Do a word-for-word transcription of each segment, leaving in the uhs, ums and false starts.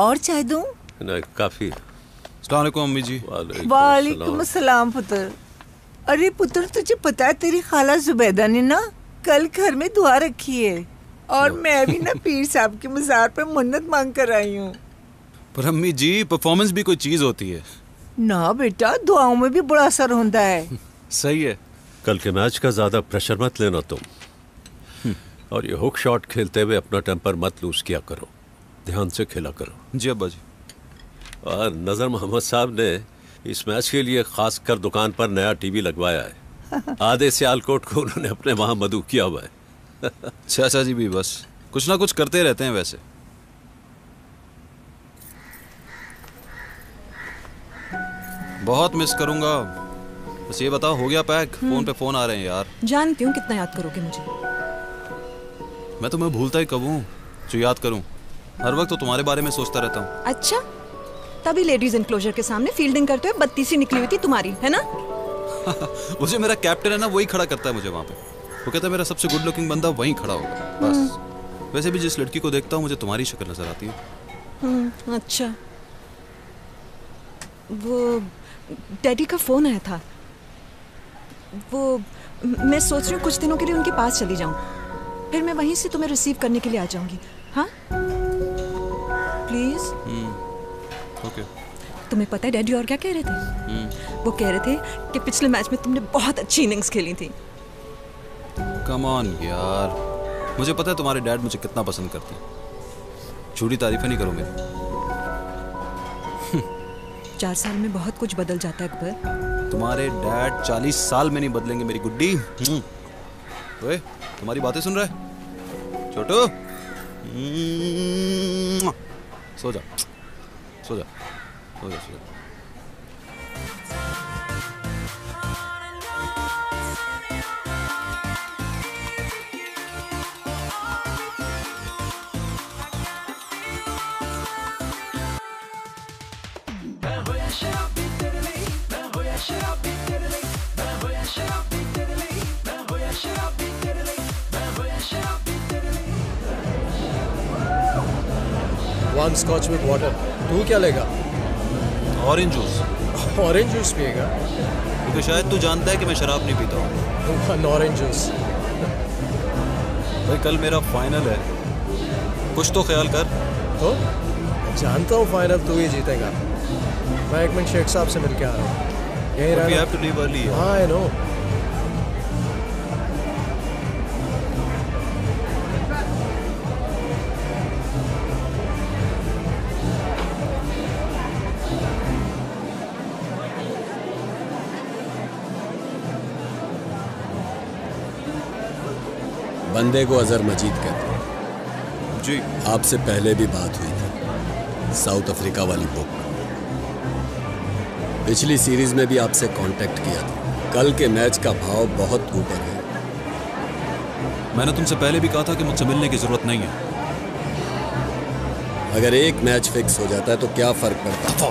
और चाय दूं? नहीं, काफी। अम्मी जी। वालेकुम अस्सलाम पुत्र। अरे पुत्र, तुझे पता है तेरी खाला जुबैदा ने ना कल घर में दुआ रखी है और मैं भी ना पीर साहब के मज़ार पे मन्नत मांग कर आई हूँ। पर अम्मी जी, परफॉर्मेंस भी कोई चीज होती है ना बेटा, दुआओं में भी बड़ा असर होता है। सही है। कल के मैच का ज्यादा प्रेशर मत लेना तुम, और ये हुक शॉट खेलते हुए अपना टेंपर मत लूज किया करो, ध्यान से खेला करो। जी अब्बा जी। और नज़र मोहम्मद साहब ने इस मैच के लिए खासकर दुकान पर नया टीवी लगवाया है। आधे सियालकोट को उन्होंने अपने वहाँ मधु किया हुआ है। चाचा जी भी बस कुछ ना कुछ करते रहते हैं वैसे। बहुत मिस करूंगा। बस ये बताओ, हो गया पैक? फोन पे फोन आ रहे हैं यार। जानती हूँ कितना याद करोगे मुझे। मैं तुम्हें भूलता ही कब हूँ जो याद करूँ। हर वक्त तो तुम्हारे बारे में सोचता रहता हूँ। अच्छा, तभी लेडीज इंक्लोजर के सामने फील्डिंग करते हुए बत्तीसी निकली हुई थी तुम्हारी, है ना? मुझे मेरा कैप्टन है ना वही खड़ा करता है मुझे वहाँ पे। वो कहता है मेरा सबसे गुड लुकिंग बंदा वहीं खड़ा होगा बस। वैसे भी जिस लड़की को देखता हूँ मुझे तुम्हारी शक्ल नजर आती है। अच्छा, वो डैडी का फोन आया था। वो मैं सोच रही हूँ कुछ दिनों के लिए उनके पास चली जाऊँ, फिर मैं वहीं से तुम्हें रिसीव करने के लिए आ जाऊँगी। हाँ प्लीज। Okay. तुम्हें पता है डैडी और क्या कह रहे थे? hmm. वो कह रहे थे कि पिछले मैच में तुमने बहुत अच्छी इनिंग्स खेली थी। Come on यार, मुझे पता है तुम्हारे डैड मुझे कितना पसंद करते हैं। झूठी तारीफें नहीं करो मेरी। चार साल में बहुत कुछ बदल जाता है अकबर। तुम्हारे डैड चालीस साल में नहीं बदलेंगे मेरी गुड्डी। ओए, तुम्हारी बातें सुन रहा है छोटू? सो जा सो जा सो जा सो जा। One Scotch with water. तू क्या लेगा? Orange juice. ऑरेंज जूस पिएगा? क्योंकि शायद तू जानता है कि मैं शराब नहीं पीता हूँ। Orange juice. भाई कल मेरा फाइनल है, कुछ तो ख्याल कर। तो जानता हूँ फाइनल तू ही जीतेगा। मैं एक मिनट शेख साहब से मिलके आ रहा हूँ, यही रहा। We have to leave early. हाँ आई नो। बंदे को अजहर मजीद कहते हैं जी। आपसे पहले भी बात हुई थी साउथ अफ्रीका वाली बुक। पिछली सीरीज में भी आपसे कांटेक्ट किया था। कल के मैच का भाव बहुत ऊपर है। मैंने तुमसे पहले भी कहा था कि मुझसे मिलने की जरूरत नहीं है। अगर एक मैच फिक्स हो जाता है तो क्या फर्क पड़ता है?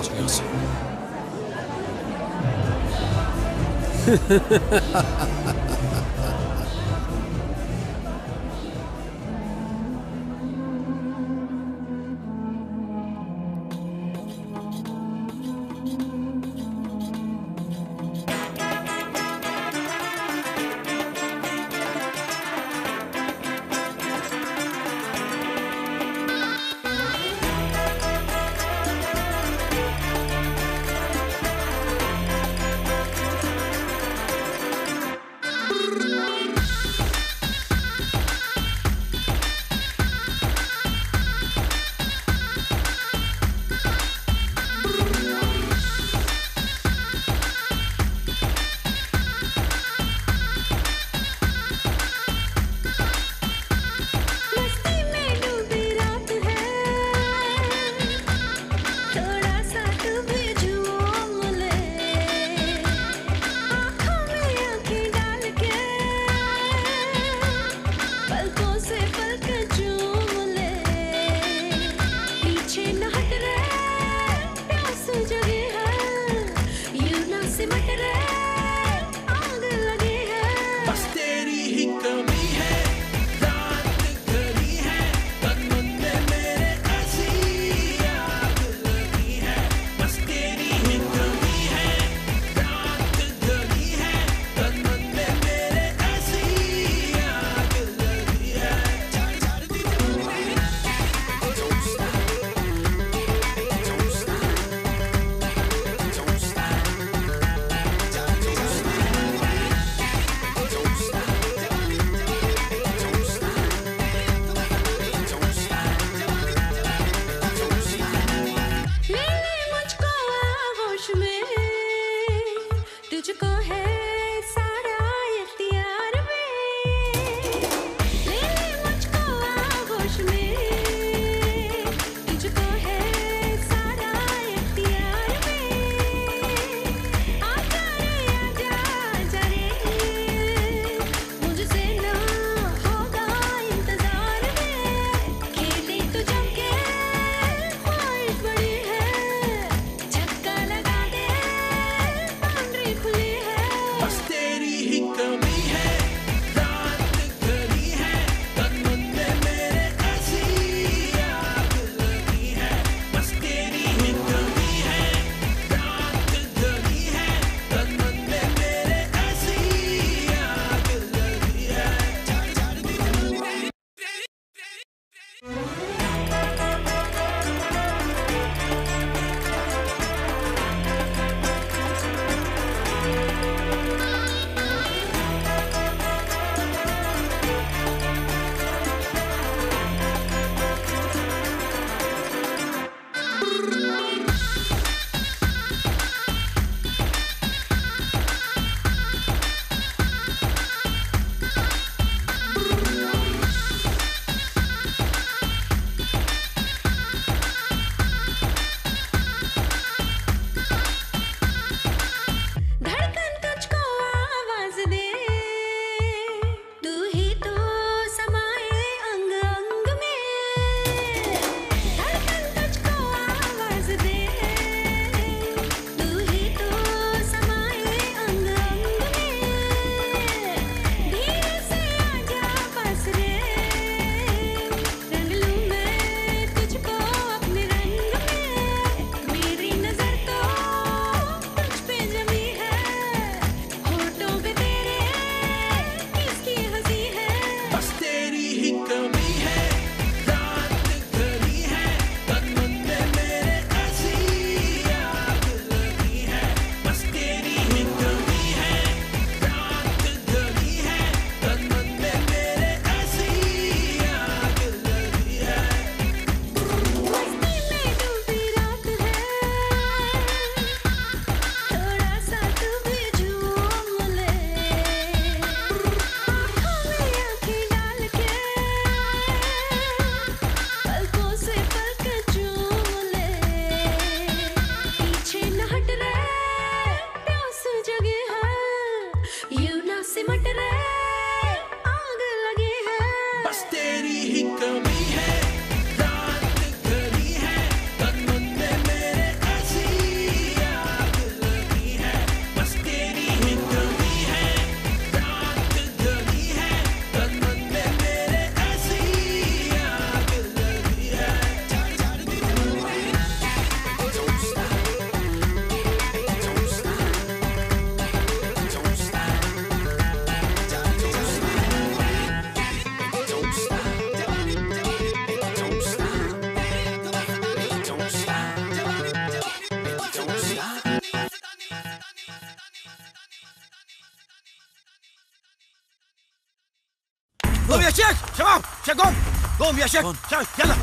قوم يا شيخ شباب شيخ قوم قوم يا شيخ شباب يلا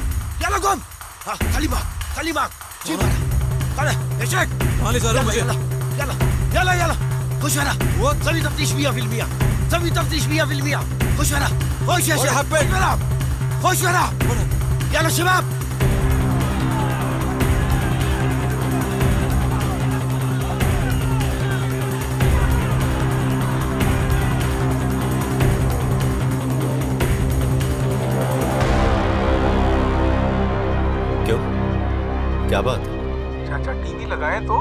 يلا قوم ها خليه معك خليه معك جيب طلع يا شيخ مالي ضروري يلا يلا يلا يلا خش هنا سوي تفتيش مية بالمية سوي تفتيش مية بالمية خش هنا خش يا شيخ حبيت بلعب خش هنا يلا شباب क्या बात चाचा टीवी लगाए तो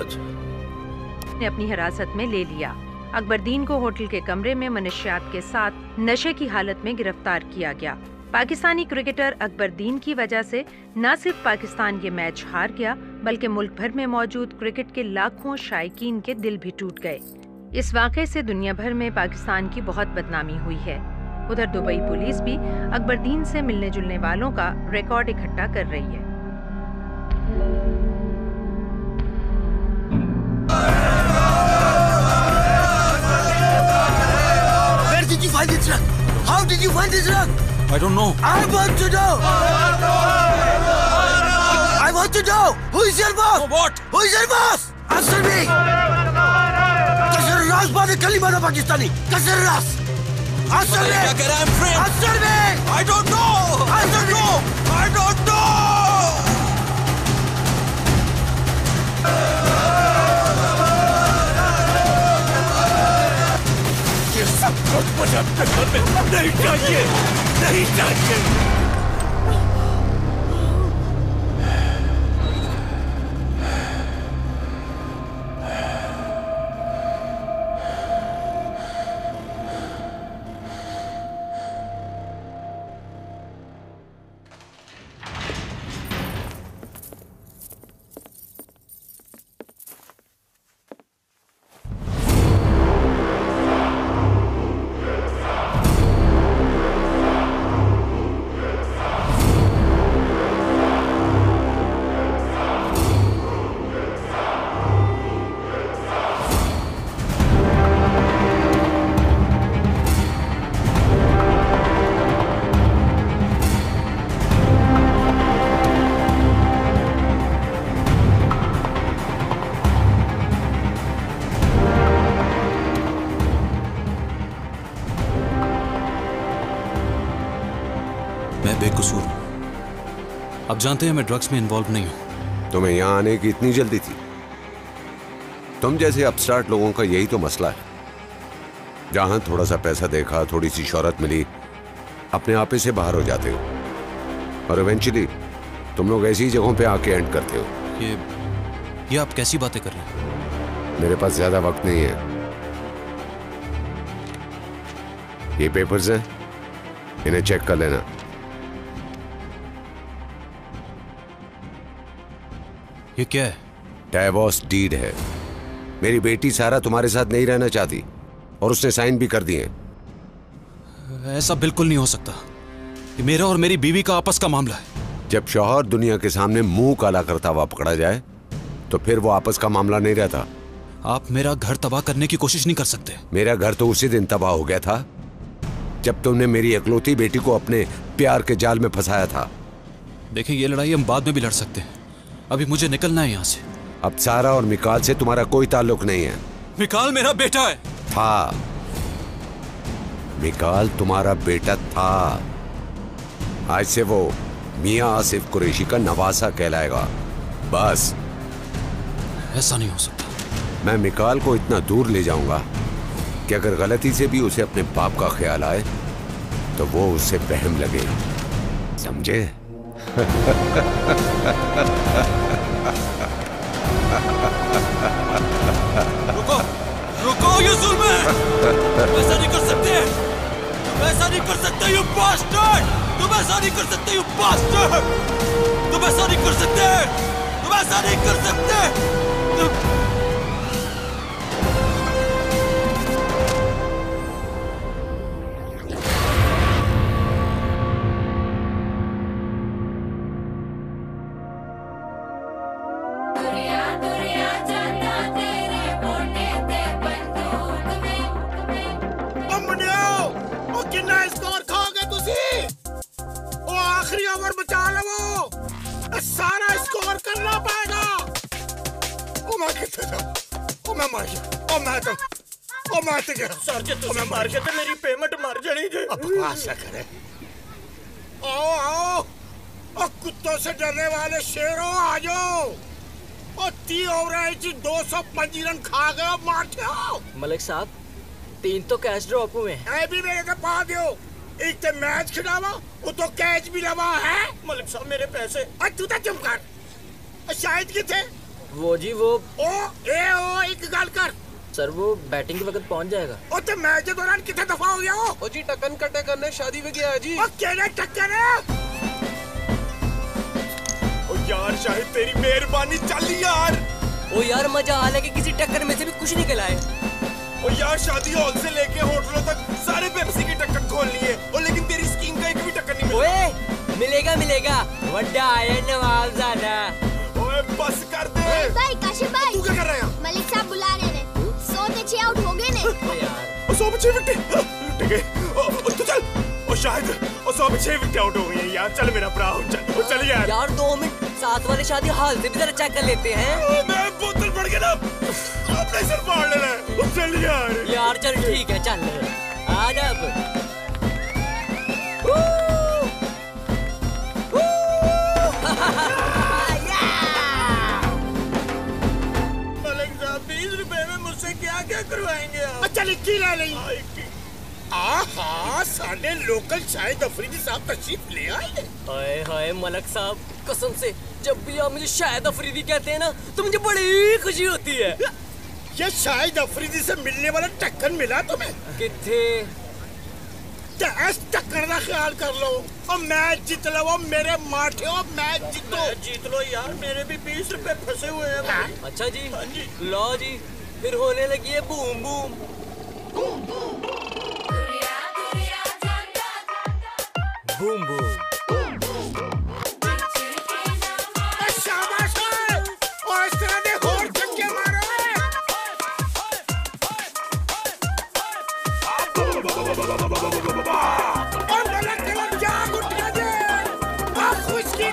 अच्छा ने अपनी हिरासत में ले लिया। अकबरदीन को होटल के कमरे में मनश्यात के साथ नशे की हालत में गिरफ्तार किया गया। पाकिस्तानी क्रिकेटर अकबरदीन की वजह से न सिर्फ पाकिस्तान ये मैच हार गया बल्कि मुल्क भर में मौजूद क्रिकेट के लाखों शायकीन के दिल भी टूट गए। इस वाक़े से दुनिया भर में पाकिस्तान की बहुत बदनामी हुई है। उधर दुबई पुलिस भी अकबरदीन से मिलने जुलने वालों का रिकॉर्ड इकट्ठा कर रही है। Where did you find this rug? How did you find this rug? I don't know. I want to know. I want to know. Who is your boss? For what? Who is your boss? Answer me. कसर रास बात कली मारा पाकिस्तानी कसर रास Answer me! Answer me! I don't know! I don't know! I don't know! ये सब कुछ मुझे अपने घर में नहीं चाहिए, नहीं चाहिए। आप जानते हैं मैं ड्रग्स में इन्वॉल्व नहीं हूं। तुम्हें यहाँ आने की इतनी जल्दी थी? तुम जैसे अपस्टार्ट लोगों का यही तो मसला है। जहां थोड़ा सा पैसा देखा, थोड़ी सी शोहरत मिली, अपने आपे से बाहर हो जाते हो और इवेंचुअली तुम लोग ऐसी जगहों पे आके एंड करते हो। ये, ये आप कैसी बातें कर रहे हैं? मेरे पास ज्यादा वक्त नहीं है। ये पेपर्स हैं, इन्हें चेक कर लेना। ये क्या है? डाइवोर्स डीड है। मेरी बेटी सारा तुम्हारे साथ नहीं रहना चाहती और उसने साइन भी कर दिए। ऐसा बिल्कुल नहीं हो सकता। ये मेरा और मेरी बीवी का आपस का मामला है। जब शौहर दुनिया के सामने मुंह काला करता हुआ पकड़ा जाए तो फिर वो आपस का मामला नहीं रहता। आप मेरा घर तबाह करने की कोशिश नहीं कर सकते। मेरा घर तो उसी दिन तबाह हो गया था जब तुमने मेरी इकलौती बेटी को अपने प्यार के जाल में फंसाया था। देखिए, ये लड़ाई हम बाद में भी लड़ सकते हैं। अभी मुझे निकलना है यहाँ से। अब सारा और मिकाल से तुम्हारा कोई ताल्लुक नहीं है। मिकाल मेरा बेटा है। था। मिकाल तुम्हारा बेटा था। आज से वो मियां आसिफ कुरैशी का नवासा कहलाएगा। बस। ऐसा नहीं हो सकता। मैं मिकाल को इतना दूर ले जाऊंगा कि अगर गलती से भी उसे अपने बाप का ख्याल आए तो वो उससे बहम लगे। समझे? रुको, रुको, ये जुल्म है। तुम ऐसा नहीं कर सकते, तुम ऐसा नहीं कर सकते, यू बास्टर्ड, तुम ऐसा नहीं कर सकते, यू बास्टर्ड, तुम ऐसा नहीं कर सकते, तुम ऐसा नहीं कर सकते, तुम ਉਹ ਕਿੰਨਾ ਸਕੋਰ ਖਾਓਗੇ ਤੁਸੀਂ? ਉਹ ਆਖਰੀ ਓਵਰ ਬਚਾ ਲਵੋ, ਸਾਰਾ ਸਕੋਰ ਕਰਨਾ ਪਏਗਾ। ਉਹ ਮੈਂ ਕਿੱਥੇ ਜਾ, ਉਹ ਮੈਂ ਮਾਰ ਗਿਆ, ਉਹ ਮੈਂ ਤਾਂ ਉਹ ਮੈਂ ਤੇ ਗਿਆ ਸਰ ਜੀ, ਤੁਸੀਂ ਮਾਰ ਕੇ ਤੇ ਮੇਰੀ ਪੇਮੈਂਟ ਮਰ ਜਾਣੀ ਜੇ। ਬਕਵਾਸ ਨਾ ਕਰੇ। आओ आओ और कुत्तों से डरने वाले शेरों आ जाओ। और तीन ओवर दो सौ पंजीरन खा गए मार के आओ। मलिक साहब तीन तो कैच ड्रॉप हुए हैं। ऐ भी मेरे के पा दो, एक तो मैच खिलावा वो तो कैच भी लवा है। मलिक साहब मेरे पैसे। और तू तो चुप कर। शाहिद की थे वो जी वो ओ ए ओ एक गल कर सर, वो बैटिंग के वक्त पहुंच जाएगा। ओ तो मैच के दौरान कितने दफा हो गया? ओ जी टक्कन कटे करने शादी में गया जी। ओ केड़े टक्कर है? ओ यार शाहिद तेरी मेहरबानी, चल यार। ओ यार मजा आ लगे, किसी टक्कर में से भी कुछ निकल आए। ओ यार शादी हॉल से लेके होटलों तक सारे पेप्सी की टक्कर खोल ली है, और लेकिन तेरी स्कीम का एक भी टक्कर नहीं मिला। ओए मिलेगा मिलेगा, वड्डा आया नवाब जाना। ओए बस कर दे भाई। काशिफ भाई तू क्या कर रहा है? मलिक साहब बुला रहे हैं। छह आउट हो गए ने यार। सौ पे छह विकेट गए। तू चल। और शाहिद सौ पे छह विकेट आउट हो गए यार। चल मेरा भरा चल। चल यार यार दो मिनट साथ वाले शादी हाल से भी जरा चेक कर लेते हैं। मैं बोतल पड़ गया ना, अपने सर फाड़ लेना है। चल यार यार चल ठीक है चल आ जा। क्या क्या करवाएंगे आप? चल इक्की ला ले। आहा साढ़े लोकल शाहिद अफरीदी साहब तशरीफ ले आए। हाय हाय मलिक साहब कसम से जब भी आप मुझे शाहिद अफरीदी कहते हैं ना तो मुझे बड़ी खुशी होती है। ये शाहिद अफरीदी से मिलने वाला टक्कर मिला तुम्हें? किथे टक्कर का ख्याल कर लो और मैच जीत लो मेरे माठे। और मैच जीतो मैच जीत लो यार, मेरे भी बीस रुपए फंसे हुए हैं। अच्छा जी लो जी, फिर होने लगी है boom boom boom boom boom boom. शाबाश है। और इस तरह दे और छक्के मारो। और मलक के लोग जाग उठ गए। आप खुश की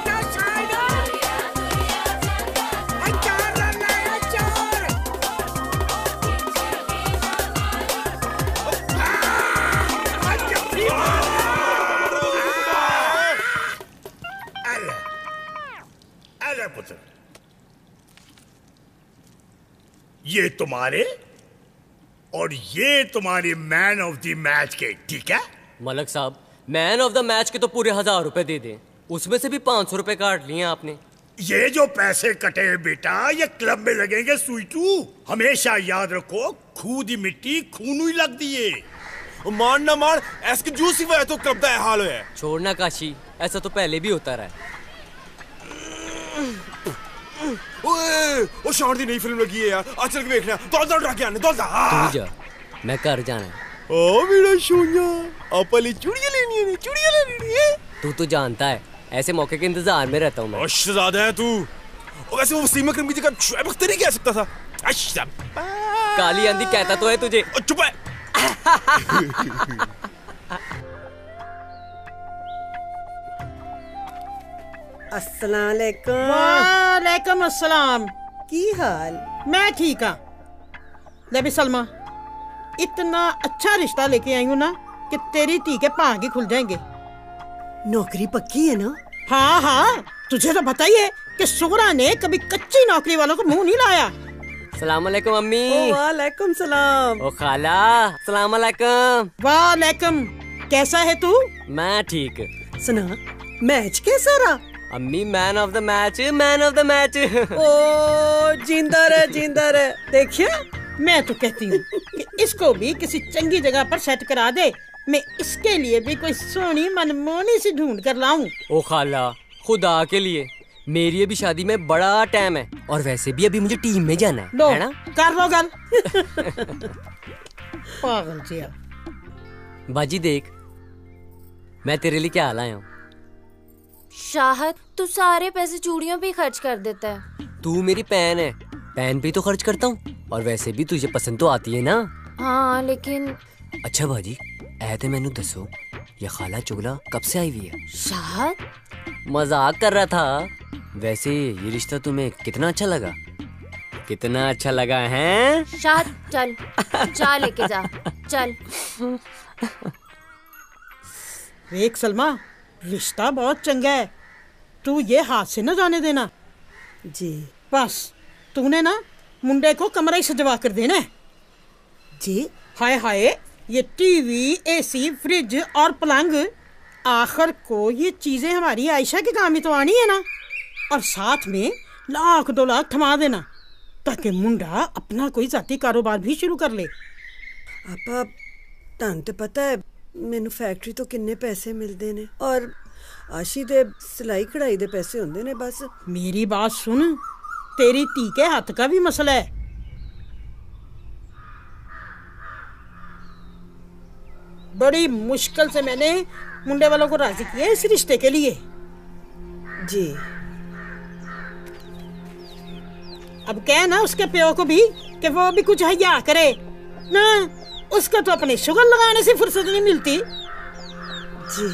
ये तुम्हारे और ये तुम्हारे मैन ऑफ द मैच के। ठीक है मलिक साहब, मैन ऑफ द मैच के तो पूरे हजार रुपए दे दें, उसमें से भी पाँच सौ रुपए काट लिए आपने। ये जो पैसे कटे बेटा ये क्लब में लगेंगे सुईटू। हमेशा याद रखो खूह दी मिट्टी खूनू ही लगती है। मान ना मान ऐसे जूस ही तो क्लब का हाल है। छोड़ना काशी, ऐसा तो पहले भी होता रहा। ओए ओ शान दी नई फिल्म लगी है यार, आज चल के देखना। दौड़ दौड़ डरा के आने दौड़ जा। तू जा, मैं घर जाना है। ओ मेरा शून्या अपनी चूड़ियां लेनी है, चूड़ियां लेनी है। तू तो जानता है ऐसे मौके के इंतजार में रहता हूं मैं। अश ज्यादा है तू। ओ वैसे वो वसीम अकरम की जगह शुएब अख्तरी कह सकता था। अश काली आंधी कहता तो है तुझे। ओ चुप है। अस्सलाम वालेकुम। वालेकुम अस्सलाम। की हाल? मैं ठीक हाँ। ले भी सलमा इतना अच्छा रिश्ता लेके आई हूँ ना कि तेरी टी के पाँव ही खुल जाएंगे। नौकरी पक्की है ना? हाँ हाँ तुझे तो पता ही है कि शुगरा ने कभी कच्ची नौकरी वालों को मुंह नहीं लाया। सलाम वालेकुम अम्मी। वालेकुम सलाम। ओ खाला सलाम वालेकुम। वालेकुम। कैसा है तू? मैं ठीक। सुना मैच कैसा रहा? अम्मी man of the match, man of the match. ओ जिंदा रहे जिंदा रहे। देखिए मैं तो कहती हूँ कि इसको भी किसी चंगी जगह पर सेट करा दे, मैं इसके लिए भी कोई सोनी मनमोनी सी ढूंढ कर लाऊं। ओ खाला खुदा के लिए मेरी अभी शादी में बड़ा टाइम है, और वैसे भी अभी मुझे टीम में जाना है, है ना? कर लो गल। पागल जिया। बाजी देख मैं तेरे लिए क्या लाया हूँ। शाहिद तू सारे पैसे चूड़ियों पे खर्च कर देता है। तू मेरी पैन है, पैन पे तो खर्च करता हूँ, और वैसे भी तुझे पसंद तो आती है ना। हाँ लेकिन अच्छा भाजी ऐ ते मैनू दसो ये खाला चुगला कब से आई हुई है? शाहद मजाक कर रहा था। वैसे ये रिश्ता तुम्हें कितना अच्छा लगा? कितना अच्छा लगा है शाहद? चल चाय लेके जा, चल। देख सलमा, रिश्ता बहुत चंगा है, तू ये हाथ से ना जाने देना जी। बस तूने ना मुंडे को कमरा ही सजवा कर देना है जी। हाय हाय, ये टीवी, एसी, फ्रिज और पलंग, आखिर को ये चीज़ें हमारी आयशा के काम ही तो आनी है ना। और साथ में लाख दो लाख थमा देना ताकि मुंडा अपना कोई जाती कारोबार भी शुरू कर ले। आपा तान तो पता है मैनू फैक्ट्री तो किन्ने पैसे मिलते ने और आशी दे सिलाई कढ़ाई दे पैसे होंदे ने। बस मेरी बात सुन, तेरी धी के हाथ का भी मसला है। बड़ी मुश्किल से मैंने मुंडे वालों को राजी किया इस रिश्ते के लिए जी। अब कह ना उसके प्यो को भी कि वो भी कुछ हया करे ना, उसको तो अपने शुगर लगाने से फुर्सत नहीं मिलती जी।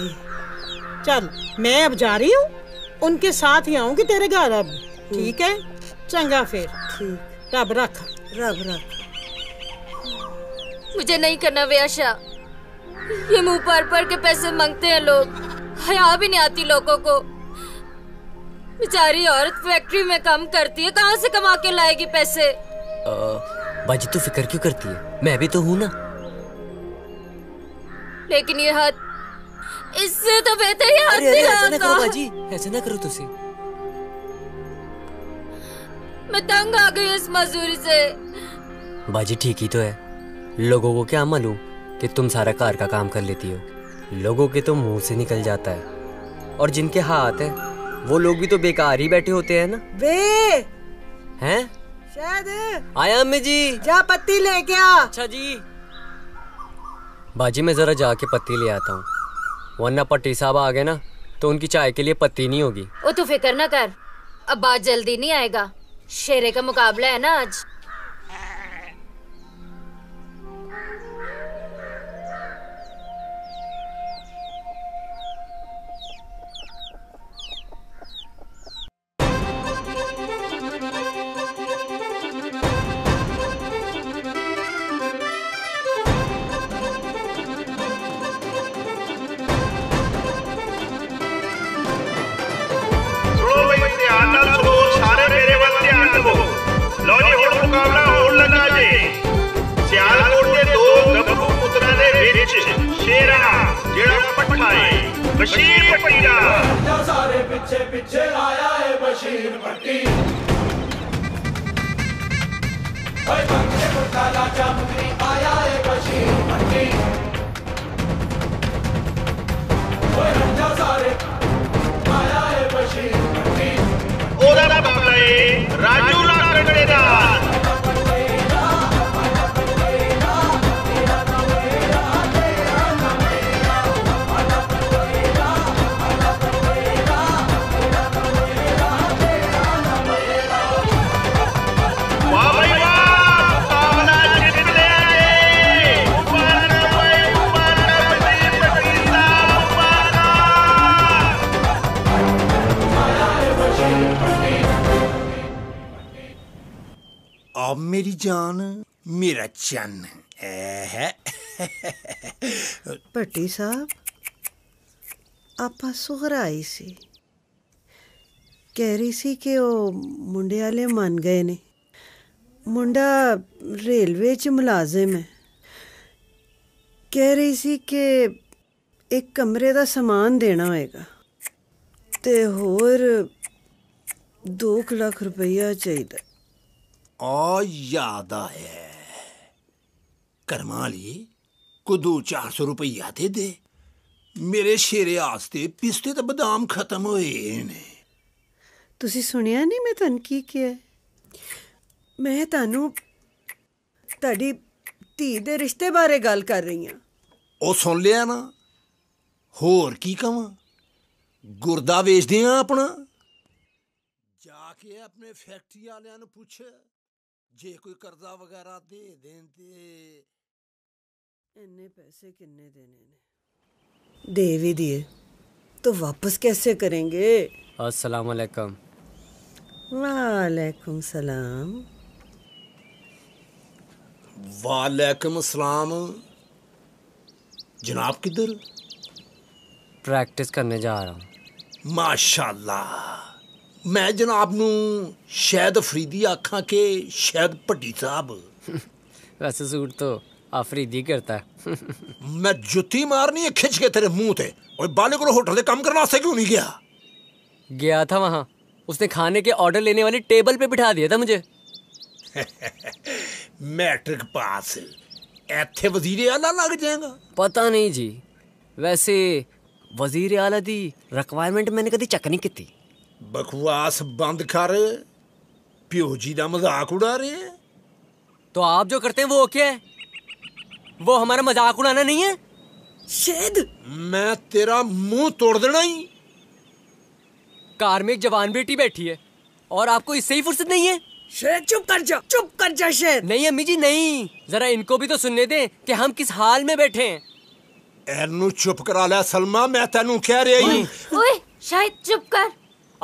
चल मैं अब जा रही हूँ, उनके साथ ही आऊँगी तेरे घर अब। ठीक है, चंगा फिर। ठीक, रब रख, रब रख। मुझे नहीं करना व्याशा, ये मुंह पर पर के पैसे मांगते हैं लोग, हया भी नहीं आती लोगों को। बेचारी औरत फैक्ट्री में काम करती है, कहाँ से कमा के लाएगी पैसे? आ, बाजी तू फिक्र क्यों करती है, मैं भी तो हूँ ना। लेकिन ये हाथ, इससे तो बेहतर ये हाथ दिखाता। ऐसा ना करो बाजी, ऐसा ना करो तुसी। मैं तंग आ गई इस मजदूरी से। बाजी ठीक ही तो है, लोगों को क्या मालूम कि तुम सारा कार का काम कर लेती हो। लोगों के तो मुंह से निकल जाता है, और जिनके हाथ है वो लोग भी तो बेकार ही बैठे होते हैं ना वे। हैं शायद आया अम्मी जी, जा पत्ती ले के आ। अच्छा जी। बाजी मैं जरा जाके पत्ती ले आता हूँ, वरना पट्टी साहब आ गए ना तो उनकी चाय के लिए पत्ती नहीं होगी। ओ तू फिक्र ना कर, अब बात जल्दी नहीं आएगा, शेरे का मुकाबला है ना आज। पट्टी साहब आपा सुगरा आई सी, कह रही सी कि वो मुंडे वाले मान गए ने। मुंडा रेलवे च मुलाजिम है। कह रही सी कि एक कमरे का समान देना होएगा ते होर दो लाख रुपया चाहिए। आ याद आया, करमाली को दो चार सौ रुपया दे दे, मेरे शेरे आस्ते पिस्ते तो बदाम खत्म होए ने। तुसी सुनिया नहीं मैं तन की किया? मैं तानू ताड़ी धी दे रिश्ते बारे गल कर रही हूँ। ओ सुन लिया ना, होर की कवां, गुरदा बेच दिया अपना। जाके अपने फैक्ट्री वालियां नूं पूछ जे कोई कर्जा वगैरह दे दें ते इन्ने पैसे किन्ने देने ने, दे भी दिए तो वापस कैसे करेंगे। अस्सलाम वालेकुम। वालेकुम सलाम। वालेकुम सलाम। जनाब किधर? प्रैक्टिस करने जा रहा हूँ। माशाल्लाह। मैं जनाब नू शाहिद अफरीदी आखा के शाहिद भट्टी साहब। वैसे सूट तो अफरीदी करता है। मैं जुत्ती मारनी है खिंच के तेरे मुंह ते। और बाले को होटल से काम करने वास्ते क्यों नहीं गया? गया था वहाँ, उसने खाने के ऑर्डर लेने वाली टेबल पे बिठा दिया था मुझे। मैट्रिक पास ऐथे वजीर आला लग जाएगा। पता नहीं जी, वैसे वजीर आला दी रिक्वायरमेंट मैंने कभी चेक नहीं की। बकवास बंद कर, प्यो जी का मजाक उड़ा रहे हैं। तो आप जो करते हैं वो क्या है? वो हमारा मजाक उड़ाना नहीं है? शायद मैं तेरा मुंह तोड़ देना ही। कार में एक जवान बेटी बैठी है और आपको इससे ही फुर्सत नहीं है। शेर चुप कर जा, चुप कर जा शेर। नहीं अम्मी जी नहीं, जरा इनको भी तो सुनने दें कि हम किस हाल में बैठे हैं। एनू चुप करा ले सलमा, मैं तेनू कह रही। ओए शायद चुप कर।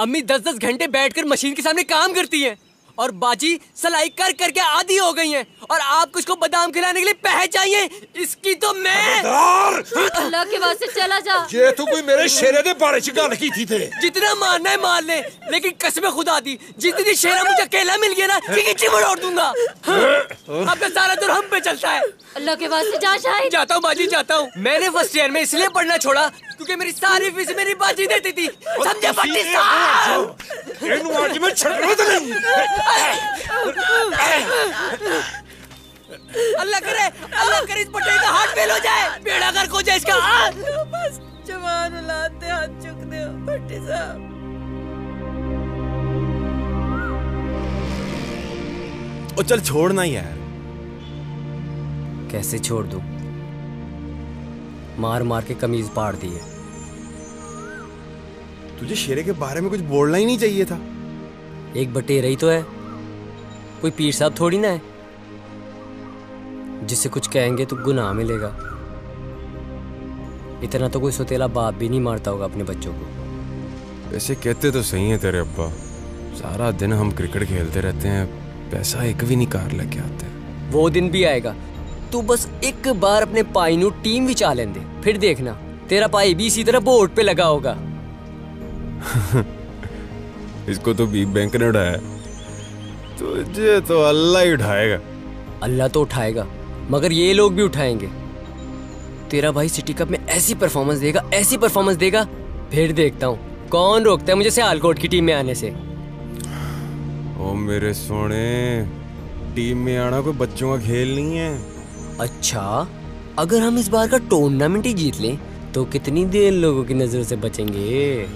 अम्मी दस दस घंटे बैठकर मशीन के सामने काम करती है और बाजी सलाई कर करके आधी हो गई हैं और आपको इसको बादाम खिलाने के लिए पह चाहिए। इसकी तो मैं अल्लाह के वास्ते चला जा। ये तो कोई मेरे शेरे ने बारे च गल की थी थे। जितना मारना है मार ले, लेकिन कसम खुदा दी जितनी शेरा मुझे अकेला मिल गया ना चिकची मरोड़ दूंगा। आपका सारा दौर हम पे चलता है। अल्लाह के वास्ते जा शाहिद। जाता हूँ बाजी, जाता हूँ। मैंने फर्स्ट ईयर में इसलिए पढ़ना छोड़ा क्योंकि मेरी सारी फीस मेरी बाजी देती थी। समझे पट्टी साहब? इन वाजी में छटना तो नहीं। अल्लाह करे, अल्लाह करे इस पट्टी का हार्ट फेल हो जाए, बेड़ा गर्क हो जाए इसका। बस जवान औलाद दे हाथ चुक दे पट्टी साहब। ओ चल छोड़ना ही यार। कैसे छोड़ दूं? मार मार के कमीज पाड़ दी है। तुझे शेरे के बारे में कुछ बोलना ही नहीं चाहिए था। एक बटेरा ही तो है, कोई पीर साहब थोड़ी ना है जिसे कुछ कहेंगे तो गुनाह मिलेगा। इतना तो कोई सौतेला बाप भी नहीं मारता होगा अपने बच्चों को। ऐसे कहते तो सही है तेरे अब्बा, सारा दिन हम क्रिकेट खेलते रहते हैं, पैसा एक भी नहीं कार लेके आते। वो दिन भी आएगा, तू बस एक बार अपने भाई नू टीम विच आ लेंदे, फिर देखना तेरा भाई भी इसी तरह बोर्ड पे लगा होगा। इसको तो भी बैंक ने उठाया, तुझे तो अल्लाह ही उठाएगा। अल्लाह तो उठाएगा मगर ये लोग भी उठाएंगे। तेरा भाई सिटी कप में ऐसी परफॉर्मेंस देगा, ऐसी परफॉर्मेंस देगा, फिर देखता हूँ कौन रोकता है मुझे सियालकोट की टीम में आने से। ओ मेरे सोने, टीम में आना कोई बच्चों का खेल नहीं है। अच्छा अगर हम इस बार का टूर्नामेंट ही जीत लें तो कितनी देर लोगों की नजरों से बचेंगे।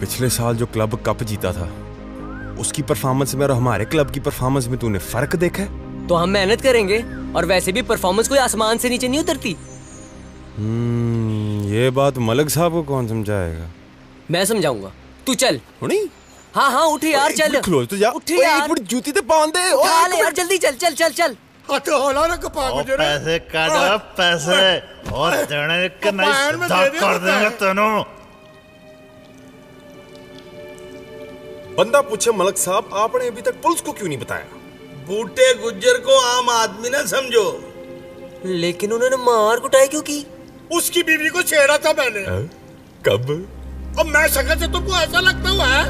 पिछले साल जो क्लब कप जीता था उसकी परफॉर्मेंस में और हमारे क्लब की परफॉर्मेंस में तूने फर्क देखा है? तो हम मेहनत करेंगे और वैसे भी परफॉर्मेंस कोई आसमान से नीचे नहीं उतरती। हम्म, ये बात मलिक साहब को कौन समझाएगा? मैं समझाऊंगा, तू चल। हाँ हाँ उठे यार, चल तो जा। उठे यार, जूती तो बांध दे जल्दी, चल चल चल चल। पैसे काट, पैसे और देने के नहीं कर देंगे तेनू। बंदा पूछे मलिक साहब आपने अभी तक पुलिस को क्यों नहीं बताया? बूटे गुज्जर को आम आदमी ना समझो। लेकिन उन्होंने मार कुटाई क्यों की? उसकी बीवी को छेड़ा था मैंने। कब? अब मैं शक्ल से तुमको ऐसा लगता हुआ है?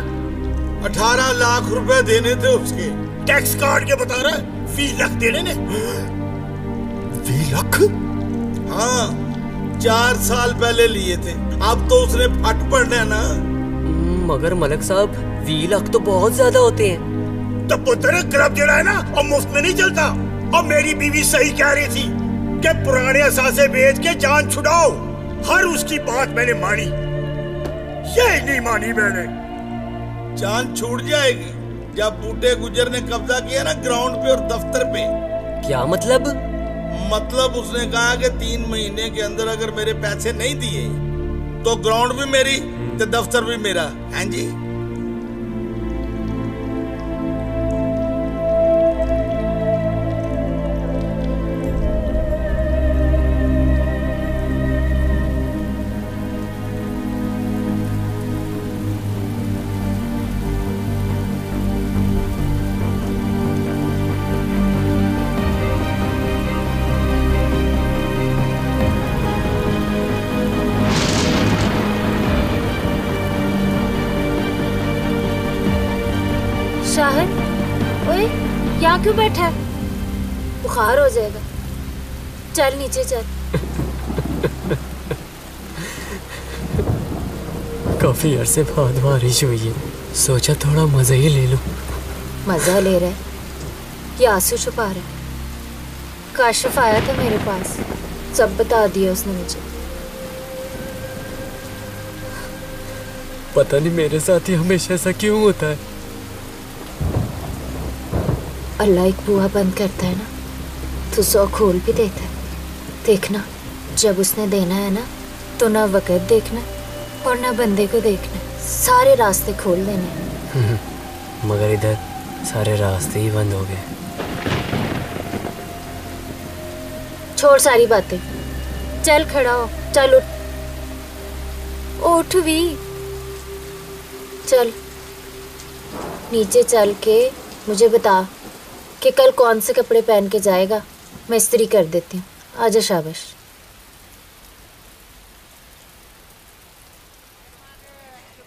अठारह लाख रुपए देने थे उसके, टैक्स काट के बता रहा है बीस लाख देने ने। बीस लाख? हाँ, चार साल पहले लिए थे, अब तो उसने फट पड़ना है ना। मगर मलिक साहब बीस लाख तो बहुत ज्यादा होते हैं। तो पुत्र क्लब जड़ा है ना और मुफ्त में नहीं चलता। और मेरी बीवी सही कह रही थी कि पुराने असासे बेच के जान छुड़ाओ। हर उसकी बात मैंने मानी, यही नहीं मानी मैंने। जान छूट जाएगी जब बूटे गुजर ने कब्जा किया ना ग्राउंड पे और दफ्तर पे। क्या मतलब? मतलब उसने कहा कि तीन महीने के अंदर अगर मेरे पैसे नहीं दिए तो ग्राउंड भी मेरी तो दफ्तर भी मेरा। हाँ जी। क्यों बैठा है? बुखार हो जाएगा, चल नीचे चल। काफी अरसे बाद बारिश हुई है, सोचा थोड़ा मजा ही ले लूं। मजा ले रहा है या आंसू छुपा रहा है? काशिफ आया था मेरे पास, सब बता दिया उसने मुझे। पता नहीं मेरे साथ ही हमेशा ऐसा क्यों होता है। अल्लाह एक बुआ बंद करता है ना तो सौ खोल भी देता है। देखना जब उसने देना है ना तो ना वक़्त देखना और ना बंदे को देखना, सारे रास्ते खोल देने। मगर इधर सारे रास्ते ही बंद हो गए। छोड़ सारी बातें, चल खड़ा हो, चल उठ, उठ भी, चल नीचे चल के मुझे बता कि कल कौन से कपड़े पहन के जाएगा, मैं इस्त्री कर देती हूँ। आजा शाबाश।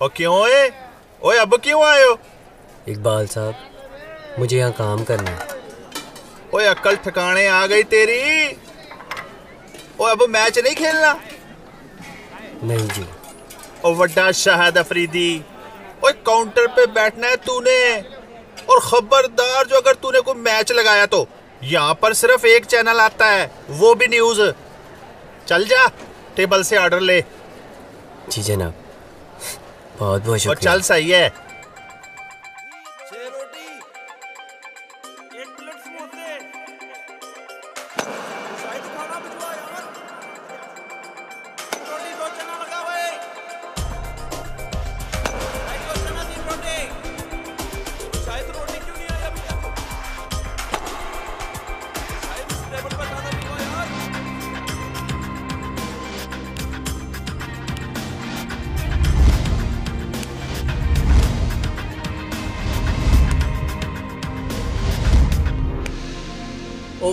और क्यों ओए ओए अब क्यों आए हो? इकबाल साहब मुझे यहाँ काम करना है। ओए अक्ल ठिकाने आ गई तेरी। ओए अब मैच नहीं खेलना? नहीं जी। ओ वड्डा शाहिद अफरीदी, ओए काउंटर पे बैठना है तूने, और खबरदार जो अगर तूने कोई मैच लगाया तो यहाँ पर सिर्फ एक चैनल आता है, वो भी न्यूज़। चल जा टेबल से ऑर्डर ले। जी जनाब, बहुत बहुत शुक्रिया। और चल सही है।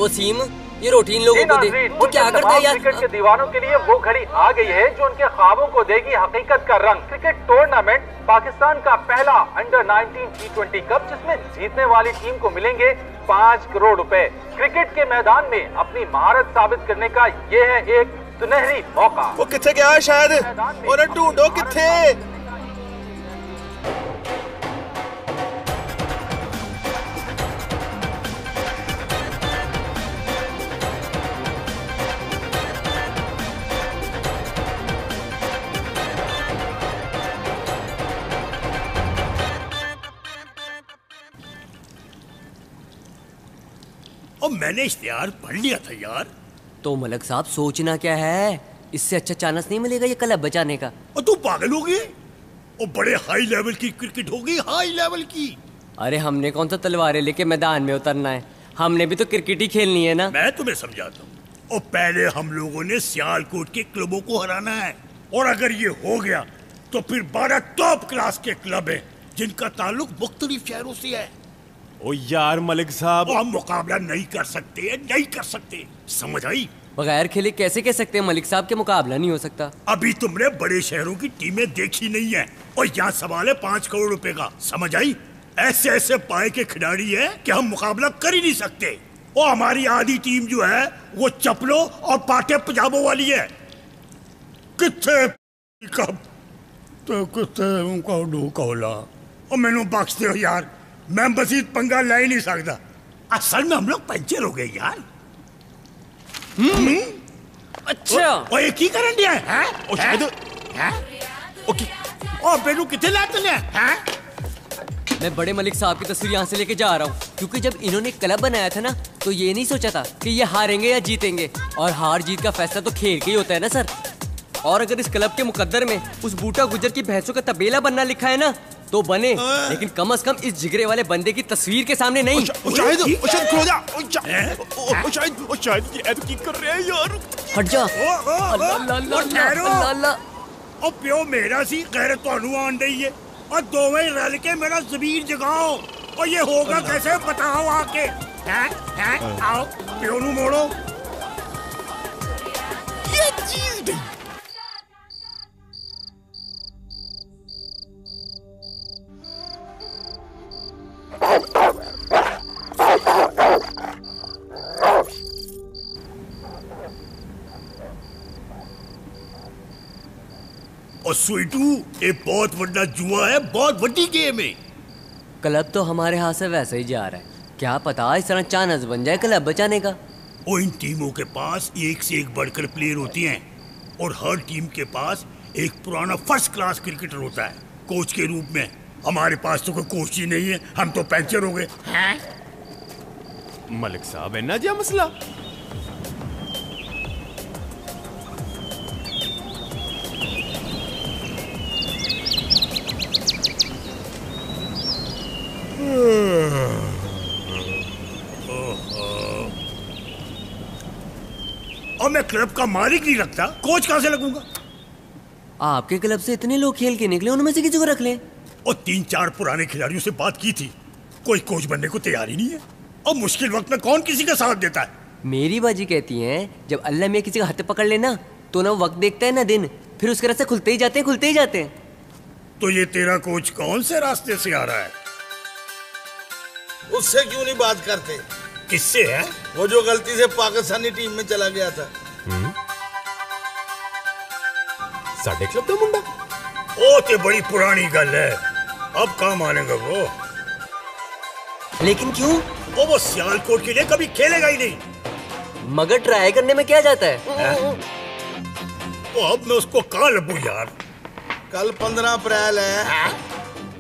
वसीम, ये रोटी इन लोगों को दे, वो क्या करता है यार? क्रिकेट के दीवानों के लिए वो घड़ी आ गई है जो उनके ख्वाबों को देगी हकीकत का रंग। क्रिकेट टूर्नामेंट पाकिस्तान का पहला under nineteen T twenty cup, जिसमें जीतने वाली टीम को मिलेंगे पाँच करोड़ रुपए। क्रिकेट के मैदान में अपनी महारत साबित करने का ये है एक सुनहरी मौका। वो किथे गया है? शायद और ढूंढो किथे। मैंने इश्तिहार पढ़ लिया था यार। तो मलक साहब सोचना क्या है, इससे अच्छा चांस नहीं मिलेगा ये क्लब बचाने का? और तू पागल हो गई? और बड़े हाई लेवल की क्रिकेट होगी, हाई लेवल की। अरे हमने कौन सा तलवारें लेके मैदान में उतरना है, हमने भी तो क्रिकेट ही खेलनी है ना। मैं तुम्हें समझाता हूँ, और पहले हम लोगों ने सियालकोट के क्लबों को हराना है, और अगर ये हो गया तो फिर बारह टॉप क्लास के क्लब है जिनका ताल्लुक मुख्तलिफ शहरों से है। ओ यार मलिक साहब, हम मुकाबला नहीं कर सकते, नहीं कर सकते, समझ आई? बगैर खेले कैसे कह सकते हैं मलिक साहब के मुकाबला नहीं हो सकता? अभी तुमने बड़े शहरों की टीमें देखी नहीं है, और यहाँ सवाल है पाँच करोड़ रुपए का, समझ आई? ऐसे ऐसे पाए के खिलाड़ी है कि हम मुकाबला कर ही नहीं सकते। और हमारी आधी टीम जो है वो चप्पलों और पाटे पजामों वाली है। कितने मैनू बख्श दो यार, मैं मजीद पंगा ले ही नहीं सकता, असल में हम लोग पंचर हो गए यार। अच्छा ओ ये की करन दिया है? ओ शायद हैं? ओके ओ बेनू किथे लाते ले हैं? मैं बड़े मलिक साहब की तस्वीर यहाँ से लेके जा रहा हूँ, क्योंकि जब इन्होंने क्लब बनाया था ना तो ये नहीं सोचा था कि ये हारेंगे या जीतेंगे, और हार जीत का फैसला तो खेल के ही होता है ना सर। और अगर इस क्लब के मुकद्दर में उस बूटा गुजर की भैंसों का तबेला बनना लिखा है ना तो बने, लेकिन कम अज कम इस जिगरे वाले बंदे की तस्वीर के सामने नहीं। शाहिद शाहिद खो जा, शाहिद शाहिद ये ऐड की कर रहे हैं यार। हट जा। अल्लाह अल्लाह अल्लाह। ओ प्यो मेरा सी गैरत तोनू आन रही है, और दोवें रल के मेरा जमीर जगाओ, और ये होगा कैसे बताओ आके। हैं हैं आओ प्यो नु मोड़ो। ये चीज और स्वीटू ये बहुत बड़ा जुआ है, बहुत बड़ी गेम है। क्लब तो हमारे हाथ से वैसे ही जा रहा है, क्या पता इस तरह चांस बन जाए क्लब बचाने का। और इन टीमों के पास एक से एक बढ़कर प्लेयर होती हैं और हर टीम के पास एक पुराना फर्स्ट क्लास क्रिकेटर होता है कोच के रूप में। हमारे पास तो कोई कोच ही नहीं है, हम तो पंचर हो गए। मलिक साहब है ना जी मसला। और मैं क्लब का मालिक नहीं रखता, कोच कहां से लगूंगा? आपके क्लब से इतने लोग खेल के निकले, उनमें से किसी को रख ले। और तीन चार पुराने खिलाड़ियों से बात की थी, कोई कोच बनने को तैयार ही नहीं है। और मुश्किल वक्त में कौन किसी का साथ देता है? मेरी बाजी कहती है जब अल्लाह मियां किसी का हाथ पकड़ लेना तो ना वक्त देखता है ना दिन, फिर उसके रास्ते खुलते ही जाते हैं, खुलते ही जाते हैं। तो ये तेरा कोच कौन से रास्ते से आ रहा है? उससे क्यों नहीं बात करते? किससे है? वो जो गलती से पाकिस्तानी टीम में चला गया था, साढ़े क्लब का मुंडा। ओ ते बड़ी पुरानी गल है, अब काम आनेगा वो। लेकिन क्यों? ओ वो सियालकोट के लिए कभी खेलेगा ही नहीं। मगर ट्राई करने में क्या जाता है? है? ओ अब मैं उसको कहाँ लबूं यार। कल पंद्रह अप्रैल है, है?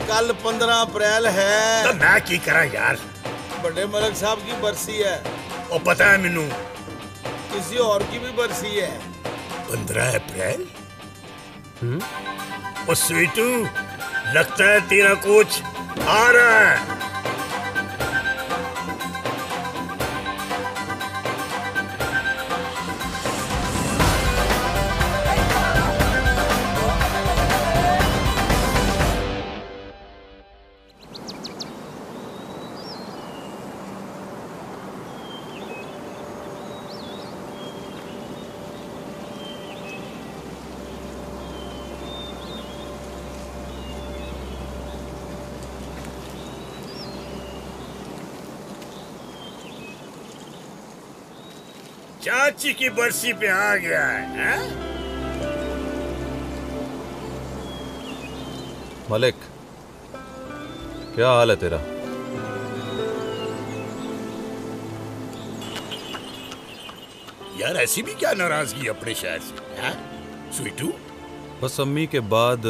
कल पंद्रह अप्रैल है। तो मैं की करा यार, बड़े मलक साहब की बरसी है। ओ पता है मेनू, किसी और की भी बरसी है। पंद्रह अप्रैल? ओ स्वीटू, लगता है तेरा कोच आ रहा है। चाची की बरसी पे आ गया है। मलिक क्या हाल है तेरा? यार ऐसी भी क्या नाराजगी अपने शहर से है? स्वीटू बस अम्मी के बाद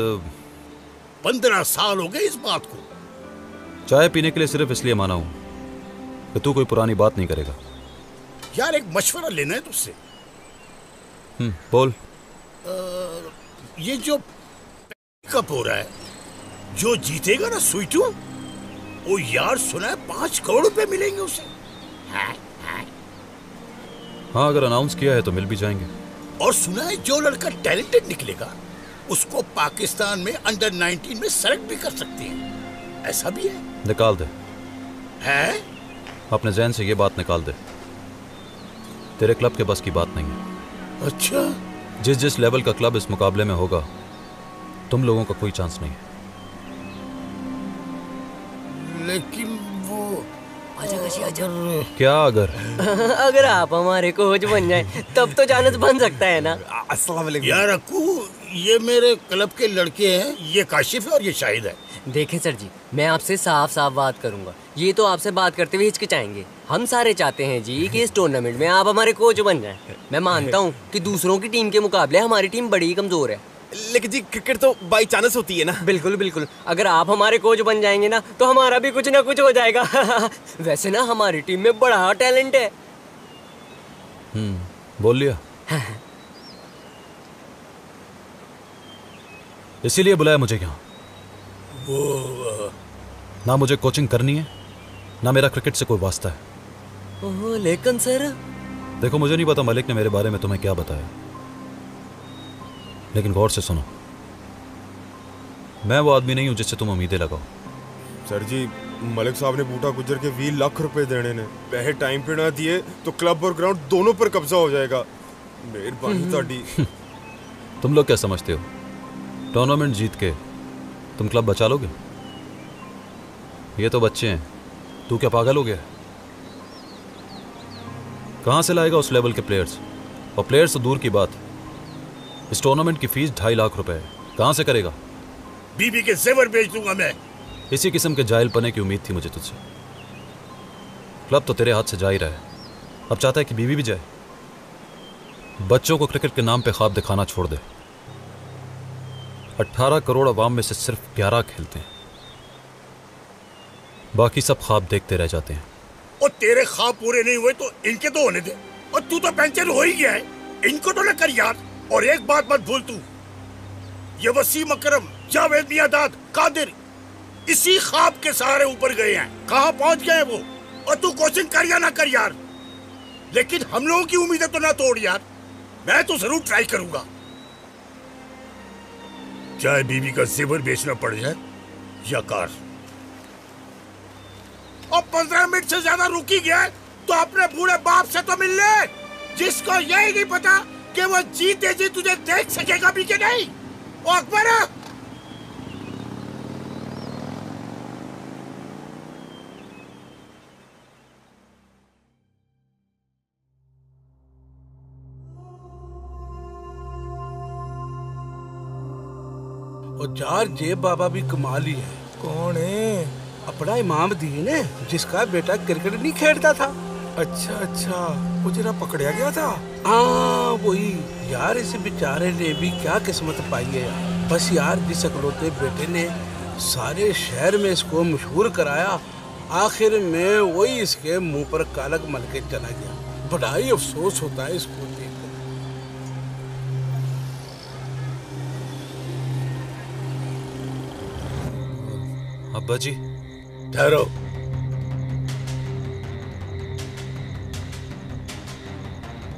पंद्रह साल हो गए इस बात को। चाय पीने के लिए सिर्फ इसलिए माना हूं कि तू कोई पुरानी बात नहीं करेगा। यार एक मशवरा लेना है तुझसे। हम्म बोल। आ, ये जो कप हो रहा है, जो जीतेगा ना स्वीटू, वो यार सुना है पांच करोड़ रुपए मिलेंगे उसे। हाँ, हाँ। हाँ अगर अनाउंस किया है तो मिल भी जाएंगे। और सुना है जो लड़का टैलेंटेड निकलेगा उसको पाकिस्तान में अंडर नाइनटीन में सेलेक्ट भी कर सकते हैं, ऐसा भी है। निकाल दे, है? अपने जहन से ये बात निकाल दे, तेरे क्लब के बस की बात नहीं है। अच्छा, जिस जिस लेवल का क्लब इस मुकाबले में होगा तुम लोगों का कोई चांस नहीं है। लेकिन वो अगर क्या अगर अगर आप हमारे कोच बन जाए तब तो चांस बन सकता है ना। अस्सलाम वालेकुम यार अक्कू, ये मेरे क्लब के लड़के हैं, ये काशिफ है और ये शाहिद है। देखें सर जी, मैं आपसे साफ साफ बात करूंगा, ये तो आपसे बात करते हुए हिचकिचाएंगे। हम सारे चाहते हैं जी कि इस टूर्नामेंट में आप हमारे कोच बन जाएं। मैं मानता हूं कि दूसरों की टीम के मुकाबले हमारी टीम बड़ी ही कमज़ोर है, लेकिन जी क्रिकेट तो बाई चांस होती है ना। बिल्कुल बिल्कुल, अगर आप हमारे कोच बन जाएंगे ना तो हमारा भी कुछ ना कुछ हो जाएगा। वैसे ना हमारी टीम में बड़ा टैलेंट है। हम्म बोल लिया। इसीलिए बुलाया मुझे यहाँ। वो ना मुझे कोचिंग करनी है ना मेरा क्रिकेट से कोई वास्ता है। ओह लेकिन सर देखो, मुझे नहीं पता मलिक ने मेरे बारे में तुम्हें क्या बताया, लेकिन गौर से सुनो, मैं वो आदमी नहीं हूँ जिससे तुम उम्मीदें लगाओ। सर जी मलिक साहब ने बूटा गुज्जर के बीस लाख रुपए देने ने, वह टाइम पे ना दिए तो क्लब और ग्राउंड दोनों पर कब्जा हो जाएगा। मेहरबानी। तुम लोग क्या समझते हो टूर्नामेंट जीत के तुम क्लब बचा लोगे? ये तो बच्चे हैं, तू क्या पागल हो गया? कहाँ से लाएगा उस लेवल के प्लेयर्स? और प्लेयर्स तो दूर की बात, इस टूर्नामेंट की फीस ढाई लाख रुपए है। कहाँ से करेगा? बीबी के सेवर बेच दूंगा मैं। इसी किस्म के जाहिल पने की उम्मीद थी मुझे तुझसे। क्लब तो तेरे हाथ से जा ही रहा है, अब चाहता है कि बीवी भी जाए। बच्चों को क्रिकेट के नाम पे ख्वाब दिखाना छोड़ दे। अट्ठारह करोड़ अवाम में से सिर्फ ग्यारह खेलते हैं, बाकी सब ख्वाब देखते रह जाते हैं। और तेरे ख्वाब पूरे नहीं हुए तो इनके तो होने दे। और तू तो पेंशन हो ही गया है, इनको तो न कर यार। और एक बात मत भूल तू, ये वसीम अकरम, जावेद मियां दाद, कादिर इसी ख्वाब के सहारे ऊपर गए हैं। कहाँ पहुंच गए वो। और तू कोचिंग कर या ना कर यार, लेकिन हम लोगों की उम्मीदें तो ना तोड़ यार। मैं तो जरूर ट्राई करूंगा, चाहे बीवी का जेवर बेचना पड़ जाए या कार। और पंद्रह मिनट से ज्यादा रुकी गया तो अपने बूढ़े बाप से तो मिल ले, जिसको यही नहीं पता कि वो जीते जी तुझे देख सकेगा भी कि नहीं। ओ अकबर, चार जेब बाबा भी कमाल ही है। कौन है? अपना इमाम दीन है, जिसका बेटा क्रिकेट नहीं खेलता था। अच्छा अच्छा, वो जरा पकड़िया गया था। हाँ वही यार, इस बेचारे ने भी क्या किस्मत पाई है यार। बस यार, जिस अकलौते बेटे ने सारे शहर में इसको मशहूर कराया, आखिर में वही इसके मुंह पर कालक मल के चला गया। बड़ा ही अफसोस होता है इसको। अब्बा जी ठहरो।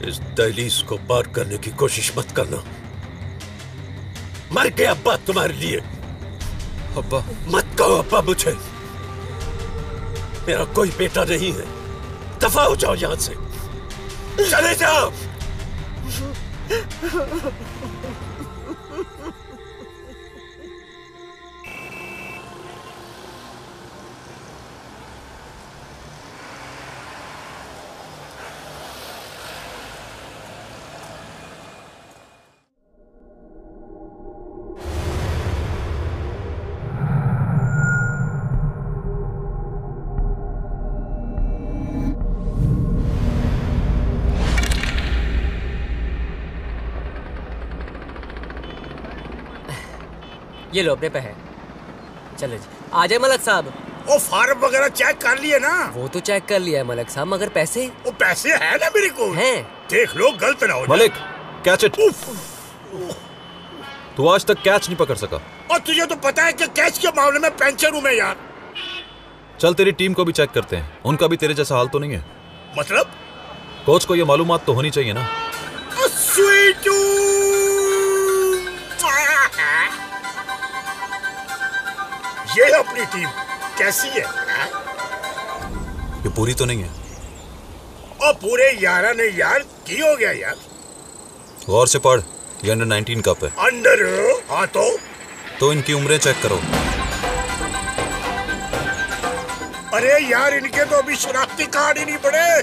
इस दहलीज को पार करने की कोशिश मत करना। मर गया अब्बा तुम्हारे लिए। अब्बा मत कहो अब्बा मुझे, मेरा कोई बेटा नहीं है। दफा हो जाओ यहां से, चले जाओ। ये लो अपने पे है। चले जी, आ जाए मलक साहब। ओ फार्म वगैरह चेक कर लिए ना? वो तो चेक कर लिया है मलक साहब, मगर पैसे? ओ पैसे है ना मेरे को। हैं। देख लो, गलत ना हो। Malik catch it. तू आज तक कैच नहीं पकड़ सका। और तुझे तो पता है कि कैच के मामले में पेंचर हूँ मैं यार। चल तेरी टीम को भी चेक करते हैं, उनका भी तेरे जैसा हाल तो नहीं है। मतलब? कोच को ये मालूमात तो होनी चाहिए ना। ये अपनी टीम कैसी है? ये पूरी तो नहीं है। और पूरे यारा ने यार की हो गया यार। गौर से पढ़, ये अंडर नाइनटीन कप है। अंडर? हाँ तो तो इनकी उम्रें चेक करो। अरे यार, इनके तो अभी शनाख्ती कार्ड ही नहीं पड़े।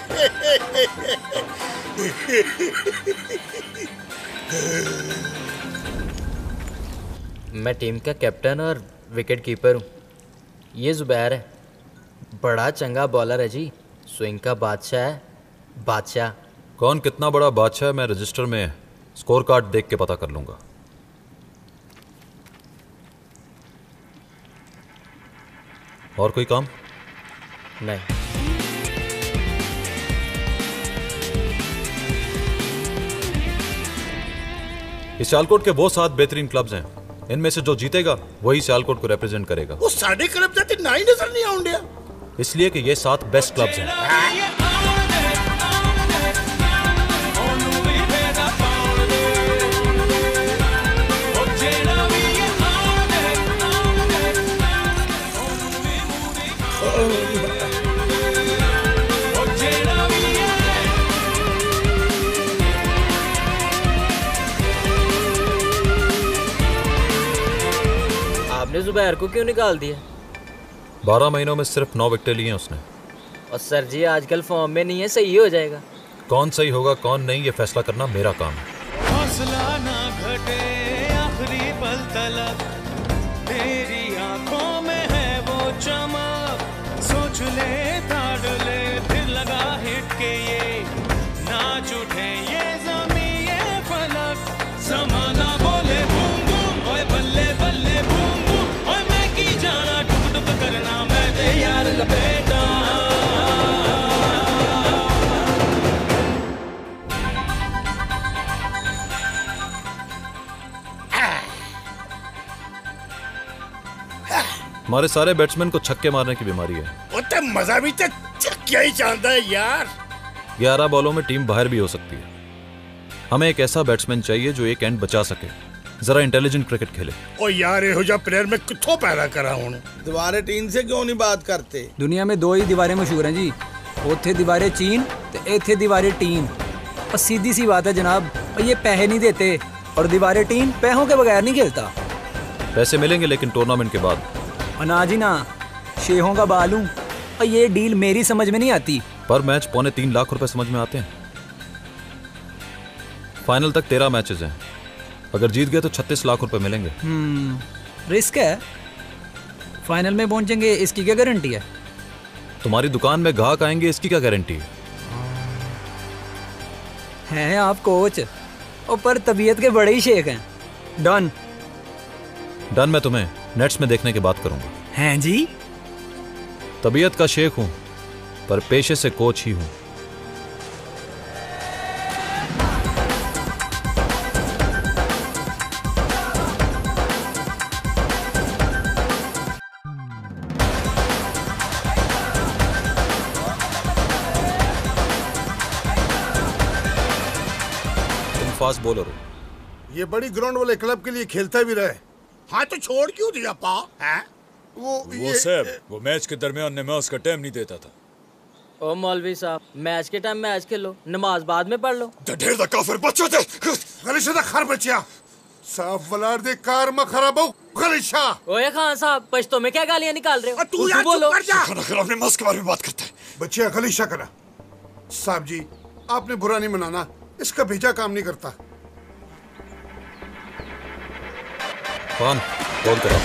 मैं टीम का कैप्टन और विकेट कीपर हूँ। ये ज़ुबैर है, बड़ा चंगा बॉलर है जी। स्विंग का बादशाह है, बादशाह। कौन कितना बड़ा बादशाह है मैं रजिस्टर में स्कोर कार्ड देख के पता कर लूँगा। और कोई काम? नहीं। इस सियालकोट के वो सात बेहतरीन क्लब्स हैं, इनमें से जो जीतेगा वही सियालकोट को रिप्रेजेंट करेगा। वो साढ़े क्लब जाते ना ही नजर नहीं आउंडिया, इसलिए कि ये सात बेस्ट क्लब्स हैं। ज़ुबैर को क्यों निकाल दिया? बारह महीनों में सिर्फ नौ विकेट लिए हैं उसने। और सर जी आजकल फॉर्म में नहीं है, सही हो जाएगा। कौन सही होगा कौन नहीं, ये फैसला करना मेरा काम है। झलक, तेरी आंखों में है वो चमक, सोच ले ताड़ ले दिल लगा हिट के ये नाच उठे ये जमी ये फलक, समाना बोले बूम बूम ओए बल्ले बल्ले बूम बूम ओए मैं की जाना टुक टुक करना मैं दे यार लपेटा। हमारे सारे बैट्समैन को छक्के मारने की बीमारी है। वो तो मजा भी तो छक्के ही चाहता है यार। ग्यारह बॉलों में टीम बाहर भी हो सकती है। हमें एक ऐसा बैट्समैन चाहिए जो एक एंड बचा सके, जरा इंटेलिजेंट क्रिकेट खेले। ओ यार ये हो जा प्लेयर में कित्थों पैदा करा हूं। दीवारे टीन से क्यों नहीं बात करते? दुनिया में दो ही दीवारें मशहूर हैं जी, ओथे दीवारे चीन ते एथे दीवारे टीन। और सीधी सी बात है जनाब, ये पैसे नहीं देते और दीवारे टीन पैसों के बगैर नहीं खेलता। पैसे मिलेंगे लेकिन टूर्नामेंट के बाद। ना जी ना, शेहों का बाल हूँ और ये डील मेरी समझ में नहीं आती। पर मैच पौने तीन लाख रुपए समझ में आते हैं। फाइनल तक तेरह मैचेस हैं। अगर जीत गए तो छत्तीस लाख रुपए मिलेंगे। रिस्क है, फाइनल में पहुंचेंगे इसकी क्या गारंटी है? तुम्हारी दुकान में ग्राहक आएंगे इसकी क्या गारंटी है? हैं आप कोच, और पर तबीयत के बड़े ही शेख हैं। डन डन, मैं तुम्हें नेट्स में देखने की बात करूंगा। हैं जी? तबीयत का शेख हूं पर पेशे से कोच ही हूं। तुम फास्ट बॉलर हो। ये बड़ी ग्राउंड वाले क्लब के लिए खेलता भी रहे। हाँ तो छोड़ क्यों दिया पा? है? वो वो ये... सर, वो मैच के दरमियान में उसका टाइम नहीं देता था। ओ मौलवी साहब, मैच के टाइम मैच खेलो, नमाज बाद में पढ़ लो। ढेर दा काफिर बच्चों थे, गलिशा दा खार बच्चिया, साफ वलार दे कार में खराब हो गलिशा। ओए खान साहब, पश्तो में क्या गालियां निकाल रहे हो? तू यार बोलो, अपने मौज के बारे में बात करते हैं। बच्चिया गलिशा करा। साहब जी आपने बुरा नहीं मनाना, इसका भेजा काम नहीं करता। कौन कॉल करो?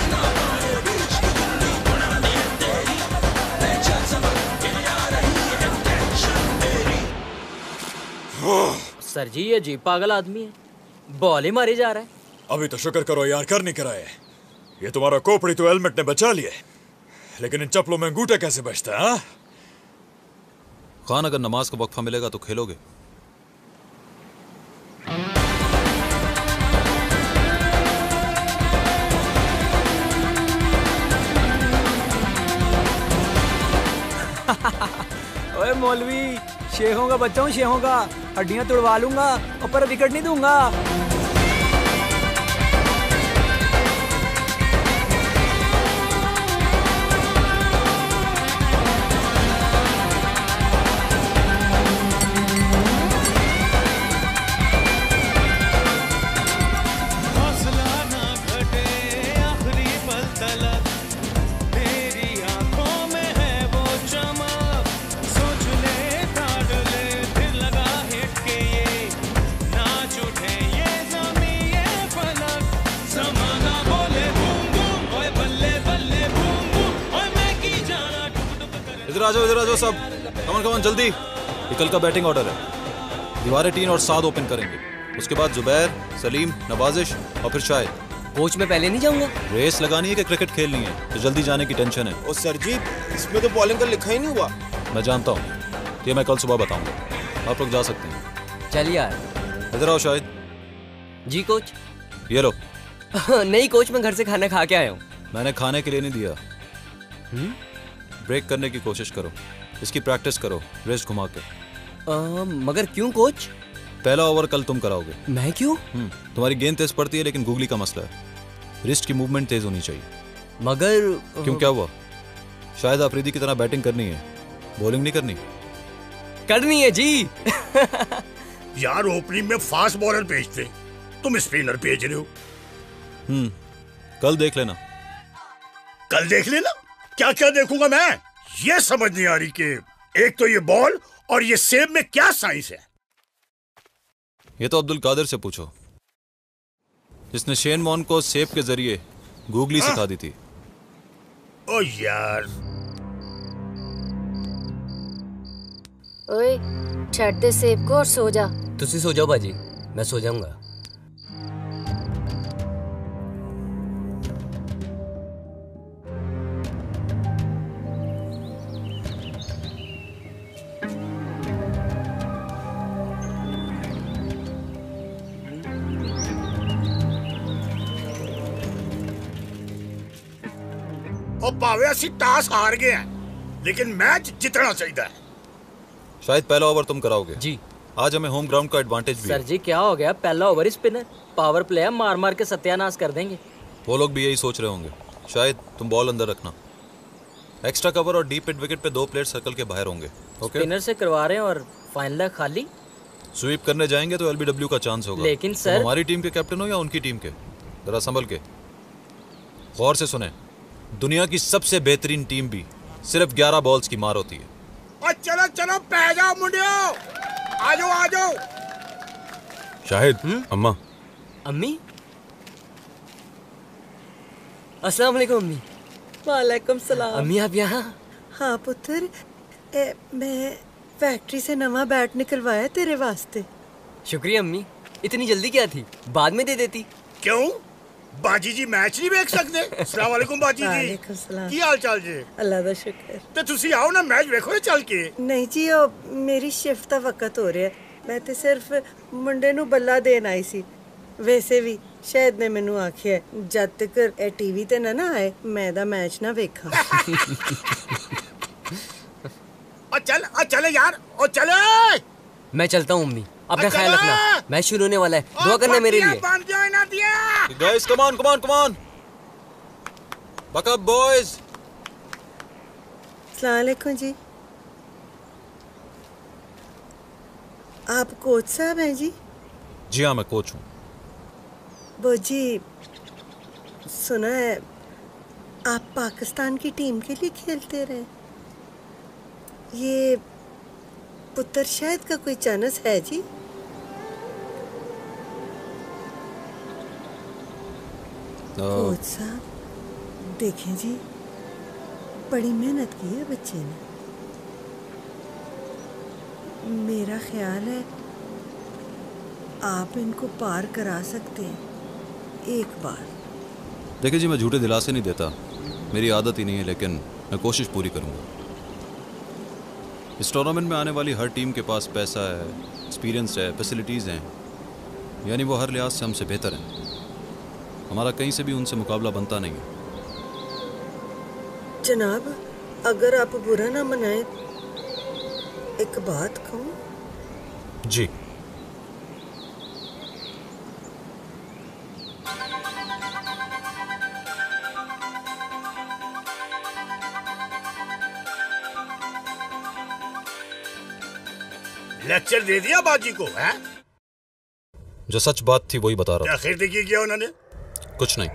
सर जी ये जी पागल आदमी है, बॉल ही मारी जा रहा है। अभी तो शुक्र करो यार कर नहीं कराए। ये तुम्हारा कोपड़ी तो हेलमेट ने बचा लिया, लेकिन इन चप्पलों में अंगूठा कैसे बचता है? खान अगर नमाज का वक्फा मिलेगा तो खेलोगे। ओए मौलवी, शेखों का बच्चा हूँ, शेखों का हड्डियाँ तुड़वा लूंगा और पर विकेट नहीं दूंगा। इधर आजो सब, कमन कमन जल्दी। ये कल का बैटिंग ऑर्डर है। दीवारें टीन और साद ओपन करेंगे, उसके बाद जुबैर, सलीम, नवाजिश और फिर शायद। कोच में पहले नहीं जाऊंगा? रेस लगानी है कि क्रिकेट खेलनी है तो जल्दी जाने की टेंशन है। ओ सर जी, इसमें तो बॉलिंग का लिखा ही नहीं हुआ। मैं जानता हूँ, ये मैं कल सुबह बताऊंगा। आप लोग जा सकते हैं। चलिए यार। इधर आओ शायद। जी कोच। ये लो। नहीं कोच, मैं घर से खाना खा के आया हूँ। मैंने खाने के लिए नहीं दिया। ब्रेक करने की कोशिश करो, इसकी प्रैक्टिस करो, रेस घुमा के। आ, मगर क्यों कोच? पहला ओवर कल तुम कराओगे। मैं क्यों? तुम्हारी गेंद तेज पड़ती है लेकिन गुगली का मसला है, रिस्ट की मूवमेंट तेज होनी चाहिए। मगर क्यों, क्या हुआ? शायद अफरीदी की तरह बैटिंग करनी है, बॉलिंग नहीं करनी। करनी है जी। यार ओपनिंग में फास्ट बॉलर भेजते, तुम स्पिनर भेज रहे हो। हम्म, कल देख लेना। कल देख लेना? क्या क्या देखूंगा मैं? ये समझ नहीं आ रही कि एक तो ये बॉल और ये सेब में क्या साइंस है। ये तो अब्दुल कादिर से पूछो। जिसने शेन मॉन को सेब के जरिए गूगली सिखा दी थी। ओ यार। ओए, छट दे सेब को और सो जा। तुसी सो जाओ बाजी, मैं सो जाऊंगा। टास हार गया लेकिन मैच जितना चाहिए है। शायद पहला ओवर तुम कराओगे। जी। आज हमें होम ग्राउंड का एडवांटेज भी। सर जी क्या हो गया, पहला ओवर स्पिनर पावर प्ले मार मार के सत्यानाश कर देंगे। वो लोग भी यही सोच रहे होंगे। शायद तुम बॉल अंदर रखना, एक्स्ट्रा कवर और डीप हिट विकेट पे दो प्लेयर सर्कल के बाहर होंगे। ओके? स्पिनर से करवा रहे हैं और फाइनल खाली। स्वीप करने जाएंगे तो एलबीडब्ल्यू का चांस होगा। लेकिन सर हमारी टीम के कैप्टन हो या उनकी टीम के, जरा संभल के गौर से सुने। दुनिया की सबसे बेहतरीन टीम भी सिर्फ ग्यारह बॉल्स की मार होती है। और चलो चलो पह जाओ मुंडियो, आ जाओ आ जाओ। शाहिद, अम्मा। अम्मी? अस्सलाम वालेकुम अम्मी। वालेकुम सलाम। अम्मी आप यहाँ? हाँ पुत्र, ए, मैं फैक्ट्री से नवा बैट निकलवाया तेरे वास्ते। शुक्रिया अम्मी, इतनी जल्दी क्या थी, बाद में दे देती। क्यों बाजी जी मैच नहीं देख सकते? अस्सलाम वालेकुम बाजी जी, की हाल चाल जी? अल्लाह दा शुक्र। ते तुसी आओ ना मैच देखो ना चल के। नहीं जी मेरी शिफ्ट दा वक्त हो रहा है, मैं ते सिर्फ मुंडे नु बल्ला देन आई सी। वैसे भी शायद ने मेनू आखिया जद तक ए टीवी ते ना ना आए मैं दा मैच ना वेखां। ओ चल ओ चले यार, ओ चले। मैं चलता हूँ मम्मी, अपना ख्याल रखना, मैच शुरू होने वाला है, दुआ करना मेरे लिए। Guys come on come on come on, buck up boys. अस्सलाम वालेकुम जी। आप कोच साहब हैं जी? जी हाँ मैं कोच हूँ। वो जी सुना है आप पाकिस्तान की टीम के लिए खेलते रहे, ये पुत्र शायद का कोई चांस है जी? कोच साहब देखें जी, बड़ी मेहनत की है बच्चे ने। मेरा ख्याल है आप इनको पार करा सकते हैं एक बार। देखिए जी मैं झूठे दिलासे नहीं देता, मेरी आदत ही नहीं है, लेकिन मैं कोशिश पूरी करूंगा। इस टूर्नामेंट में आने वाली हर टीम के पास पैसा है, एक्सपीरियंस है, फैसिलिटीज़ हैं, यानी वो हर लिहाज से हमसे बेहतर हैं। हमारा कहीं से भी उनसे मुकाबला बनता नहीं है। जनाब अगर आप बुरा ना मनाएं, एक बात कहूं? जी। लेक्चर दे दिया बाजी को हैं? जो सच बात थी वही बता रहा हूं। आखिर देखिए क्या उन्होंने? कुछ नहीं।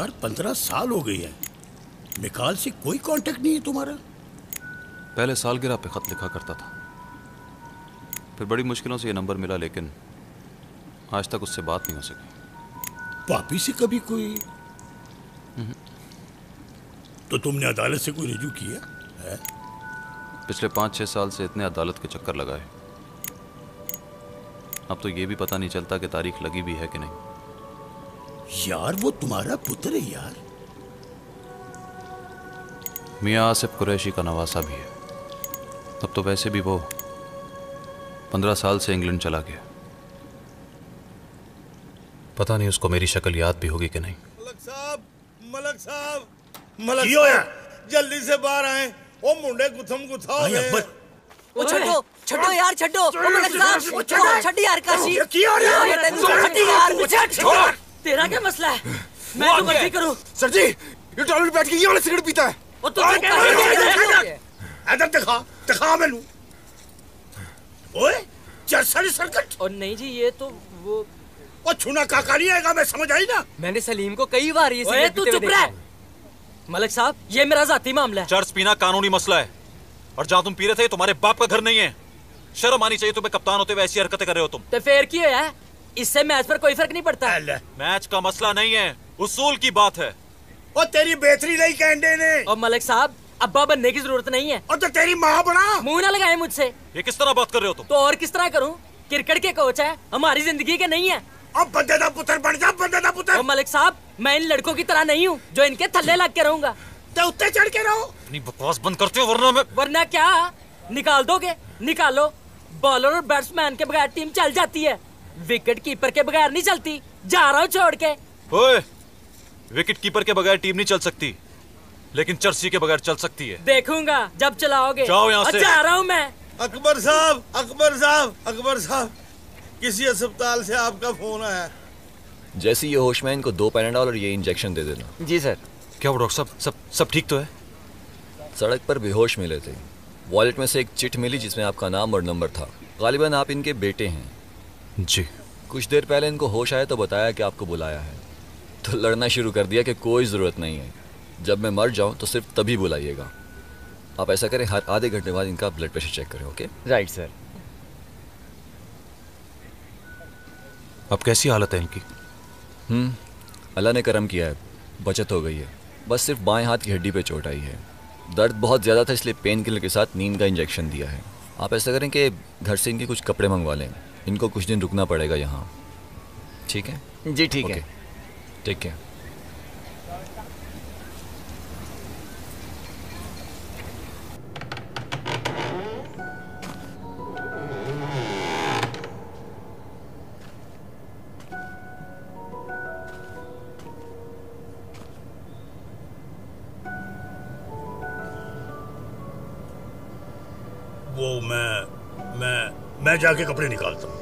यार पंद्रह साल हो गई है, मिकाल से कोई कांटेक्ट नहीं है तुम्हारा। पहले सालगिरह पे खत लिखा करता था, फिर बड़ी मुश्किलों से ये नंबर मिला, लेकिन आज तक उससे बात नहीं हो सकी। पापी से कभी कोई? तो तुमने अदालत से कोई रजू किया है? पिछले पाँच छः साल से इतने अदालत के चक्कर लगाए, अब तो ये भी पता नहीं चलता कि तारीख लगी भी है कि नहीं। यार वो तुम्हारा पुत्र है यार, मियाँ आसिफ कुरैशी का नवासा भी है। तब तो वैसे भी वो पंद्रह साल से इंग्लैंड चला गया, पता नहीं उसको मेरी शक्ल याद भी होगी कि नहीं। मलक साहब, मलक साहब, मलक साहब जल्दी से बाहर आए, ओ मुंडे गुथम गुथाओ। ओ छोड़ो छोड़ो यार, छोड़ो मलक साहब, छोड़ो छोड़ यार काशी, क्या हो रहा है? छोड़ यार मुझे, छोड़। तेरा क्या मसला है? मैं तो मर्जी करूं। सर जी ये टॉयलेट बैठ के ये वाला सिगरेट पीता है। वो तो अदब दिखा, दिखा मैं लूं। ओए चरसरी सर्कट। और नहीं जी ये तो वो वो छूना काका नहीं आएगा, मैं समझ आई ना। मैंने सलीम को कई बार ये सिगरेट पीते हुए देखा। मलक साहब ये मेरा जाती मामला है। चर्स पीना कानूनी मसला है, और जहाँ तुम पी रहे थे तुम्हारे बाप का घर नहीं है। शर्म आनी चाहिए तुम्हें, कप्तान होते हुए ऐसी हरकतें कर रहे हो तुम। तो फेर की है, इससे मैच पर कोई फर्क नहीं पड़ता। मैच का मसला नहीं है, उसूल की बात है। और तेरी बेहतरी नहीं कहने ने। और मलिक साहब अब्बा बनने की जरूरत नहीं है। और तो तेरी माँ बना। मुंह ना लगाए मुझसे। ये किस तरह बात कर रहे हो तुम? तो और किस तरह करूं? क्रिकेट के कोच है, हमारी जिंदगी के नहीं है। अब बंदे दा पुत्र बन जा, बंदे दा पुत्र। और मलिक साहब मैं इन लड़कों की तरह नहीं हूँ जो इनके थल्ले लग के रहूंगा। तो उत्ते चढ़ के रहो। अपनी बकवास बंद करते हो वरना मैं। वरना क्या, निकाल दोगे? निकालो। बॉलर और बैट्समैन के बगैर टीम चल जाती है, विकेट कीपर के बगैर नहीं चलती। जा रहा हूँ छोड़ के। विकेट कीपर के बगैर टीम नहीं चल सकती, लेकिन चर्सी के बगैर चल सकती है। देखूंगा जब चलाओगे। जाओ यहाँ से। जा रहा हूँ मैं। अकबर साहब, अकबर साहब, अकबर साहब, किसी अस्पताल से आपका फोन आया। जैसे ये होश में, इनको दो पैराडॉल और ये इंजेक्शन दे देना। जी सर। क्या डॉक्टर साहब सब सब ठीक तो है? सड़क पर बेहोश मिले थे, वॉलेट में से एक चिट मिली जिसमें आपका नाम और नंबर था। गालिबन आप इनके बेटे हैं। जी। कुछ देर पहले इनको होश आया तो बताया कि आपको बुलाया है, तो लड़ना शुरू कर दिया कि कोई ज़रूरत नहीं है, जब मैं मर जाऊं तो सिर्फ तभी बुलाइएगा। आप ऐसा करें हर आधे घंटे बाद इनका ब्लड प्रेशर चेक करें। ओके? Right sir. अब कैसी हालत है इनकी? हम्म, अल्लाह ने करम किया है, बचत हो गई है, बस सिर्फ बाएं हाथ की हड्डी पे चोट आई है। दर्द बहुत ज़्यादा था इसलिए पेन किलर के साथ नींद का इंजेक्शन दिया है। आप ऐसा करें कि घर से इनके कुछ कपड़े मंगवा लें, इनको कुछ दिन रुकना पड़ेगा यहाँ। ठीक है जी? ठीक है, टेक केयर। वो मैं मैं मैं जाके कपड़े निकालता हूँ।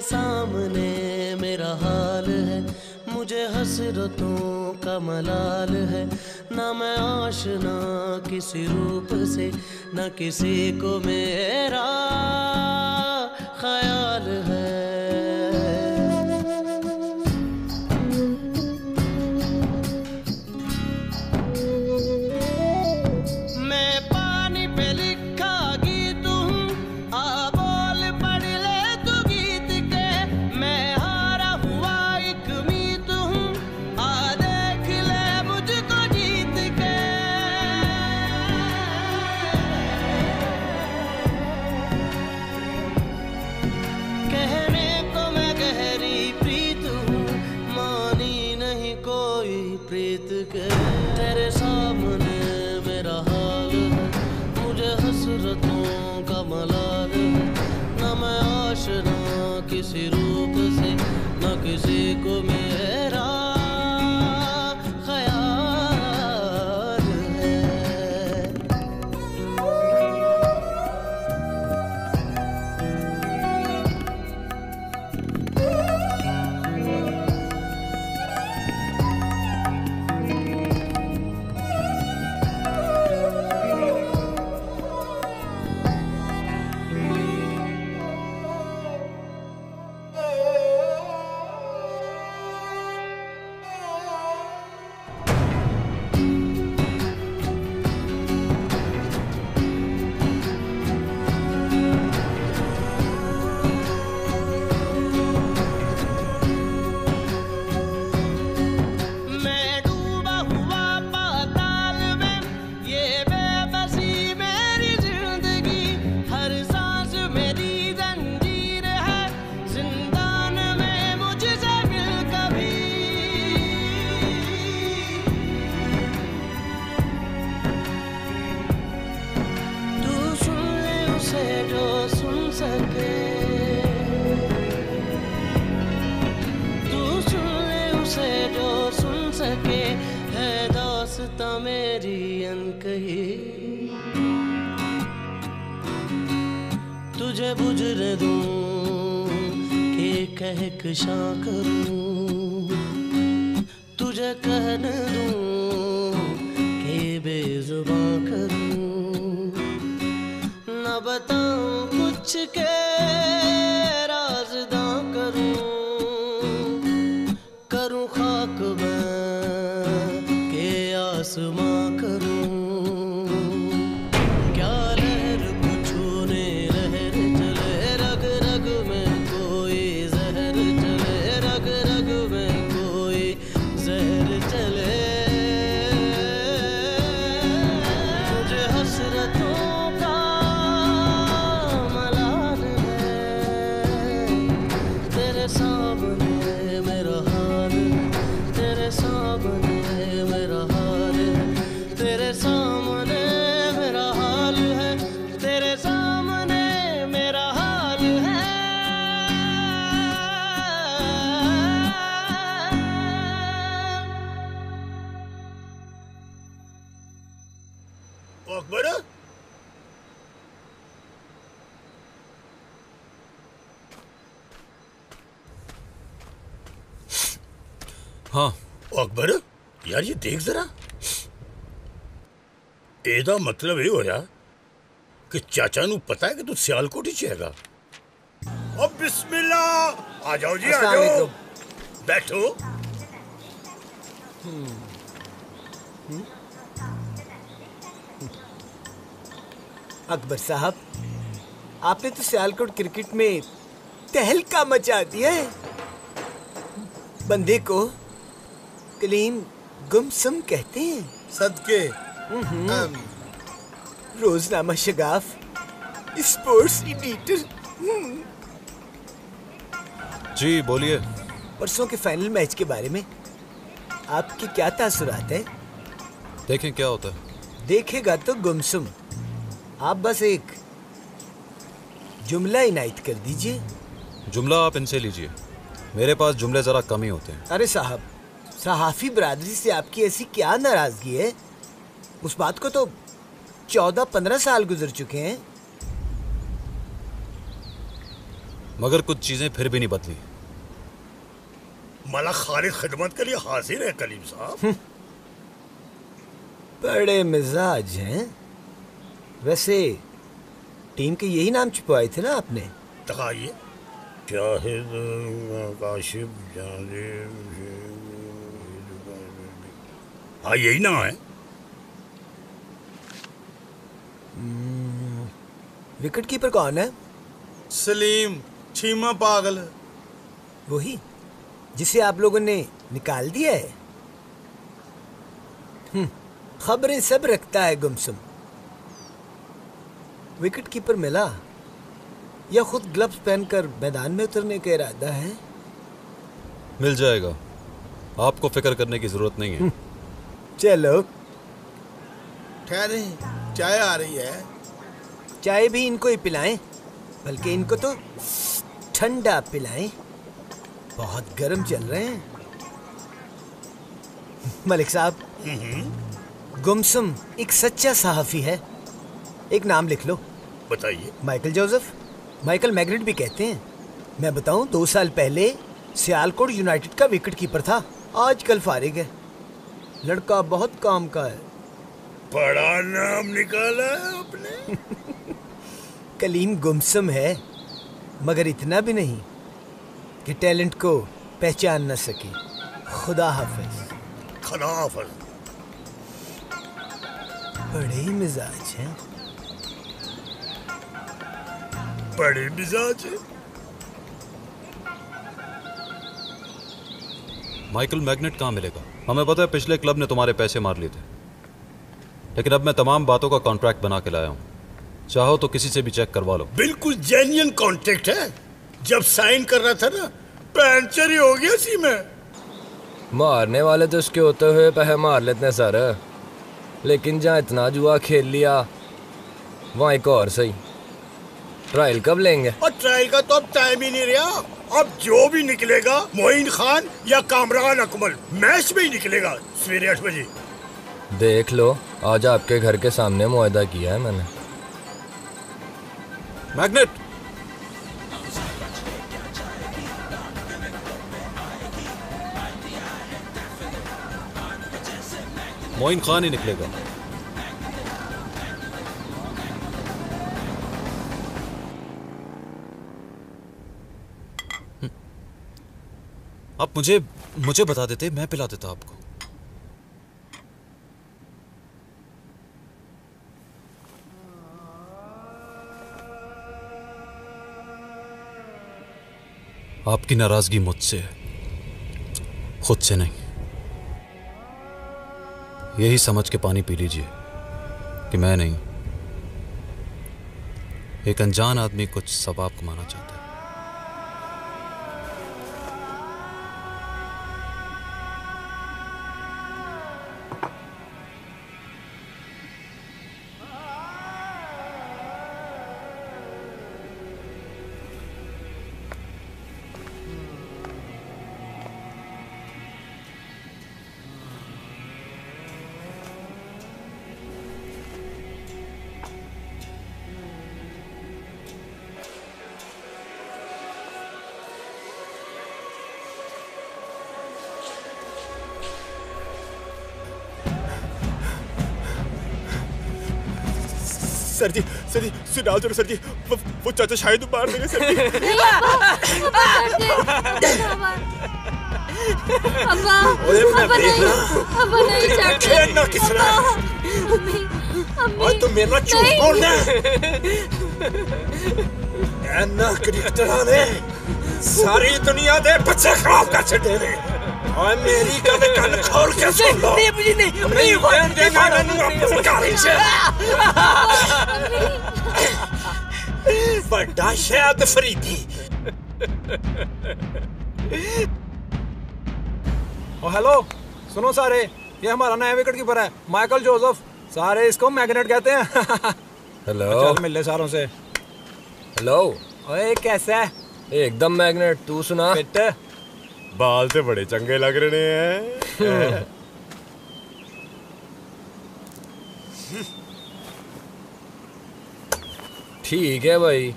सामने मेरा हाल है, मुझे हसरतों का मलाल है। ना मैं आशना किसी रूप से, ना किसी को मेरा ख्याल है। किसी रूप से न किसी को मेरा शां करूं, तुझे कहन दूं के बेजुबां करूं, न बताऊं कुछ के राज़दा करूं, करूं खाक मैं के आसमां करूं। अकबर यार ये देख जरा, एदा मतलब ये होया कि चाचा नू पता है कि तू सियालकोट ही चेगा। अब बिस्मिल्लाह आ जाओ जी, आ जाओ बैठो। हुँ। हुँ। हुँ। अकबर साहब आपने तो सियालकोट क्रिकेट में तहलका मचा दिया है। बंदे को कलीम गुमसुम कहते हैं। सदके रोजनामा शगाफ स्पोर्ट्स एडिटर। जी बोलिए। परसों के फाइनल मैच के बारे में आपके क्या तासुरात है? देखें क्या होता है। देखेगा तो गुमसुम। आप बस एक जुमला इनायत कर दीजिए। जुमला आप इनसे लीजिए, मेरे पास जुमले जरा कम ही होते हैं। अरे साहब, सहाफ़ी बरादरी से आपकी ऐसी क्या नाराज़गी है? उस बात को तो चौदह पंद्रह साल गुजर चुके हैं। मगर कुछ चीजें फिर भी नहीं बदली। मलक खालिद खिदमत के लिए हाजिर है कलीम साहब। बड़े मिजाज हैं। वैसे टीम के यही नाम छुपवाए थे ना आपने? दिखाइए। शाहिद काशिफ हाँ यही नाम है। विकेट कीपर कौन है? सलीम चीमा पागल है। वही जिसे आप लोगों ने निकाल दिया है। खबरें सब रखता है गुमसुम। विकेट कीपर मिला या खुद ग्लव्स पहनकर मैदान में उतरने का इरादा है? मिल जाएगा, आपको फिक्र करने की जरूरत नहीं है। चलो ठहरे, चाय आ रही है। चाय भी इनको ही पिलाएं, बल्कि इनको तो ठंडा पिलाएं, बहुत गर्म चल रहे हैं। मलिक साहब, गुमसुम एक सच्चा सहाफ़ी है। एक नाम लिख लो। बताइए। माइकल जोसेफ, माइकल मैग्नेट भी कहते हैं। मैं बताऊं, दो साल पहले सियालकोट यूनाइटेड का विकेट कीपर था, आजकल फारिग है। लड़का बहुत काम का है। बड़ा नाम निकाला है आपने। कलीम गुमसुम है, मगर इतना भी नहीं कि टैलेंट को पहचान न सके। खुदा हाफिज। खुदा हाफिज। बड़े ही मिजाज हैं। बड़े मिजाज हैं। माइकल मैग्नेट कहाँ मिलेगा? हमें पता है पिछले क्लब ने तुम्हारे पैसे मार लिए थे, लेकिन अब मैं तमाम बातों का कॉन्ट्रैक्ट बना के लाया हूँ। चाहो तो किसी से भी चेक करवा लो। बिल्कुल जेन्युइन कॉन्ट्रैक्ट है। जब साइन कर रहा था ना, पंचर ही हो गया सी में। मारने वाले तो उसके होते हुए पह मार लेते सारा, लेकिन जहाँ इतना जुआ खेल लिया वहाँ एक और सही। ट्रायल कब लेंगे? और ट्रायल का तो अब टाइम ही नहीं रहा। अब जो भी निकलेगा, मोइन खान या कामरान अकमल, मैच में ही निकलेगा सवेरे आठ बजे। देख लो, आज आपके घर के सामने मुआहदा किया है मैंने। मैग्नेट, मोइन खान ही निकलेगा। आप मुझे मुझे बता देते, मैं पिला देता आपको। आपकी नाराजगी मुझसे है, खुद से नहीं। यही समझ के पानी पी लीजिए कि मैं नहीं, एक अनजान आदमी कुछ सवाब कमाना चाहता है। सर जी, सर जी, सुनाओ जरूर सर जी। वो, वो चाचा शायद मार देंगे सर जी। सारी दुनिया दे बच्चे खराब कर छे ने। मेरी कद कन खोल के सुन लो। नहीं मुझे नहीं नहीं बहन दे माना नु अपने सरकारी से बड़ा शाहिद अफरीदी। ओ हेलो, सुनो सारे, ये हमारा नया विकेट कीपर है माइकल जोसेफ। सारे इसको मैग्नेट कहते हैं। हेलो, चल मिल ले सारों से। हेलो, ओए कैसा है? एकदम मैग्नेट, तू सुना? फिट। बाल से बड़े चंगे लग रहे हैं। ठीक है भाई।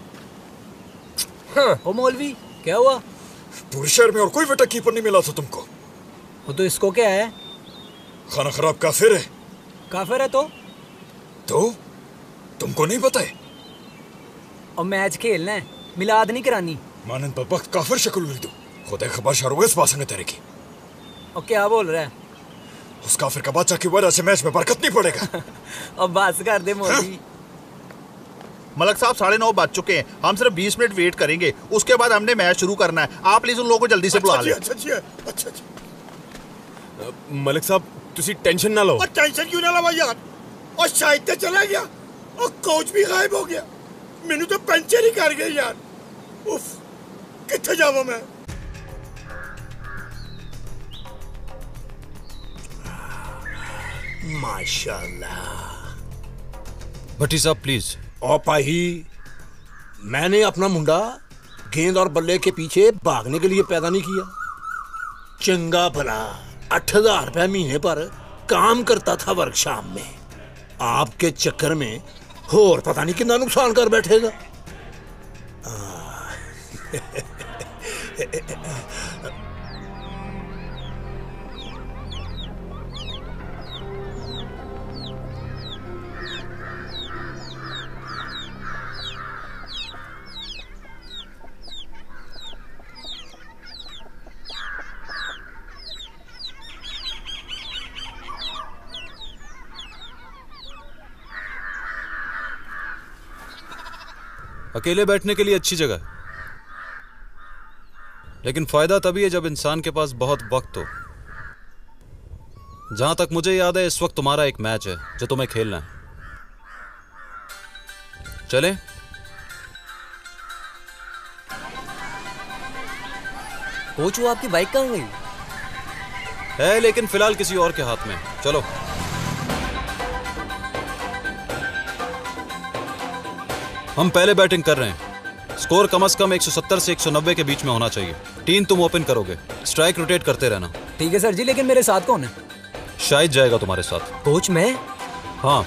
हाँ। ओ मौलवी क्या हुआ? पूरे शहर में और कोई विकेट कीपर नहीं मिला था तुमको। वो तो इसको क्या है, खाना खराब काफिर है। काफिर है तो तो तुमको नहीं पता है? और मैच खेलना है, मिलाद नहीं करानी। मानन पर वक्त काफिर शक्ल ले दो, खुदा खबर शारोवेस पास में तेरे की। और क्या बोल रहा है? उस काफिर का बादशाह की वजह से मैच में बरकत नहीं पड़ेगा। अब बात कर दे मौलवी। मलक साहब साढ़े नौ बज चुके हैं, हम सिर्फ बीस मिनट वेट करेंगे, उसके बाद हमने मैच शुरू करना है। आप प्लीज उन लोगों को जल्दी से बुला लें। अच्छा जी, अच्छा जी। मलक साहब तुसी टेंशन ना लो। टेंशन क्यों ना लवा यार, और शायद तो चला गया और कोच भी गायब हो गया, मैनू तो पंचर ही कर गई यार। उफ, किथे जावां मैं। माशाल्लाह। भट्टी साहब प्लीज। और भाई, मैंने अपना मुंडा गेंद और बल्ले के पीछे भागने के लिए पैदा नहीं किया। चंगा भला आठ हजार रुपये महीने पर काम करता था वर्कशॉप में, आपके चक्कर में और पता नहीं कितना नुकसान कर बैठेगा। अकेले बैठने के लिए अच्छी जगह है, लेकिन फायदा तभी है जब इंसान के पास बहुत वक्त हो। जहां तक मुझे याद है इस वक्त तुम्हारा एक मैच है जो तुम्हें खेलना है। चले कोच, वो आपकी बाइक कहां गई है? लेकिन फिलहाल किसी और के हाथ में। चलो हम पहले बैटिंग कर रहे हैं, स्कोर कम से कम एक सौ सत्तर से एक सौ नब्बे के बीच में होना चाहिए। टीम तुम ओपन करोगे, स्ट्राइक रोटेट करते रहना। ठीक है सर जी, लेकिन मेरे साथ कौन है? शायद जाएगा तुम्हारे साथ। कोच मैं? हाँ,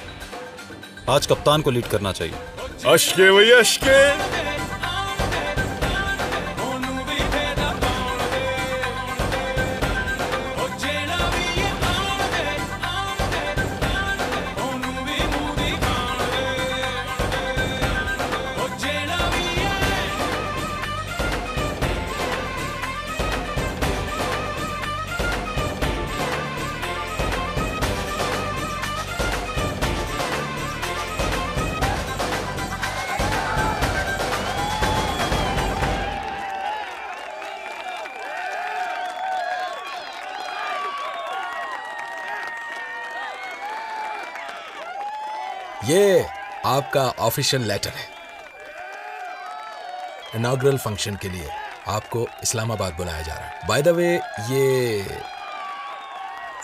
आज कप्तान को लीड करना चाहिए। अश्के वही अश्के। आपका ऑफिशियल लेटर है, इनॉग्रल फंक्शन के लिए आपको इस्लामाबाद बुलाया जा रहा है। बाय द वे, ये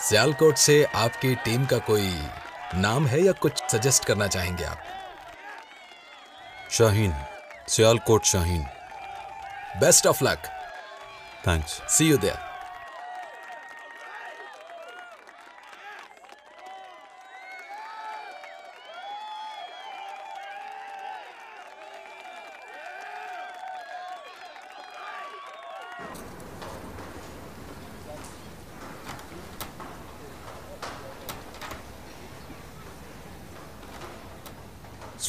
सियालकोट से आपकी टीम का कोई नाम है या कुछ सजेस्ट करना चाहेंगे आप? Shaheen, Sialkot Shaheen. Best of luck. Thanks, see you there.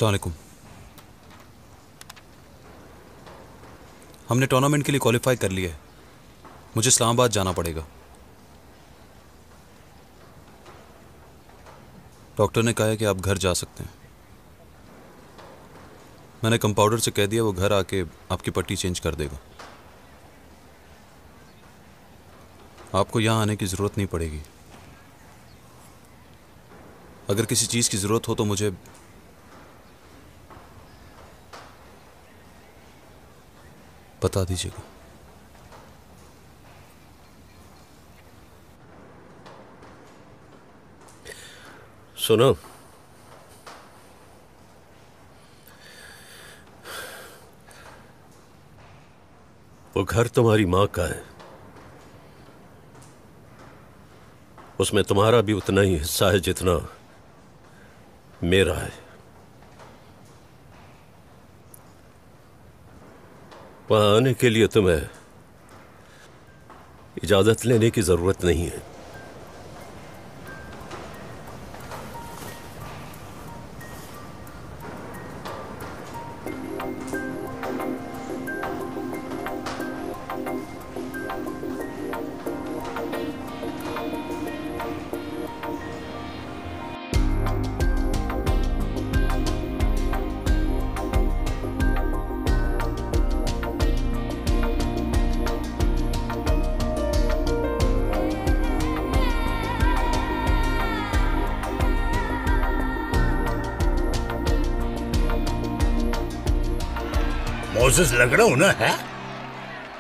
अस्सलामुअलैकुम। हमने टूर्नामेंट के लिए क्वालिफाई कर लिया है, मुझे इस्लामाबाद जाना पड़ेगा। डॉक्टर ने कहा है कि आप घर जा सकते हैं। मैंने कंपाउंडर से कह दिया, वो घर आके आपकी पट्टी चेंज कर देगा। आपको यहाँ आने की ज़रूरत नहीं पड़ेगी। अगर किसी चीज़ की ज़रूरत हो तो मुझे बता दीजिएगा। सुनो, वो घर तुम्हारी मां का है, उसमें तुम्हारा भी उतना ही हिस्सा है जितना मेरा है। वहाँ आने के लिए तुम्हें इजाजत लेने की जरूरत नहीं है। लग रहा हूँ ना, है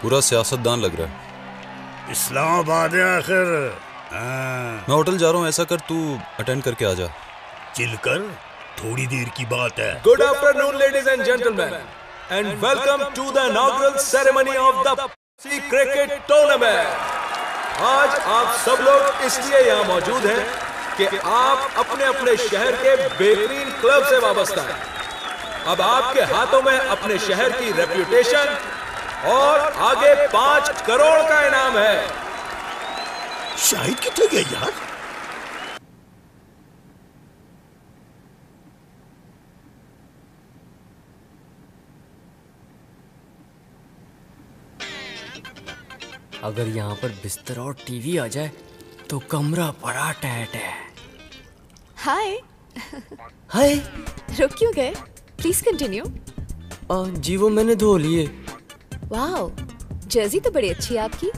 पूरा सियासतदान लग रहा है। इस्लामाबाद है आखिर। मैं होटल जा रहा हूँ, ऐसा कर तू अटेंड करके आ जा। चिलकर, थोड़ी देर की बात है। Good afternoon ladies and gentleman and welcome to the inaugural ceremony of the Pepsi cricket tournament. आज आप सब लोग इसलिए यहाँ मौजूद हैं कि आप अपने अपने शहर के बेहतरीन क्लब से वाबस्ता हैं। अब आपके हाथों में अपने शहर की रेप्यूटेशन और आगे पांच करोड़ का इनाम है। शाहिद कितने गए यार? अगर यहाँ पर बिस्तर और टीवी आ जाए तो कमरा बड़ा टाइट है। हाय हाय, रुक क्यों गए? Please continue. जी वो मैंने धो लिए। वाओ, जर्सी तो बड़ी अच्छी है आपकी,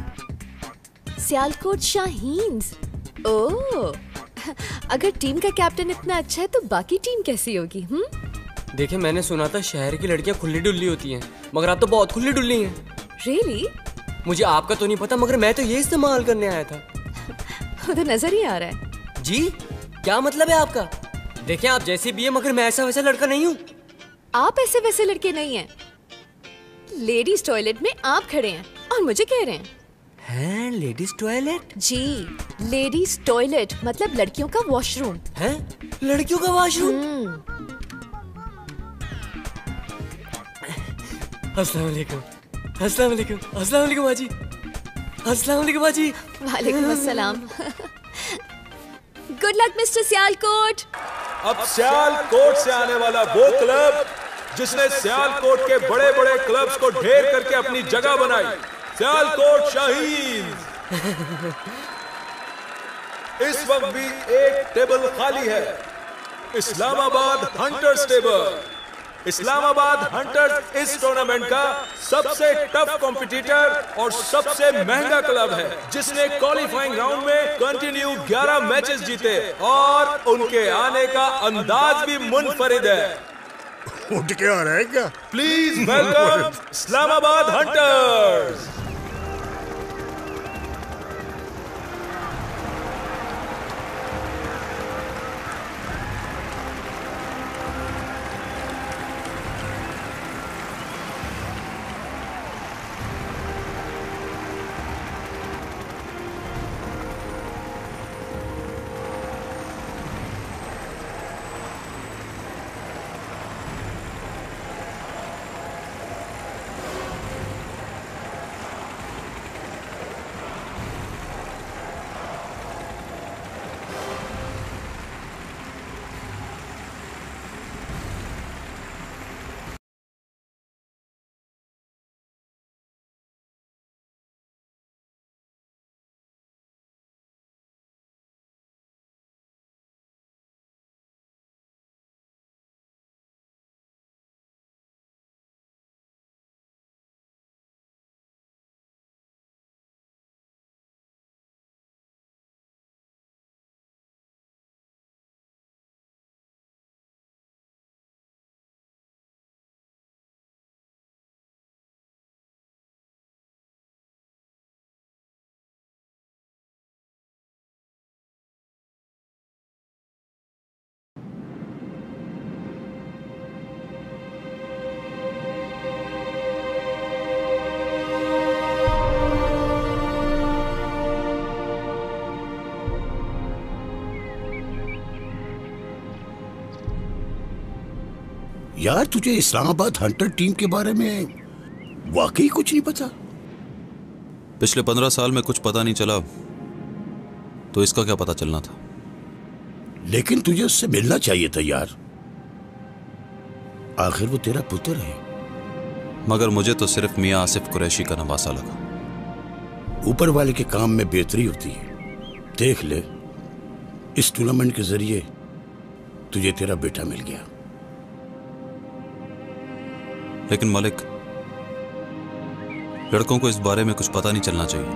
सियालकोट शाहीन्स। ओह, अगर टीम का कैप्टन इतना अच्छा है तो बाकी टीम कैसी होगी? हम्म, देखिए मैंने सुना था शहर की लड़कियां खुली डुल्ली होती हैं, मगर आप तो बहुत खुली डुल्ली हैं। रियली? मुझे आपका तो नहीं पता, मगर मैं तो ये इस्तेमाल करने आया था। वो तो नजर ही आ रहा है। जी क्या मतलब है आपका? देखिए आप जैसे भी है, मगर मैं ऐसा वैसा लड़का नहीं हूँ। आप ऐसे वैसे लड़के नहीं हैं। लेडीज टॉयलेट में आप खड़े हैं और मुझे कह रहे हैं। हैं लेडीज टॉयलेट? जी लेडीज टॉयलेट मतलब लड़कियों का वॉशरूम। हैं लड़कियों का वॉशरूम? अस्सलाम वालेकुम, अस्सलाम वालेकुम, अस्सलाम वालेकुम बाजी, अस्सलाम वालेकुम बाजी। वालेकुम अस्सलाम। Good luck mister Sialkot. अब सियालकोट से आने वाला वो क्लब जिसने सियालकोट के बड़े बड़े क्लब्स को ढेर करके अपनी जगह बनाई, सियालकोट शाहीन। इस वक्त भी एक टेबल खाली है, Islamabad hunters table. Islamabad hunters इस टूर्नामेंट का सबसे टफ कॉम्पिटिटर और सबसे महंगा क्लब है, जिसने क्वालिफाइंग राउंड में कंटिन्यू ग्यारह मैचेस जीते और उनके आने का अंदाज भी मुनफरिद है। उठ के आ रहा है क्या? Please welcome Islamabad hunters. यार तुझे इस्लामाबाद हंटर टीम के बारे में वाकई कुछ नहीं पता। पिछले पंद्रह साल में कुछ पता नहीं चला तो इसका क्या पता चलना था। लेकिन तुझे उससे मिलना चाहिए था यार, आखिर वो तेरा पुत्र है। मगर मुझे तो सिर्फ मियां आसिफ कुरैशी का नवासा लगा। ऊपर वाले के काम में बेहतरी होती है। देख ले, इस टूर्नामेंट के जरिए तुझे तेरा बेटा मिल गया। लेकिन मलिक, लड़कों को इस बारे में कुछ पता नहीं चलना चाहिए।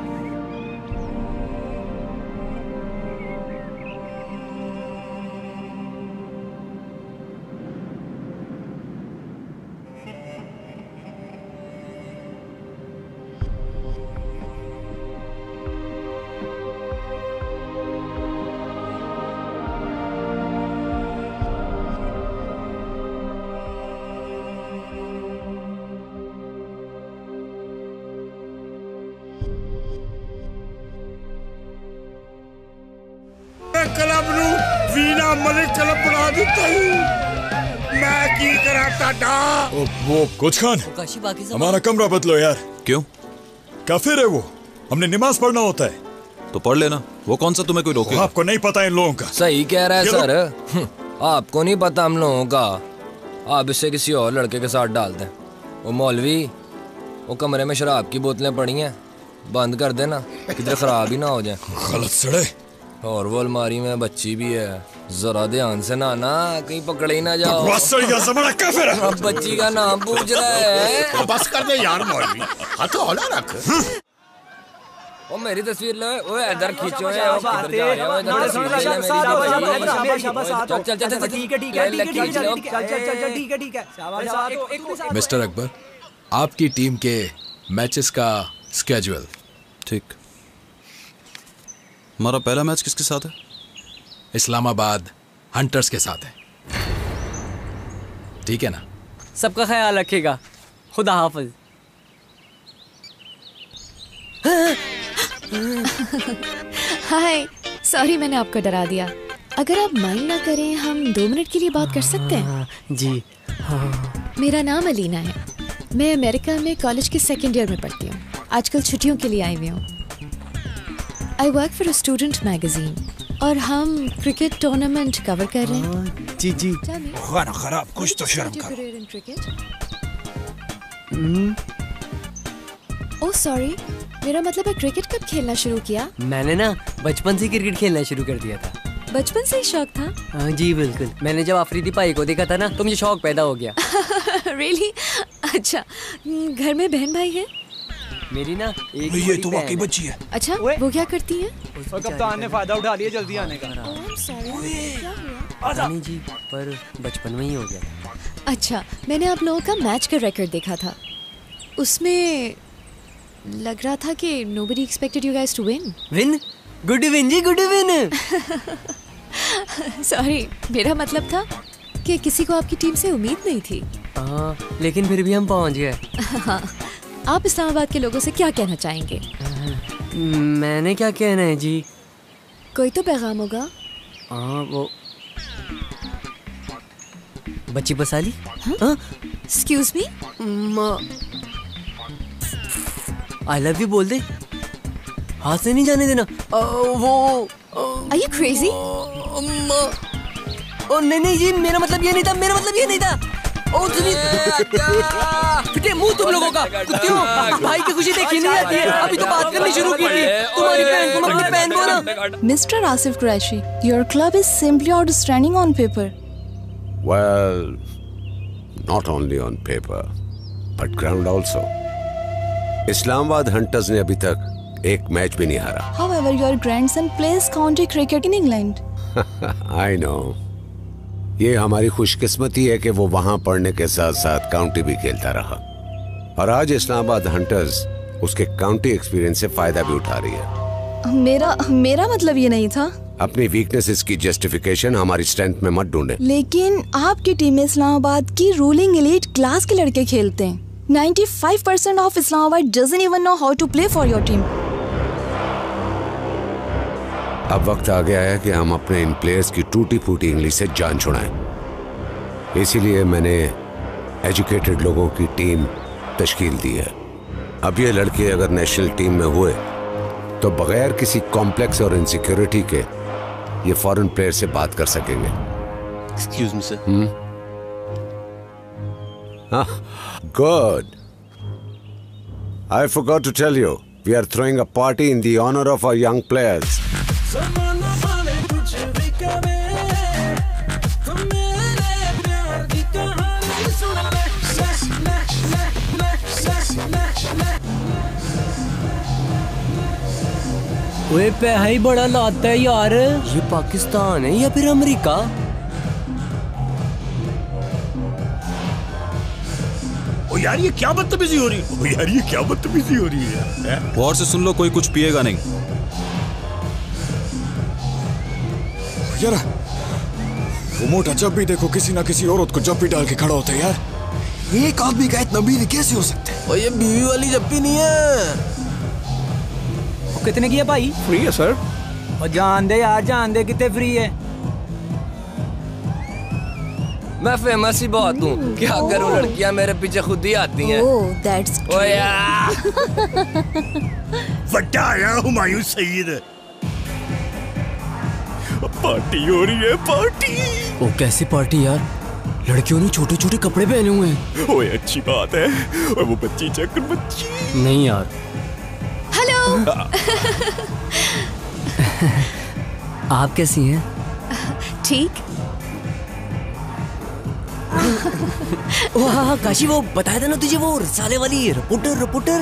वो कोच खान, हमारा कमरा बदलो यार। क्यों? काफिर है वो, हमने नमाज पढ़ना होता है। तो पढ़ लेना, वो कौन सा तुम्हें कोई रोकेगा? आपको नहीं पता इन लोगों का। सही कह रहा है सर, आपको नहीं पता हम लोगों का। आप इसे किसी और लड़के के साथ डाल दें। वो मौलवी, वो कमरे में शराब की बोतलें पड़ी हैं, बंद कर देना किधर खराब ही ना हो जाए। गलत सड़े। और वो अलमारी में बच्ची भी है, जरा ध्यान से ना ना कहीं पकड़े ही ना जाओ। अब बच्ची का नाम पूछ रहा है। बस कर दे यार मौलवी, हाथ हौला रख। ओ मेरी तस्वीर ले, ओए इधर खींचो यार, इधर जा रहे हो, इधर तस्वीर ले। ठीक है ठीक है ठीक है चल चल ठीक है ठीक है। मिस्टर अकबर, आपकी टीम के मैचेस का स्केड्यूल। ठीक, हमारा पहला मैच किसके साथ है? इस्लामाबाद हंटर्स के साथ है। ठीक है ना? सबका ख्याल रखेगा, खुदा हाफिज। हाय, सॉरी मैंने आपको डरा दिया। अगर आप माइंड ना करें, हम दो मिनट के लिए बात कर सकते हैं? जी। मेरा नाम अलीना है, मैं अमेरिका में कॉलेज के सेकेंड ईयर में पढ़ती हूँ। आजकल छुट्टियों के लिए आई हुई हूँ। I work for a student magazine और हम क्रिकेट टूर्नामेंट कवर कर रहे हैं। जी जी। खाना खराब, कुछ तो शर्म करो। ओह सॉरी, मेरा मतलब है क्रिकेट कब खेलना शुरू किया? मैंने ना बचपन से क्रिकेट खेलना शुरू कर दिया था। बचपन से ही शौक था? हाँ जी बिल्कुल, मैंने जब आफरीदी भाई को देखा था ना तो मुझे शौक पैदा हो गया। रियली? अच्छा, घर में बहन भाई है? मेरी ना एक ये तो वाकई बच्ची है। अच्छा, वो क्या करती है? कप्तान ने फायदा उठा लिया जल्दी आने का। नहीं जी, पर बचपन में ही हो गया। अच्छा, मैंने आप लोगों का मैच का रिकॉर्ड देखा था, उसमें लग रहा था कि nobody expected you guys to win. Win? Good win ji, good win. Sorry, मेरा मतलब था कि किसी को आपकी टीम से उम्मीद नहीं थी। हाँ, लेकिन फिर भी हम पहुँच गए। आप इस्लामाबाद के लोगों से क्या कहना चाहेंगे? मैंने क्या कहना है जी? कोई तो पैगाम होगा। हाँ, वो बच्ची बसा ली। Excuse me, I love you बोल दे। हाथ से नहीं जाने देना। आ, वो आर यू क्रेजी? ओ नहीं नहीं जी, मेरा मतलब ये नहीं था, मेरा मतलब ये नहीं था। ओ फिटे मुंह तुम लोगों का, कुत्तियों। भाई की खुशी देखी नहीं जाती है, अभी तो बात करनी शुरू की थी। तुम्हारी बहन को मतलब बहन को ना। Mister Asif Qureshi, your club is simply outstanding on paper. Well, not only on paper but ground also. Islamabad hunters ने अभी तक एक मैच भी नहीं हारा। However your grandson plays county cricket in England. I know, ये हमारी खुशकिस्मती है कि वो वहाँ पढ़ने के साथ साथ काउंटी भी खेलता रहा, और आज इस्लामाबाद हंटर्स उसके काउंटी एक्सपीरियंस से फायदा भी उठा रही है। मेरा मेरा मतलब ये नहीं था। अपनी वीकनेसेस की जस्टिफिकेशन हमारी स्ट्रेंथ में मत ढूंढे। लेकिन आपकी टीम में इस्लामाबाद की रूलिंग एलीट क्लास के लड़के खेलते हैं। Ninety five percent of Islamabad doesn't even know how to play for your team. अब वक्त आ गया है कि हम अपने इन प्लेयर्स की टूटी फूटी इंग्लिश से जान छुड़ाएं। इसीलिए मैंने एजुकेटेड लोगों की टीम तश्कील दी है। अब ये लड़के अगर नेशनल टीम में हुए तो बगैर किसी कॉम्प्लेक्स और इनसिक्योरिटी के ये फॉरेन प्लेयर से बात कर सकेंगे। Excuse me sir. हाँ, good. I forgot to tell you, we are throwing a party in the honour of our young players. वे पैसा ही बड़ा लाता है यार। ये पाकिस्तान है या फिर अमेरिका? ओ यार ये क्या बदतमीजी हो रही है। ओ यार ये क्या बदतमीजी हो रही है। गौर से सुन लो, कोई कुछ पिएगा नहीं। यार वो मोटा जब भी देखो किसी ना किसी औरत को जब भी डाल के खड़ा होता है यार। एक आदमी का इतना बीवी कैसे हो सकता है? और ये बीवी वाली जब भी नहीं है। कितने की है भाई? फ्री है सर। और जान दे यार, जान दे कितने फ्री है। मैं फेमस ही बहुत हूँ, क्या करूँ, लड़कियाँ मेरे पीछे खुद ही आती हैं। Oh that's true. बट्टा आया हुमायूं सईद। पार्टी हो रही है पार्टी। ओ कैसी पार्टी यार, लड़कियों ने छोटे छोटे कपड़े पहने हुए हैं। ओए अच्छी बात है। और वो बच्ची चक्कर बच्ची नहीं यार। आप कैसी हैं? ठीक। वाह काशी, वो बताया था ना तुझे वो साले वाली रिपोर्टर रिपोर्टर।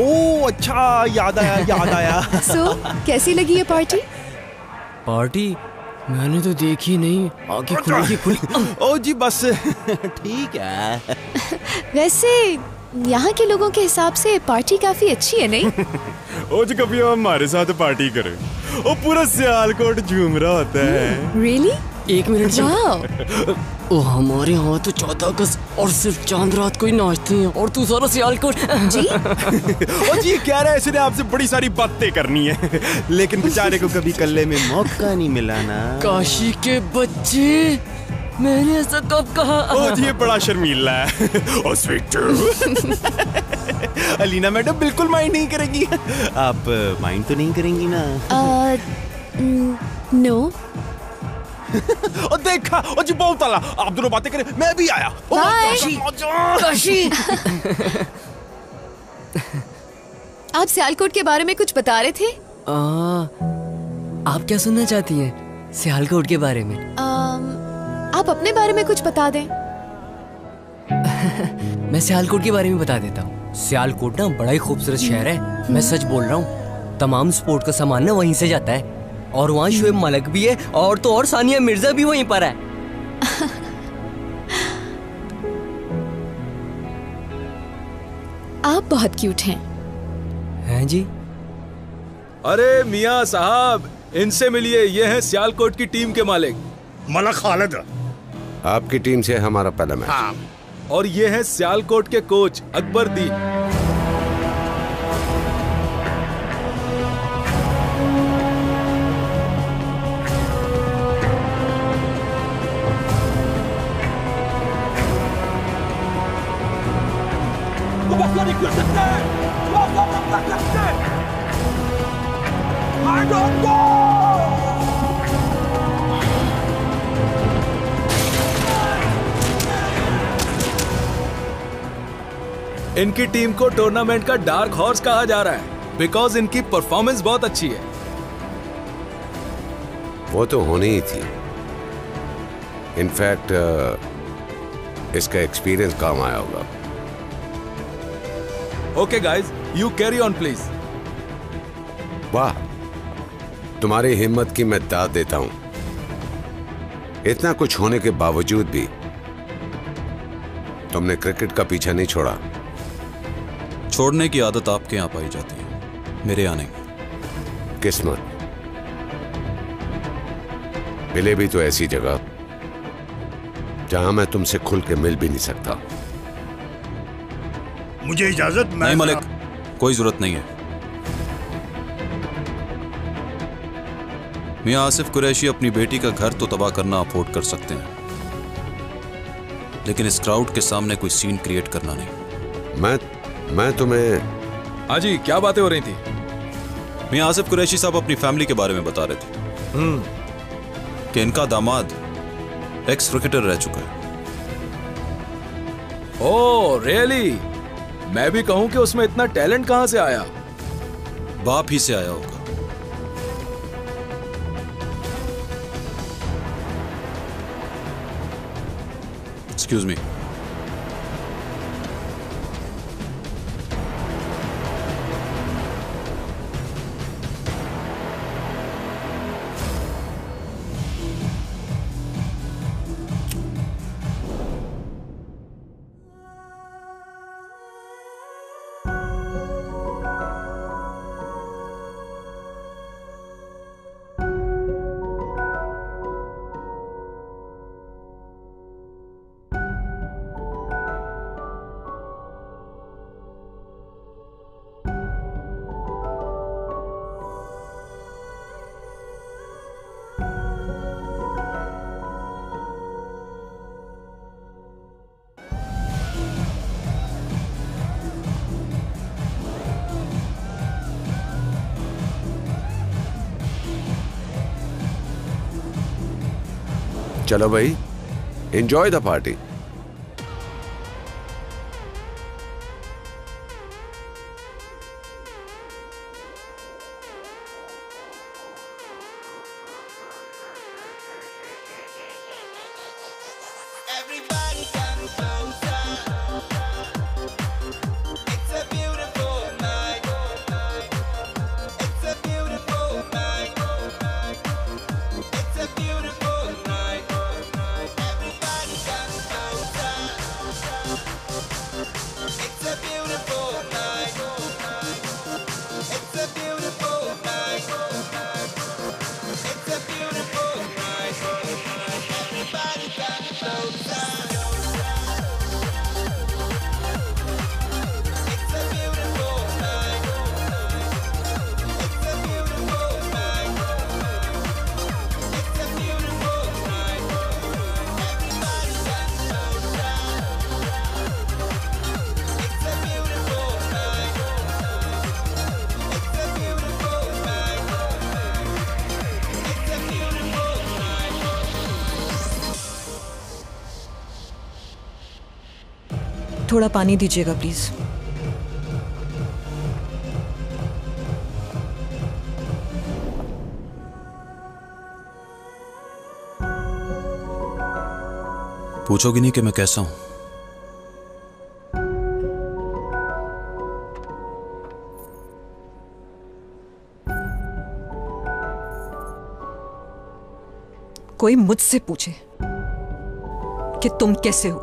ओह अच्छा, याद आया याद आया। सो so, कैसी लगी है पार्टी? पार्टी मैंने तो देखी नहीं, आंखें खुली खुली। ओ जी बस ठीक है। वैसे यहाँ के लोगों के हिसाब से पार्टी काफी अच्छी है नहीं? ओ जी कभी हमारे साथ पार्टी करें। ओ पूरा सियालकोट झूम रहा होता है। रियली? एक मिनट। ओ हमारे यहाँ तो चौदह अगस्त और सिर्फ चांद रात को ही नाचते हैं और तू सारा सियालकोट। जी? ओ जी कह रहा है इसने आपसे बड़ी सारी बातें करनी है, लेकिन बेचारे को कभी कल्ले में मौका नहीं मिला ना। काशी के बच्चे, मैंने ऐसा कब कहा? ओ जी ये बड़ा शर्मीला है। Oh sweet. अलीना मैडम बिल्कुल माइंड नहीं करेंगी। आप माइंड तो नहीं करेंगी ना? नो। uh, ओ देखा, ओ जी बहुत आला, आप दोनों बातें करें, मैं भी आया। ओ काशी काशी। आप सियालकोट के बारे में कुछ बता रहे थे। आ, आप क्या सुनना चाहती हैं सियालकोट के बारे में? uh, आप अपने बारे में कुछ बता दें। मैं सियालकोट के बारे में बता देता हूँ। सियालकोट ना बड़ा ही खूबसूरत शहर है, मैं सच बोल रहा हूँ। तमाम स्पोर्ट का सामान ना वहीं से जाता है और वहाँ शोएब मलिक भी है और तो और सानिया मिर्जा भी वहीं पर है। आप बहुत क्यूट हैं। हैं जी। अरे मियाँ साहब इनसे मिलिए, ये हैं सियालकोट की टीम के मालिक मलक खालिद। आपकी टीम से हमारा पहला मैच। हाँ। और ये है सियालकोट के कोच अकबर दी। इनकी टीम को टूर्नामेंट का डार्क हॉर्स कहा जा रहा है बिकॉज इनकी परफॉर्मेंस बहुत अच्छी है। वो तो होनी ही थी। इनफैक्ट इसका एक्सपीरियंस काम आया होगा। Okay guys you carry on please. वाह तुम्हारी हिम्मत की मैं दाद देता हूं। इतना कुछ होने के बावजूद भी तुमने क्रिकेट का पीछा नहीं छोड़ा। छोड़ने की आदत आपके यहाँ पाई जाती है, मेरे यहाँ नहीं। किस्मत मिले भी तो ऐसी जगह जहाँ मैं तुमसे खुल के मिल भी नहीं सकता। मुझे इजाजत मैं नहीं मलिक, कोई जरूरत नहीं है। मियां आसिफ कुरैशी अपनी बेटी का घर तो तबाह करना अफोर्ड कर सकते हैं, लेकिन इस क्राउड के सामने कोई सीन क्रिएट करना नहीं। मैं मैं तुम्हें। हाँ जी, क्या बातें हो रही थी? मियां आसिफ कुरैशी साहब अपनी फैमिली के बारे में बता रहे थे। हम्म, कि इनका दामाद एक्स क्रिकेटर रह चुका है। Oh really? मैं भी कहूं कि उसमें इतना टैलेंट कहां से आया? बाप ही से आया होगा। Excuse me. चलो भाई, एंजॉय द पार्टी। थोड़ा पानी दीजिएगा प्लीज। पूछोगी नहीं कि मैं कैसा हूं? कोई मुझसे पूछे कि तुम कैसे हो?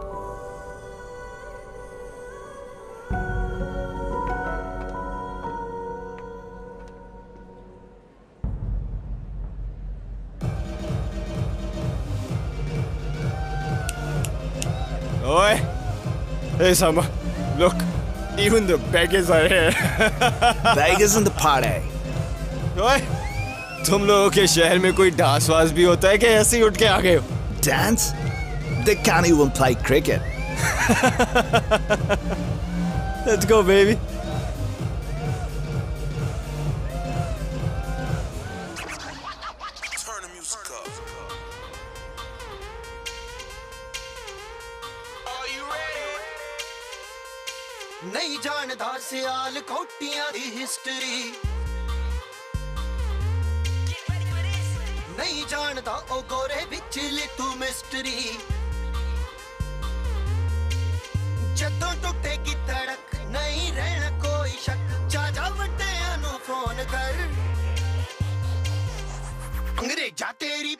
Hey Sama, look, even the baggage are here. Baggage in the party. Hey, तुम लोगों के शहर में कोई डांस वांस भी होता है कि ऐसे ही उठ के आ गए हो? Dance? They can't even play cricket. Let's go, baby. सियालकोटियां दी हिस्ट्री नहीं जानता ओ गोरे बिचली तू मिस्ट्री जदों टुटेगी धड़क नहीं रहना कोई शक चाचा वड्डियां नू फोन कर अंग्रेजा तेरी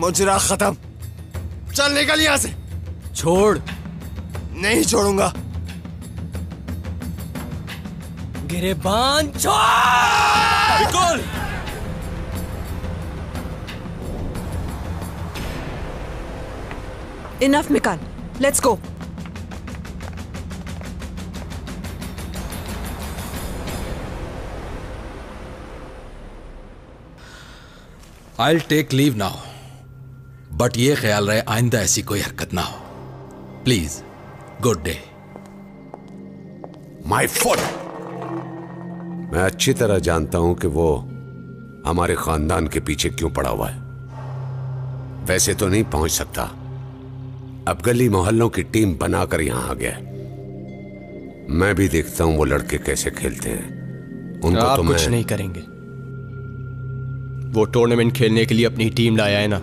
मुजरा खत्म। चल निकल यहाँ से। छोड़। नहीं छोड़ूंगा। गिरेबान छोड़। बिल्कुल। Enough Mikan, let's go. I'll take leave now. But ये ख्याल रहे आइंदा ऐसी कोई हरकत ना हो. Please, good day. My foot. मैं अच्छी तरह जानता हूं कि वो हमारे खानदान के पीछे क्यों पड़ा हुआ है. वैसे तो नहीं पहुंच सकता. अब गली मोहल्लों की टीम बनाकर यहां आ गया. मैं भी देखता हूं वो लड़के कैसे खेलते हैं. उनको तो मैं कुछ नहीं करेंगे. वो टूर्नामेंट खेलने के लिए अपनी टीम लाया है ना,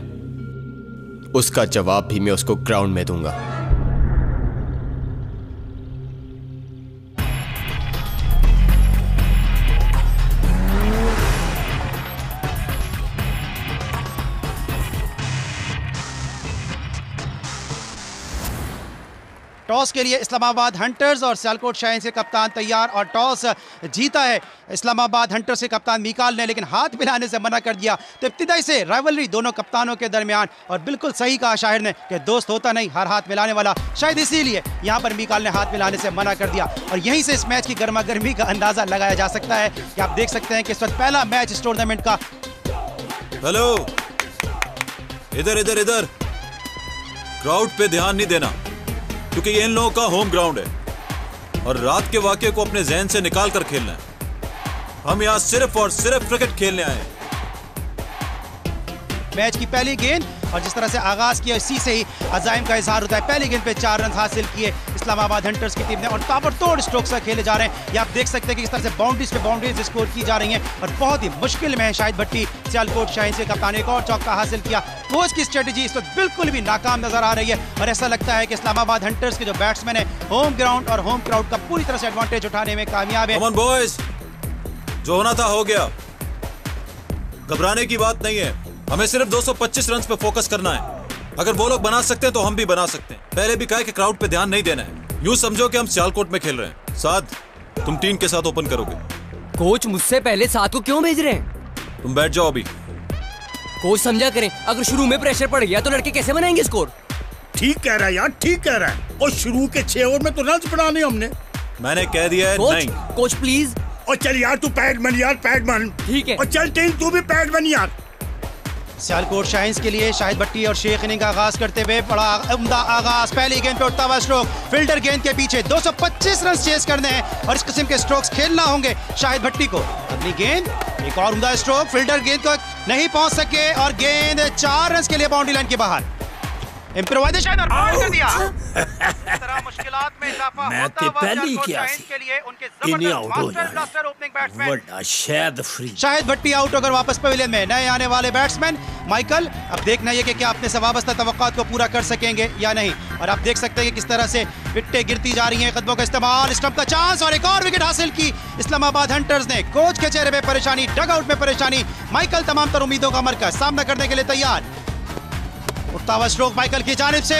उसका जवाब भी मैं उसको ग्राउंड में दूंगा. टॉस के लिए इस्लामाबाद हंटर्स और सियालकोट शाहीन्स के कप्तान तैयार, और टॉस जीता है इस्लामाबाद हंटर्स के कप्तान मिकाल ने, लेकिन हाथ मिलाने से मना कर दिया. तो इब्तिदाई से राइवलरी दोनों कप्तानों के दरमियान, और बिल्कुल सही कहा शाहिद ने कि दोस्त होता नहीं हर हाथ मिलाने वाला. शायद इसीलिए यहाँ पर मिकाल ने हाथ मिलाने से मना कर दिया, और यहीं से इस मैच की गर्मा गर्मी का अंदाज़ा लगाया जा सकता है कि आप देख सकते हैं कि इस वक्त पहला मैच इस टूर्नामेंट का. हेलो, इधर इधर इधर, क्राउड पे ध्यान नहीं देना क्योंकि ये इन लोगों का होम ग्राउंड है, और रात के वाकये को अपने जहन से निकाल कर खेलना है. हम यहाँ सिर्फ और सिर्फ क्रिकेट खेलने आए हैं. मैच की पहली गेंद, और जिस तरह से आगाज किया इसी से ही अजायम का इजहार होता है. पहली गेंद पे चार रन हासिल किए इस्लामाबाद हंटर्स की टीम ने, और ताबड़तोड़ स्ट्रोक से खेले जा रहे हैं. ये आप देख सकते हैं कि इस तरह से बाउंड्रीज पे बाउंड्रीज स्कोर की जा रही हैं, और बहुत ही मुश्किल में है शाहिद भट्टी सियालकोट शाहीन्स के कप्तान. एक और चौका हासिल किया. कोच की स्ट्रेटेजी इस वक्त बिल्कुल भी नाकाम नजर आ रही है, और ऐसा लगता है कि इस्लामाबाद हंटर्स के जो बैट्समैन है होम ग्राउंड और होम क्राउड का पूरी तरह से एडवांटेज उठाने में कामयाब है. जो होना था हो गया, घबराने की बात नहीं है. हमें सिर्फ दो सौ पच्चीस रन पे फोकस करना है. अगर वो लोग बना सकते हैं तो हम भी बना सकते हैं. पहले भी कहा कि क्राउड पे ध्यान नहीं देना है. यूं समझो कि हम सियालकोट में खेल रहे हैं. साद, तुम टीम के साथ ओपन करोगे. कोच, मुझसे पहले साद को क्यों भेज रहे हैं? तुम बैठ जाओ अभी. कोच समझा करें, अगर शुरू में प्रेशर पड़ गया तो लड़के कैसे बनाएंगे स्कोर. ठीक कह रहा है यार, ठीक कह रहा है. और शुरू के छह ओवर में तो रन बनाने हमने. मैंने कह दिया है. नहीं कोच प्लीज. और चल यार तू पैड बन यार, पैड बन. ठीक है. और चल टीम तू भी पैड बन यार. सियालकोट शाहीन्स के लिए शाहिद भट्टी और शेख इनिंग का आगाज करते हुए बड़ा उम्दा आगाज. पहली गेंद पे उठता हुआ स्ट्रोक, फिल्डर गेंद के पीछे. दो सौ पच्चीस रन चेस करने हैं और इस किस्म के स्ट्रोक्स खेलना होंगे शाहिद भट्टी को. अगली गेंद, एक और उम्दा स्ट्रोक, फिल्डर गेंद को नहीं पहुंच सके, और गेंद चार रन के लिए बाउंड्री लाइन के बाहर. इम्प्रोवाइजेशन और बाउंड कर दिया. मुश्किलात में इजाफा होता हुआ के लिए उनके जबरदस्त opening batsman Shahid Bhatti out होकर वापस पवेलियन में. नए आने वाले बैट्समैन माइकल, अब देखना यह कि क्या अपने से वाबस्ता तवक्कात को पूरा कर सकेंगे या नहीं. और आप देख सकते हैं कि किस तरह से विकटें गिरती जा रही हैं. कदमों का इस्तेमाल, स्टंप का चांस, और एक और विकेट हासिल की इस्लामाबाद हंटर्स ने. कोच के चेहरे पे परेशानी, डगआउट में परेशानी. माइकल तमाम तर उम्मीदों का मरकज, सामना करने के लिए तैयार. उठता हुआ स्ट्रोक माइकल की जानिब से,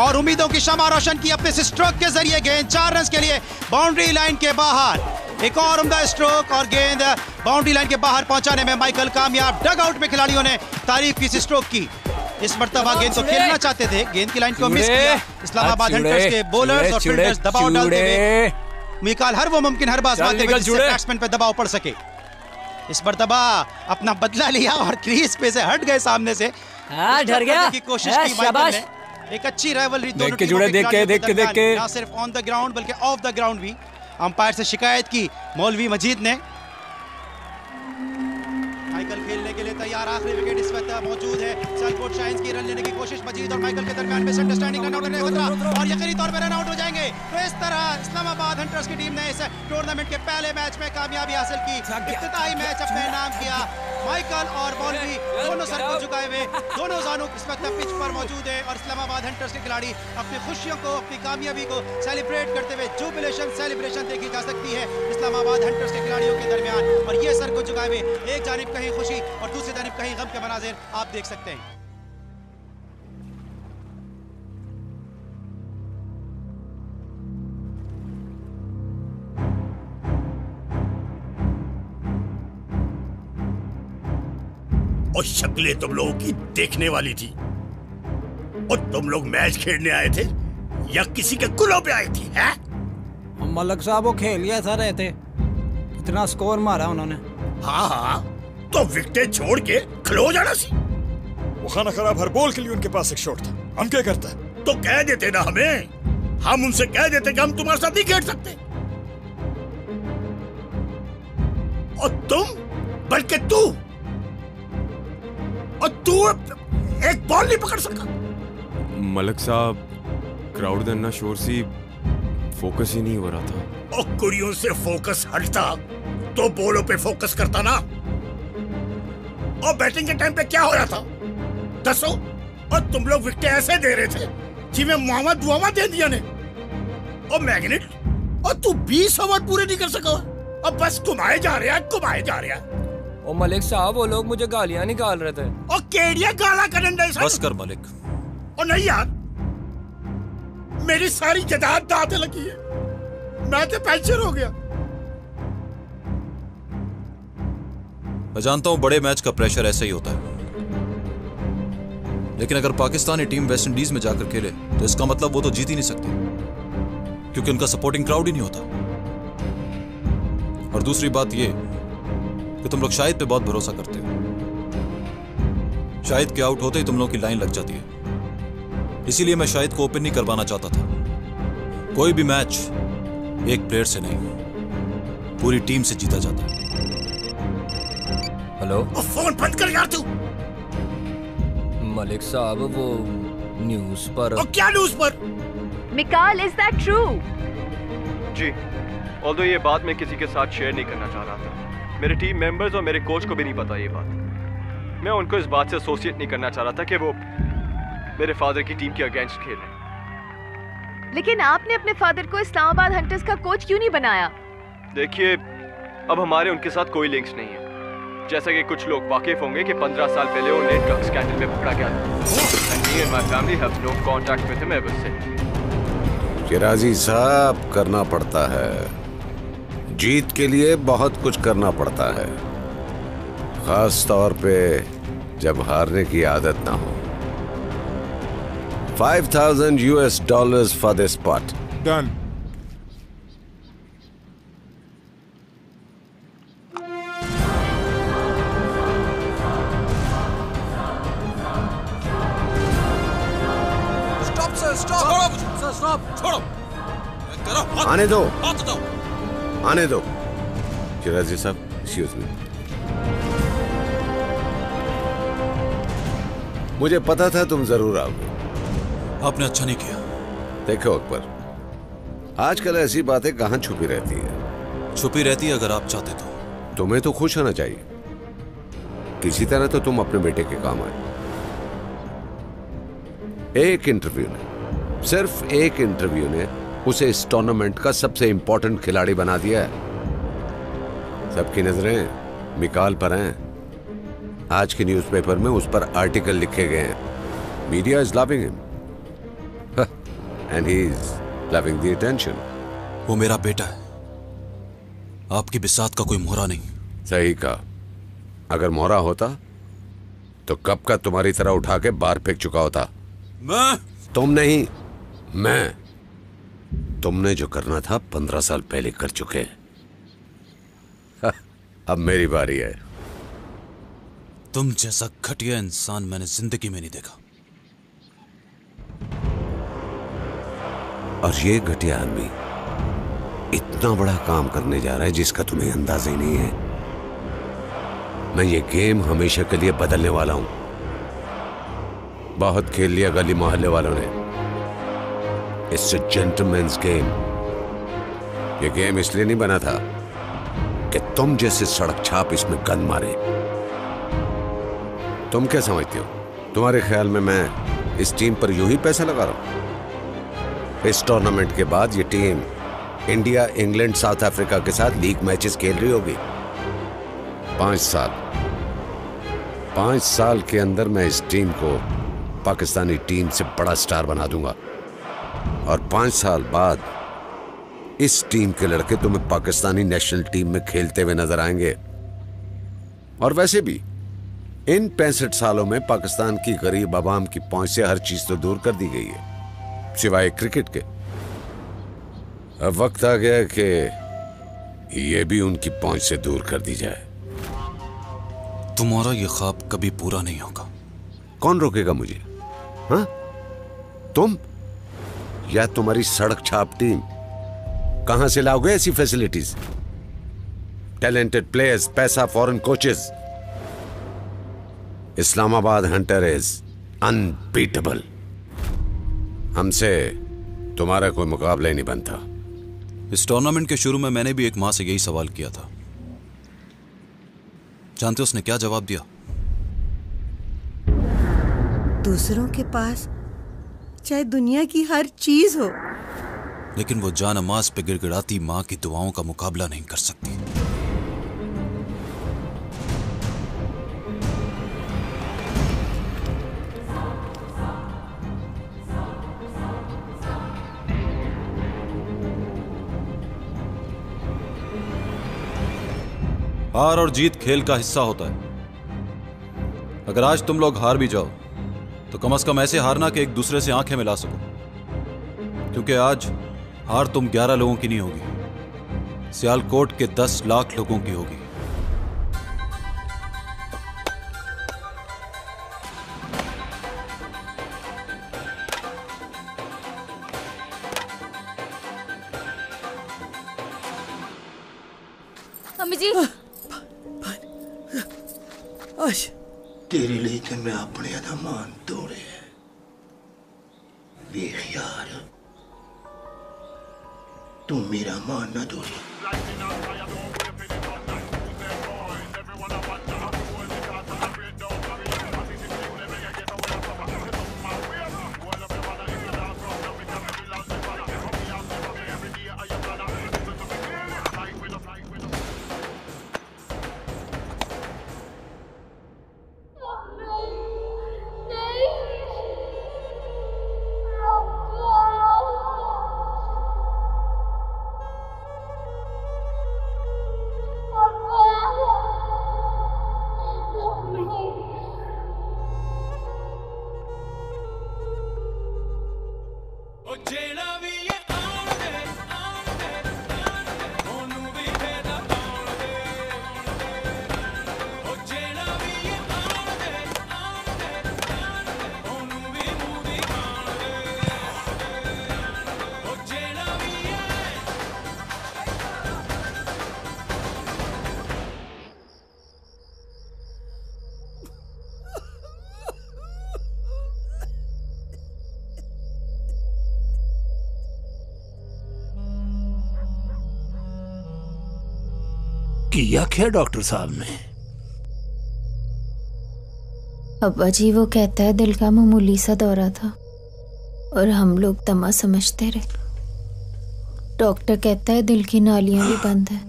और उम्मीदों की शमा रोशन की अपने स्ट्रोक के जरिए. गेंद चार रन के लिए बाउंड्री लाइन के बाहर. एक और उम्दा स्ट्रोक और गेंद बाउंड्री लाइन के बाहर पहुंचाने में माइकल कामयाब. डगआउट में खिलाड़ियों ने तारीफ की इस स्ट्रोक की. इस मरतबा गेंद को खेलना चाहते थे, गेंद की लाइन को मिस किया. इस्लामाबाद हंटर्स के बॉलर्स और फील्डर्स दबाव डालते हुए मिकाल हर वो मुमकिन हर बात करते हुए जिससे बैट्समैन पर दबाव पड़ सके. इस मरतबा अपना बदला लिया और क्रीज पे से हट गए सामने से. हाँ, डर गया की कोशिश की माइकल ने. एक अच्छी राइवलरी दोनों टीमों के खिलाड़ियों, ना सिर्फ ऑन द ग्राउंड बल्कि ऑफ द ग्राउंड भी. अंपायर से शिकायत की मौलवी मजीद ने. माइकल खेलने के लिए तैयार. आखिरी विकेट इस वक्त मौजूद है. सियालकोट शाहीन्स की रन लेने की कोशिश. मजीद और माइकल के दरमियान मिसअंडरस्टैंडिंग, रन आउट होने का खतरा, और यकीनी तौर पर रन आउट हो जाएंगे. तो इस तरह इस्लामाबाद हंटर्स की टीम ने इस टूर्नामेंट के पहले मैच में कामयाबी हासिल की. इब्तिदाई मैच अपने नाम किया. माइकल और मौलवी दोनों सर को झुकाए हुए, दोनों जानू इस वक्त पिच पर मौजूद है, और इस्लामाबाद हंटर्स के खिलाड़ी अपनी खुशियों को, अपनी कामयाबी को सेलिब्रेट करते हुए जुबिलेशन सेलिब्रेशन देखी जा सकती है इस्लामाबाद हंटर्स के खिलाड़ियों के दरमियान. और ये सर को झुकाए हुए एक जानिब कहीं खुशी और दूसरी जानिब कहीं गम के मनाजिर आप देख सकते हैं. और शक्लें तुम लोगों की देखने वाली थी। और तुम लोग मैच खेलने आए थे या किसी के कुलों पे आई थी? है मलक साहब वो खेल गया था रहे थे, इतना स्कोर मारा उन्होंने। हाँ हाँ तो विकेट छोड़ के खलो जाना सी। वो खाना खराब हर बॉल के लिए उनके पास एक शॉट था। हम क्या करता है? तो कह देते ना हमें, हम उनसे कह देते कि हम तुम्हारे साथ नहीं खेल सकते। और तुम बल्कि तू और तू एक बॉल नहीं पकड़ सका। मलक साहब क्राउड दरना शोर सी फोकस ही नहीं हो रहा था। और कुड़ियों से फोकस हटता तो बॉलों पे फोकस करता ना। और बैटिंग के टाइम पे क्या हो रहा था दसो? और तुम लोग विकेट ऐसे दे रहे थे जिनमें मोहम्मद दुआमा दे दिया ने और मैग्नेट। और तू बीस ओवर पूरे नहीं कर सका। अब बस घुमाए जा रहे हैं, घुमाए जा रहे हैं। और मलिक साहब वो लोग मुझे गालियां निकाल रहे थे। और केड़िया गाला करने बस कर मलिक। और नहीं यार, मेरी सारी जायदाद दांव पे लगी है, मैं तो पंचर हो गया। मैं जानता हूं बड़े मैच का प्रेशर ऐसा ही होता है, लेकिन अगर पाकिस्तानी टीम वेस्ट इंडीज में जाकर खेले तो इसका मतलब वो तो जीत ही नहीं सकती, क्योंकि उनका सपोर्टिंग क्राउड ही नहीं होता। और दूसरी बात ये कि तुम लोग शाहिद पे बहुत भरोसा करते हो। शाहिद के आउट होते ही तुम लोग की लाइन लग जाती है, इसीलिए मैं शाहिद को ओपन नहीं करवाना चाहता था। कोई भी मैच एक प्लेयर से नहीं, पूरी टीम से जीता जाता है। हेलो, फोन बंद कर यार तू। मलिक साहब वो न्यूज़ पर। और क्या न्यूज़ पर? Mikaal, is that true? जी, ऑल्दो ये बात मैं किसी के साथ शेयर नहीं करना चाह रहा था। मेरे टीम मेंबर्स और मेरे कोच को भी नहीं पता ये बात। मैं उनको इस बात से एसोसिएट नहीं करना चाह रहा था कि वो मेरे फादर की टीम के अगेंस्ट खेल रहे। लेकिन आपने अपने फादर को इस्लामाबाद हंटर्स का कोच क्यों नहीं बनाया? देखिए, अब हमारे उनके साथ कोई लिंक्स नहीं है। जैसा कि कुछ लोग वाकिफ होंगे कि पंद्रह साल पहले उन्हें ड्रग स्कैंडल में पकड़ा गया था। करना पड़ता है, जीत के लिए बहुत कुछ करना पड़ता है, खास तौर पे जब हारने की आदत ना हो। Five thousand US dollars for this spot. Done. Stop sir, stop sir, stop. छोड़ो, आने दो, आने दो। चिराजी साहब, एक्सक्यूज मी। मुझे पता था तुम जरूर आओगे। आपने अच्छा नहीं किया। देखो अकबर, आजकल ऐसी बातें कहां छुपी रहती है। छुपी रहती है अगर आप चाहते तो। तुम्हें तो खुश होना चाहिए। किसी तरह तो तुम अपने बेटे के काम आए। एक इंटरव्यू ने, सिर्फ एक इंटरव्यू ने उसे इस टूर्नामेंट का सबसे इंपॉर्टेंट खिलाड़ी बना दिया है। सबकी नजरें मिकाल पर हैं। आज के न्यूज़पेपर में उस पर आर्टिकल लिखे गए हैं। Media is loving him and he is loving the attention. वो मेरा बेटा है, आपकी बिसात का कोई मोहरा नहीं। सही कहा, अगर मोहरा होता तो कब का तुम्हारी तरह उठा के बाहर फेंक चुका होता। मैं? तुम नहीं, मैं। तुमने जो करना था पंद्रह साल पहले कर चुके हैं। अब मेरी बारी है। तुम जैसा घटिया इंसान मैंने जिंदगी में नहीं देखा। और ये घटिया आदमी इतना बड़ा काम करने जा रहा है जिसका तुम्हें अंदाजा ही नहीं है। मैं ये गेम हमेशा के लिए बदलने वाला हूं। बहुत खेल लिया गली मोहल्ले वालों ने। It's a gentleman's game. ये गेम इसलिए नहीं बना था कि तुम जैसे सड़क छाप इसमें गन मारे। तुम क्या समझते हो? तुम्हारे ख्याल में मैं इस टीम पर यूं ही पैसा लगा रहा हूं? इस टूर्नामेंट के बाद ये team India, England, South Africa के साथ लीग मैचेस खेल रही होगी। पांच साल पांच साल के अंदर मैं इस टीम को पाकिस्तानी टीम से बड़ा स्टार बना दूंगा। और पांच साल बाद इस टीम के लड़के तुम्हें पाकिस्तानी नेशनल टीम में खेलते हुए नजर आएंगे। और वैसे भी इन पैंसठ सालों में पाकिस्तान की गरीब आवाम की पहुंच से हर चीज तो दूर कर दी गई है, सिवाय क्रिकेट के। अब वक्त आ गया कि यह भी उनकी पहुंच से दूर कर दी जाए। तुम्हारा यह ख्वाब कभी पूरा नहीं होगा। कौन रोकेगा मुझे? हाँ, तुम या तुम्हारी सड़क छाप टीम? कहां से लाओगे ऐसी फैसिलिटीज, टैलेंटेड प्लेयर्स, पैसा, foreign coaches? Islamabad Hunter is unbeatable. हमसे तुम्हारा कोई मुकाबला ही नहीं बनता। इस टूर्नामेंट के शुरू में मैंने भी एक मां से यही सवाल किया था। जानते हो उसने क्या जवाब दिया? दूसरों के पास चाहे दुनिया की हर चीज हो, लेकिन वो जान अमाज पे गिड़गिड़ाती मां की दुआओं का मुकाबला नहीं कर सकती। हार और जीत खेल का हिस्सा होता है। अगर आज तुम लोग हार भी जाओ तो कम से कम ऐसे हारना कि एक दूसरे से आंखें मिला सको, क्योंकि आज हार तुम ग्यारह लोगों की नहीं होगी, सियालकोट के दस लाख लोगों की होगी। अम्मी जी, आज तेरे लिए तो मैं अपने अदमान तोड़े बेख्याल, तुम मेरा मान न तोड़। किया क्या डॉक्टर साहब ने? अब्बा जी, वो कहता है दिल का मामूली सा दौरा था और हम लोग तमा समझते रहे। डॉक्टर कहता है दिल की नालियां भी बंद है,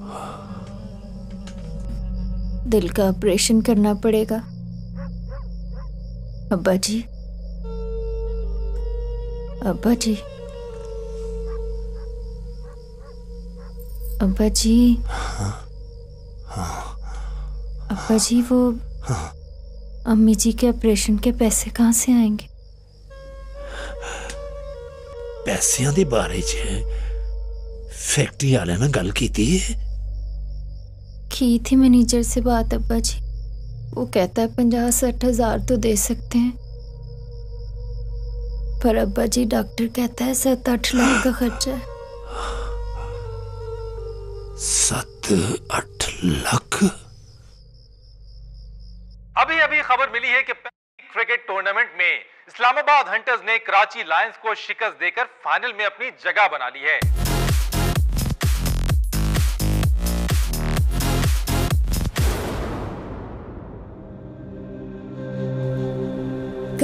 दिल का ऑपरेशन करना पड़ेगा। अब्बा जी, अब्बा जी, अब्बा जी, अब्बा जी, वो अम्मी जी के ऑपरेशन के पैसे कहाँ से आएंगे? पैसों के बारे च फैक्ट्री वाले ने गल की थी? की थी मैनेजर से बात अब्बा जी, वो कहता है पंजाह साठ हजार तो दे सकते हैं, पर अब्बा जी डॉक्टर कहता है सात आठ लाख का खर्चा है। सात आठ लाख? अभी अभी खबर मिली है कि पेप्सी क्रिकेट टूर्नामेंट में इस्लामाबाद हंटर्स ने कराची लायंस को शिकस्त देकर फाइनल में अपनी जगह बना ली है।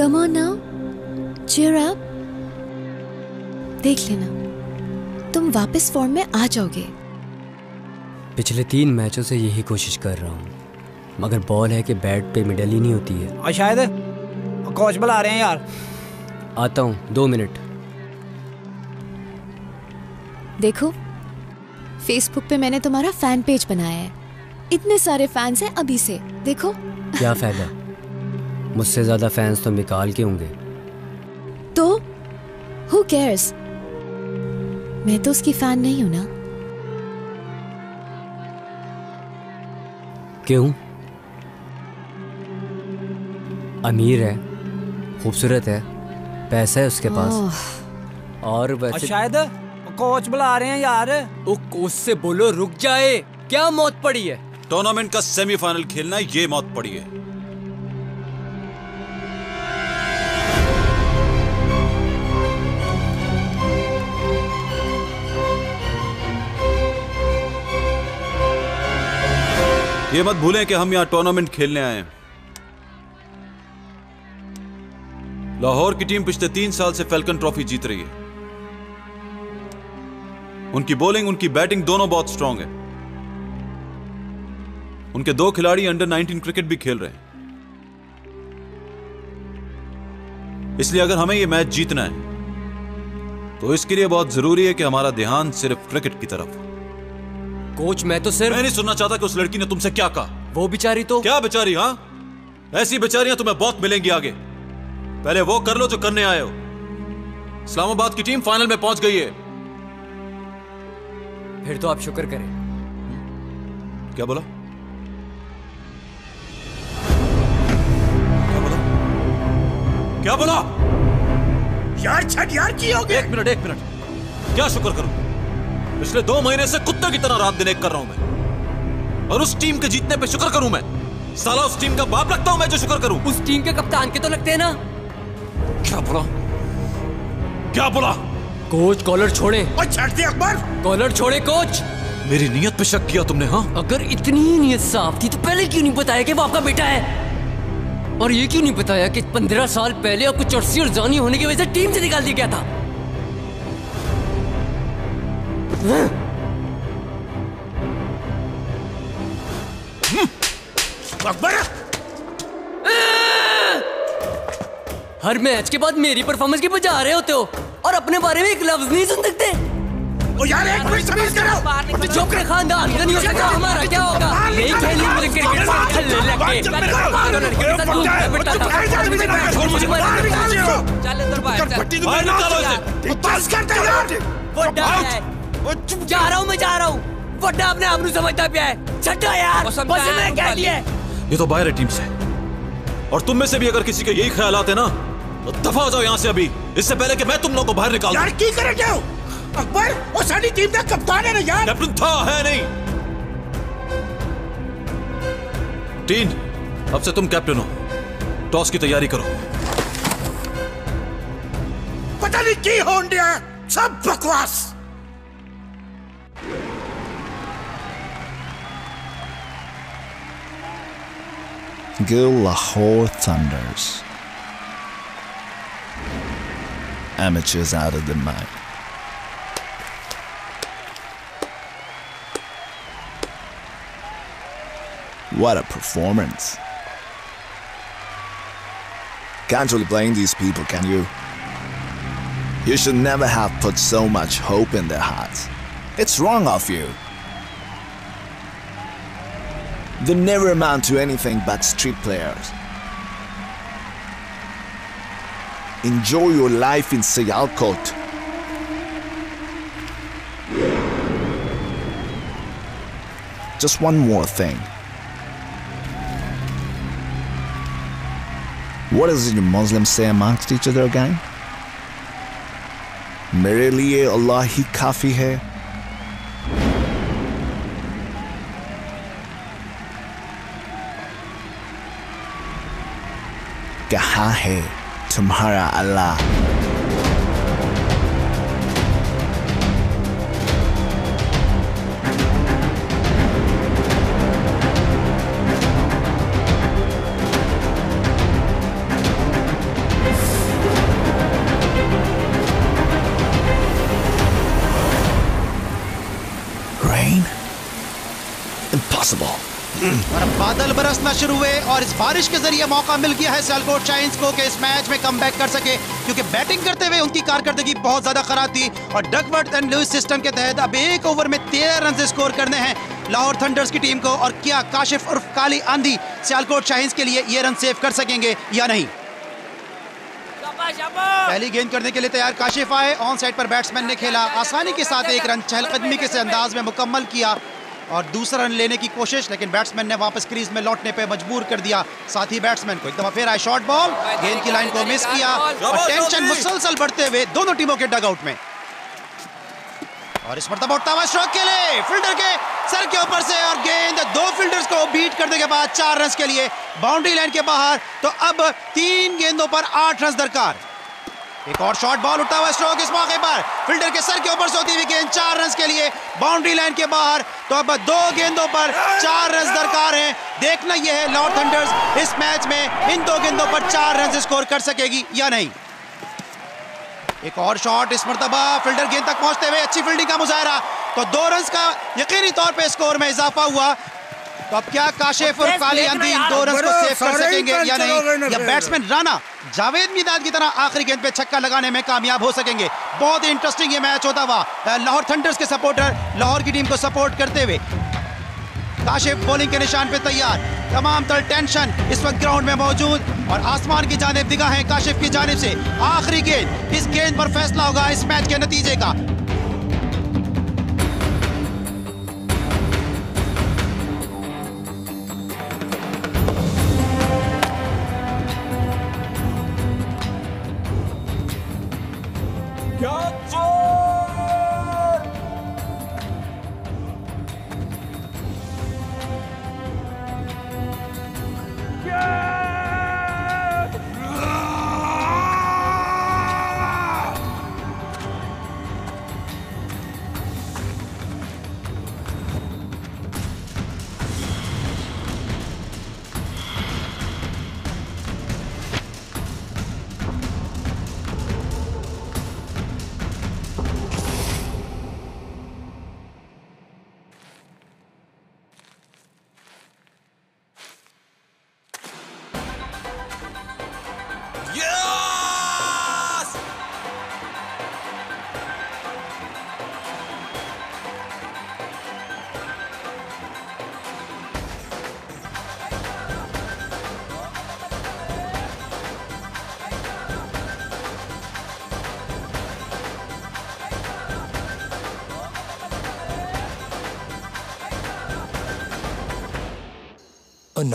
Come on now, cheer up। देख लेना, तुम वापस फॉर्म में आ जाओगे। पिछले तीन मैचों से यही कोशिश कर रहा हूँ, मगर बॉल है कि बैट पे मिडल ही नहीं होती है। और शायद कोच बुला रहे हैं यार। आता हूँ, दो मिनट। देखो, फेसबुक पे मैंने तुम्हारा फैन पेज बनाया है, इतने सारे फैंस हैं अभी से। देखो क्या फायदा, मुझसे ज्यादा फैंस तो मिकाल के होंगे। तो who cares? मैं तो उसकी फैन नहीं हूं ना। क्यों? अमीर है, खूबसूरत है, पैसा है उसके पास। और वैसे शायद कोच बुला रहे हैं यार। वो कोच से बोलो रुक जाए, क्या मौत पड़ी है। टूर्नामेंट का सेमीफाइनल खेलना ये मौत पड़ी है। ये मत भूलें कि हम यहाँ टूर्नामेंट खेलने आए हैं। लाहौर की टीम पिछले तीन साल से फैल्कन ट्रॉफी जीत रही है। उनकी बॉलिंग, उनकी बैटिंग दोनों बहुत स्ट्रांग है। उनके दो खिलाड़ी अंडर नाइनटीन क्रिकेट भी खेल रहे हैं। इसलिए अगर हमें यह मैच जीतना है तो इसके लिए बहुत जरूरी है कि हमारा ध्यान सिर्फ क्रिकेट की तरफ हो। कोच मैं तो सिर्फ मैं नहीं सुनना चाहता कि उस लड़की ने तुमसे क्या कहा। वो बेचारी तो क्या बेचारी। हाँ, ऐसी बेचारियां तुम्हें बहुत मिलेंगी आगे। पहले वो कर लो जो करने आए हो। इस्लामाबाद की टीम फाइनल में पहुंच गई है, फिर तो आप शुक्र करें। क्या बोला? क्या बोला? क्या बोला? यार छठ यार की हो गया। एक मिनट एक मिनट, क्या शुक्र करूं? पिछले दो महीने से कुत्ते की तरह रात दिन एक कर रहा हूं मैं, और उस टीम के जीतने पे शुक्र करूं मैं? साला उस टीम का बाप लगता हूं मैं जो शुक्र करूं। उस टीम के कप्तान के तो लगते हैं ना। क्या बोला? क्या बोला? कोच कॉलर छोड़े। छोड़ दे अकबर, कॉलर छोड़े कोच। मेरी नियत पे शक किया तुमने? हाँ, अगर इतनी ही नियत साफ थी तो पहले क्यों नहीं बताया कि वो आपका बेटा है? और ये क्यों नहीं बताया कि पंद्रह साल पहले आपको चर्सी और जानी होने की वजह से टीम से निकाल दिया गया था? अकबर, हर मैच के बाद मेरी परफॉर्मेंस की बजा रहे होते हो और अपने बारे में एक लफ्ज नहीं सुन सकते। ओ यार एक मिनट समझ करो, चुप रहे। खानदान का नहीं हो सकता हमारा, क्या होगा? नहीं खेलने मुझे क्रिकेट से खेलने लगे। छोड़ मुझे, चल अंदर बाहर बाहर निकालो इसे। पास कर दे यार। बड़ा है वो, चुप जा रहा हूं मैं, जा रहा हूं। बड़ा अपने आप को समझता पिया है। छटा यार बस मैं कह लिए। ये तो बाहर है टीम से, और तुम में से भी अगर किसी के यही ख्याल आते ना तो दफा हो जाओ यहाँ से अभी, इससे पहले कि मैं तुम लोगों को बाहर निकाल दूं। यार की करे क्या हो अकबर? वो सारी टीम का कप्तान है ना यार। कैप्टन था है नहीं। टीम, अब से तुम कैप्टन हो, टॉस की तैयारी करो। पता नहीं की हो इंडिया, सब बकवास। Lahore Thunders, amateurs out of their mind. What a performance. Can't really blame these people, can you? You should never have put so much hope in their hearts. It's wrong of you. They never amount to anything but street players. Enjoy your life in Sialkot. Just one more thing. What does the Muslims say amongst each other again? मेरे लिए अल्लाह ही काफी है। कहाँ है तुम्हारा अल्लाह? Rain? Impossible. और बादल बरसना शुरू हुए और इस बारिश के जरिए मौका मिल गया है सियालकोट शाहीन्स को कि इस मैच में कमबैक कर सके, क्योंकि बैटिंग करते हुए उनकी कारकर्दगी बहुत ज्यादा खराब थी और डगवर्थ एंड लुईस सिस्टम के तहत अब एक ओवर में तेरह रन स्कोर करने हैं लाहौर थंडर्स की टीम को। और क्या काशिफ उर्फ काली आंधी सियालकोट शाहीन्स के लिए ये रन सेव कर सकेंगे या नहीं? पहली गेंद करने के लिए तैयार काशिफ आए, ऑन साइड पर बैट्समैन ने खेला, आसानी के साथ एक रन चहलकदमी के अंदाज में मुकम्मल किया और दूसरा रन लेने की कोशिश, लेकिन बैट्समैन ने वापस क्रीज में लौटने पे मजबूर कर दिया। साथ ही बैट्समैन को एक दफा फिर आया शॉर्ट बॉल, गेंद की लाइन को मिस किया और टेंशन मुसलसल बढ़ते हुए दोनों टीमों के डगआउट में। और इस मरतबा उठता हुआ स्ट्रोक के लिए फील्डर के सर के ऊपर से और गेंद दो फील्डर्स को बीट करने के बाद चार रन के लिए बाउंड्री लाइन के बाहर। तो अब तीन गेंदों पर आठ रन दरकार। एक और शॉर्ट बॉल उठता हुआ स्ट्रोक, इस मौके पर फील्डर के सर के ऊपर से होती हुई गेंद चार रन के लिए बाउंड्री लाइन के बाहर। तो अब दो गेंदों पर चार रन दरकार हैं। देखना यह है लाहौर थंडर्स इस मैच में इन दो गेंदों पर चार रन स्कोर कर सकेगी या नहीं। एक और शॉट, इस मरतबा फील्डर गेंद तक पहुंचते हुए अच्छी फील्डिंग का मुजाहरा, तो दो रन का यकीनी तौर पर स्कोर में इजाफा हुआ। तो अब क्या काशिफ और काली आंधी दो रन को सेव कर सकेंगे या नहीं, या बैट्समैन राणा जावेद मिदाद की तरह आखिरी गेंद पे छक्का लगाने में कामयाब हो सकेंगे? बहुत ही इंटरेस्टिंग ये मैच होता हुआ लाहौर थंडर्स के सपोर्टर लाहौर की टीम को सपोर्ट करते हुए। काशिफ बॉलिंग के निशान पे तैयार, तमाम तर टेंशन इस वक्त ग्राउंड में मौजूद और आसमान की जानिब निगाहें काशिफ की जानिब से। आखिरी गेंद, इस गेंद पर फैसला होगा इस मैच के नतीजे का।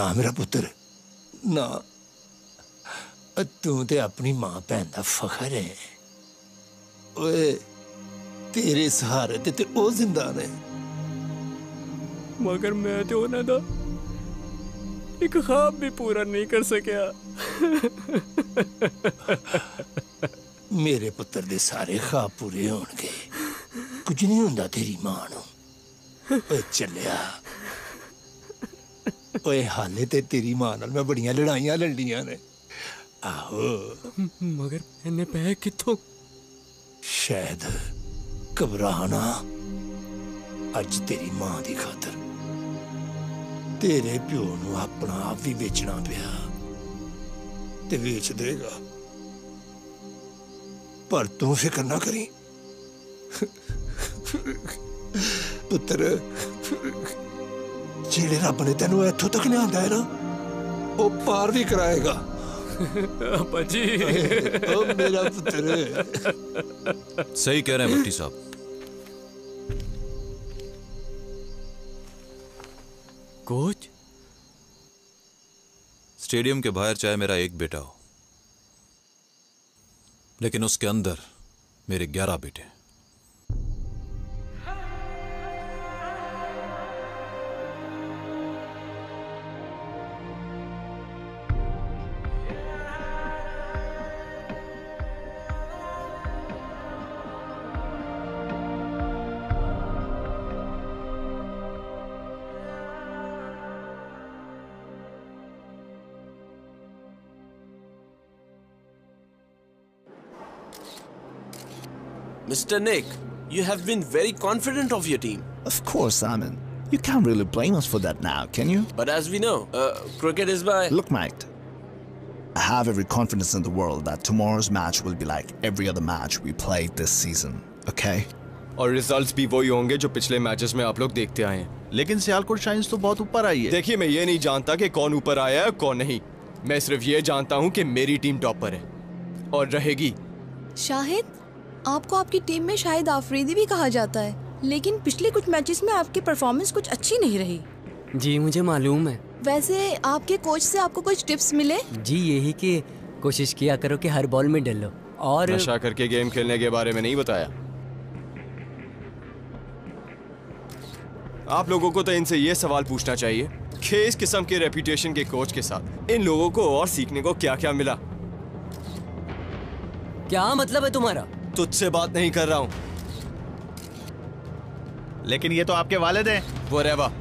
ना मेरा पुत्र ना, तू तो अपनी मां भैन का फखर है, ओए तेरे सहारे ते ते ओ जिंदा ने, मगर मैं तो उन्हां दा एक ख्वाब भी पूरा नहीं कर सकिया। मेरे पुत्र दे सारे ख्वाब पूरे होंगे, कुछ नहीं हुंदा तेरी मां नूं। ओए चलिया, ओए हाले ते तेरी मां नाल मैं बड़ियां लड़ाइयां लड़ियां ने, आहो मगर इन्ने पैसे कितों? शायद घबराना, अज तेरी मां दी खातर तेरे प्यो नू अपना आप भी बेचना पिया, ते बेच देगा, पर तू फिक्र ना करी पुत्र। जेड़े रब ने तेनू इथों तक लिया है ना, वो पार भी कराएगा। जी ओ मेरा पुत्र, सही कह रहे हैं भट्टी साहब। कोच, स्टेडियम के बाहर चाहे मेरा एक बेटा हो, लेकिन उसके अंदर मेरे ग्यारह बेटे। Mister Nick, you have been very confident of your team. Of course, Amin. You can't really blame us for that now, can you? But as we know, uh, cricket is by... Look, mate, I have every confidence in the world that tomorrow's match will be like every other match we played this season, okay? और results भी वही होंगे जो पिछले matches में आप लोग देखते आए हैं। लेकिन सियालकोट शाइंस तो बहुत ऊपर आई है। देखिए, मैं ये नहीं जानता कि कौन ऊपर आया है कौन नहीं, मैं सिर्फ ये जानता हूँ कि मेरी टीम टॉप पर है और रहेगी। शाहिद, आपको आपकी टीम में शाहिद आफरीदी भी कहा जाता है, लेकिन पिछले कुछ मैचेस में आपकी परफॉर्मेंस कुछ अच्छी नहीं रही। जी, मुझे मालूम है। वैसे आपके कोच से आपको कुछ टिप्स मिले? जी, यही कि कोशिश किया करो कि हर बॉल में डलो और नशा करके गेम खेलने के बारे में नहीं बताया। आप लोगों को तो इनसे ये सवाल पूछना चाहिए कि इस किस्म के रेपुटेशन के कोच के साथ इन लोगों को और सीखने को क्या क्या मिला। क्या मतलब है तुम्हारा? तुझसे बात नहीं कर रहा हूँ। लेकिन ये तो आपके वालिद हैं। वरेवा,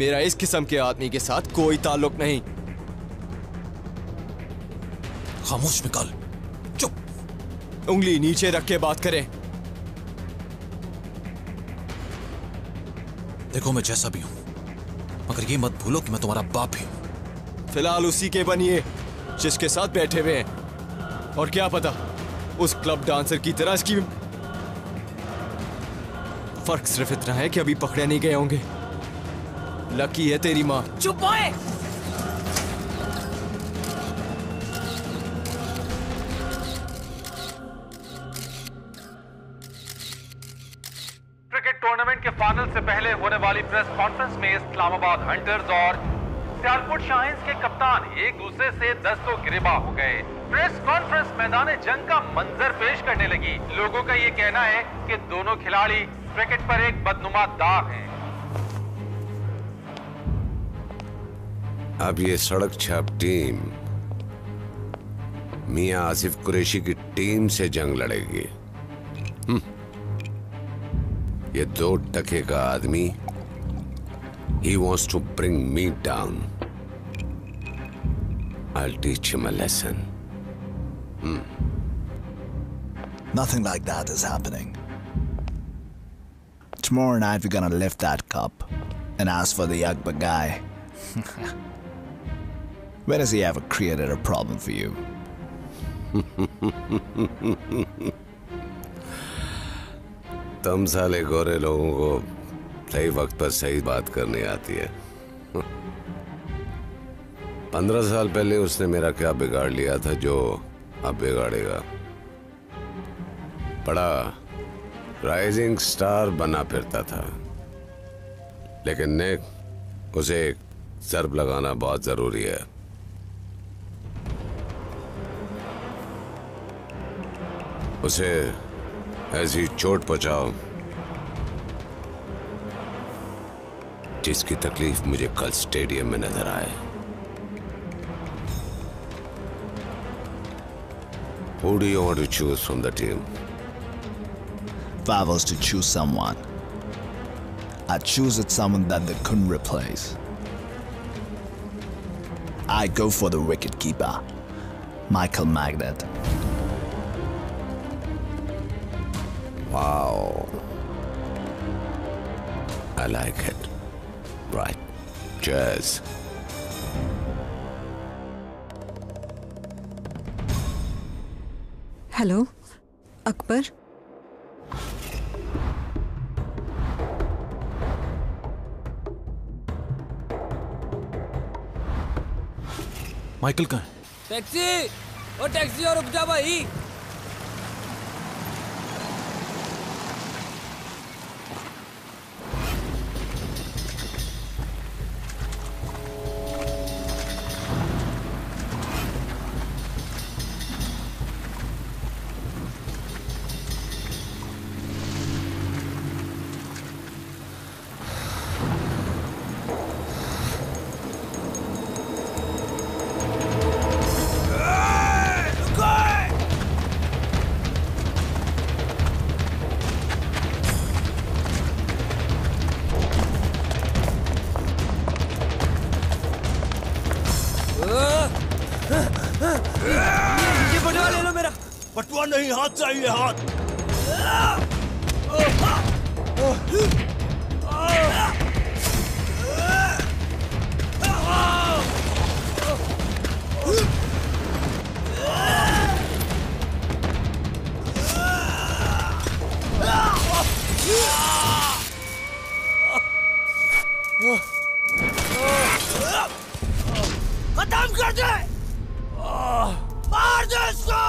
मेरा इस किस्म के आदमी के साथ कोई ताल्लुक नहीं। खामोश निकाल, चुप, उंगली नीचे रख के बात करें। देखो, मैं जैसा भी हूँ मगर ये मत भूलो कि मैं तुम्हारा बाप ही हूँ। फिलहाल उसी के बनिए जिसके साथ बैठे हुए हैं, और क्या पता उस क्लब डांसर की तरह इसकी। फर्क सिर्फ इतना है कि अभी पकड़े नहीं गए होंगे। लकी है तेरी माँ। चुप होए। क्रिकेट टूर्नामेंट के फाइनल से पहले होने वाली प्रेस कॉन्फ्रेंस में इस्लामाबाद हंटर्स और सियालकोट शाहीन्स के कप्तान एक दूसरे से दस्तों गिरेबा हो गए। प्रेस कॉन्फ्रेंस मैदान जंग का मंजर पेश करने लगी। लोगों का ये कहना है कि दोनों खिलाड़ी क्रिकेट पर एक बदनुमा दाग है। अब ये सड़क छाप टीम मियां आसिफ कुरैशी की टीम से जंग लड़ेगी। ये दो टके का आदमी, he wants to bring me down. I'll teach him a lesson. Hmm. Nothing like that is happening. Tomorrow night we're gonna lift that cup. And as for the Akbar guy, when has he ever created a problem for you? तुम साले गोरे लोगों को सही वक्त पर सही बात करनी आती है। पंद्रह साल पहले उसने मेरा क्या बिगाड़ लिया था जो अब बिगाड़ेगा। बड़ा राइजिंग स्टार बना फिरता था, लेकिन ने उसे एक ज़र्ब लगाना बहुत ज़रूरी है। उसे ऐसी चोट पहुंचाओ जिसकी तकलीफ मुझे कल स्टेडियम में नजर आए। Who do you want to choose from the team? If I was to choose someone, I'd choose it someone that they couldn't replace. I'd go for the wicketkeeper, Michael Magnet. Wow. I like it. Right. Cheers. Hello Akbar, Michael कहाँ है? Taxi और taxi और रुक जा भाई। नहीं, हाथ चाहिए, हाथ। दे, मार दे इसको।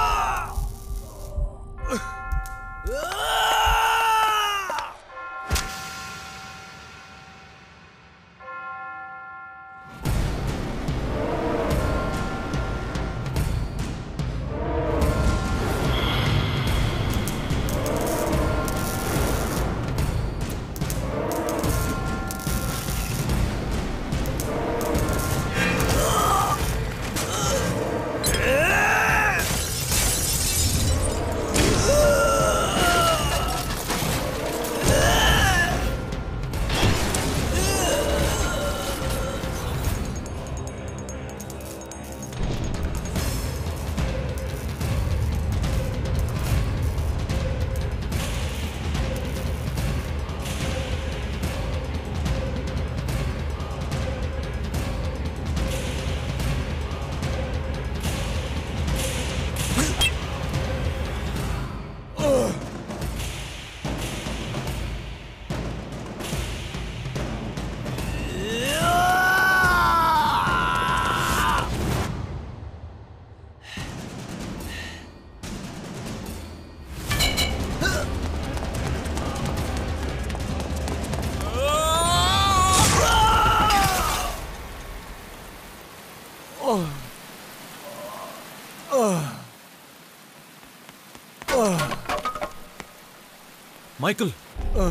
माइकल,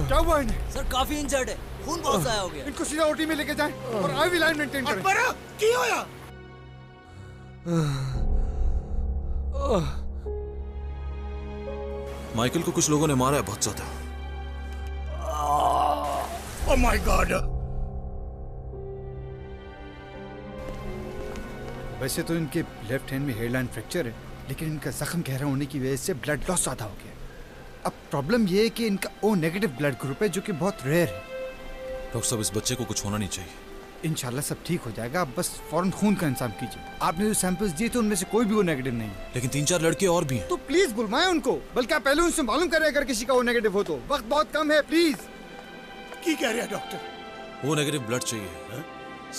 क्या हुआ इन्हें? सर काफी इंजर्ड है, खून बहुत ज़्यादा हो गया। इनको सीधा ओटी में लेके जाएं और आईवी लाइन मेंटेन करें। अकबर, क्या होया? माइकल को कुछ लोगों ने मारा है बहुत ज़्यादा। Oh my god. वैसे तो इनके लेफ्ट हैंड में हेडलाइन फ्रैक्चर है, लेकिन इनका जख्म गहरा होने की वजह से ब्लड लॉस ज़्यादा हो गया। अब प्रॉब्लम ये है कि इनका ओ नेगेटिव ब्लड ग्रुप है जो कि बहुत रेयर है। डॉक्टर साहब, इस बच्चे को कुछ होना नहीं चाहिए। इंशाल्लाह सब ठीक हो जाएगा, आप बस फौरन खून का इंतजाम कीजिए। आपने जो सैंपल्स दिए थे उनमें से कोई भी ओ नेगेटिव नहीं, लेकिन तीन चार लड़के और भी हैं। तो प्लीज बुलवाएं उनको, बल्कि आप पहले उनसे मालूम करें अगर किसी का ओ नेगेटिव हो तो। वक्त बहुत कम है, प्लीज। की कह रहे हैं डॉक्टर? ओ नेगेटिव ब्लड चाहिए,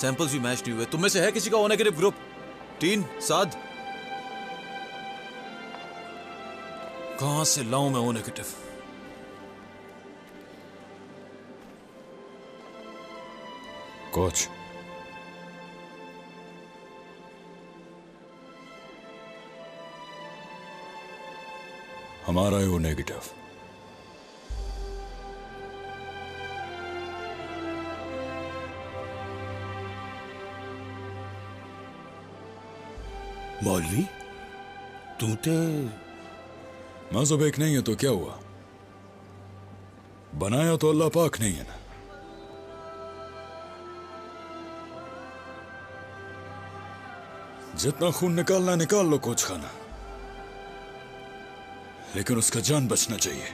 सैंपल्स भी मैच नहीं हुए। तुम में से है किसी का ओ नेगेटिव ग्रुप? तीन सात कहां से लाऊं मैं वो नेगेटिव? कोच, हमारा वो नेगेटिव। मौलवी, तू ते माजूब एक नहीं है तो क्या हुआ? बनाया तो अल्लाह पाक नहीं है ना? जितना खून निकालना निकाल लो कोच खाना, लेकिन उसका जान बचना चाहिए।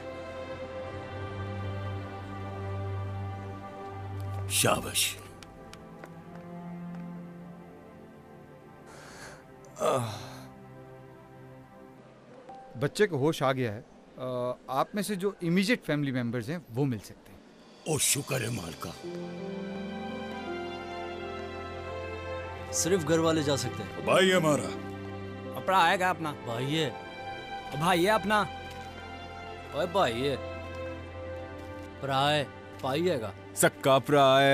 शाबाश। बच्चे को होश आ गया है। आ, आप में से जो इमीडिएट फैमिली मेंबर्स हैं वो मिल सकते हैं। ओ शुक्र है मालिका। सिर्फ घर वाले जा सकते हैं। भाई हमारा अपना आएगा, अपना भाई है, भाई है अपना, ओए भाई है, प्राय भाई हैगा सक्का प्राय।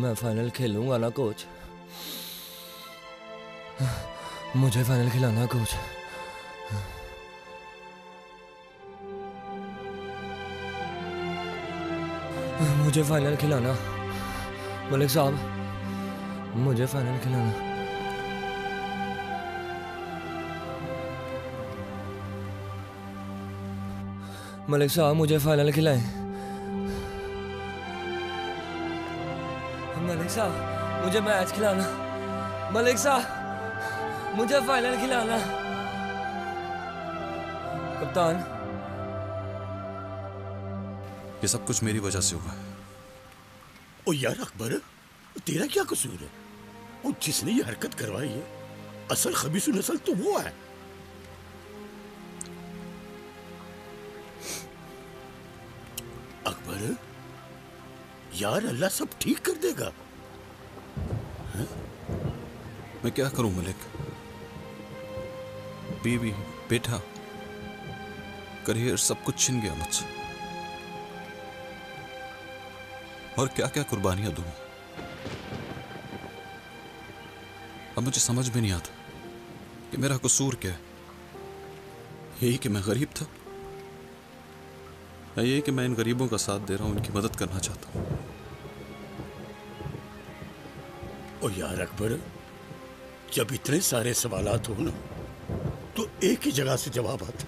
मैं फाइनल खेलूंगा ना कोच, मुझे फाइनल खिलाना कोच। मुझे फाइनल खिलाना मलिक साहब, मुझे फाइनल खिलाना। मलिक साहब मुझे फाइनल खिलाएं। मलिक साहब मुझे मैच खिलाना। मलिक साहब मुझे फाइनल खिलाना। कप्तान, ये सब कुछ मेरी वजह से हुआ। ओ यार अकबर, तेरा क्या कसूर है? वो जिसने ये हरकत करवाई है, असल खबीसु नस्ल तो वो है। अकबर, यार अल्लाह सब ठीक कर देगा। है? मैं क्या करूं मलिक, बीवी बेटा करियर सब कुछ छिन गया मुझसे, और क्या क्या कुर्बानियां दूं। अब मुझे समझ भी नहीं आता कि मेरा कसूर क्या है, यही कि मैं गरीब था, यही कि मैं इन गरीबों का साथ दे रहा हूं, उनकी मदद करना चाहता हूं। ओ यार अकबर, जब इतने सारे सवालात हो ना तो एक ही जगह से जवाब आता।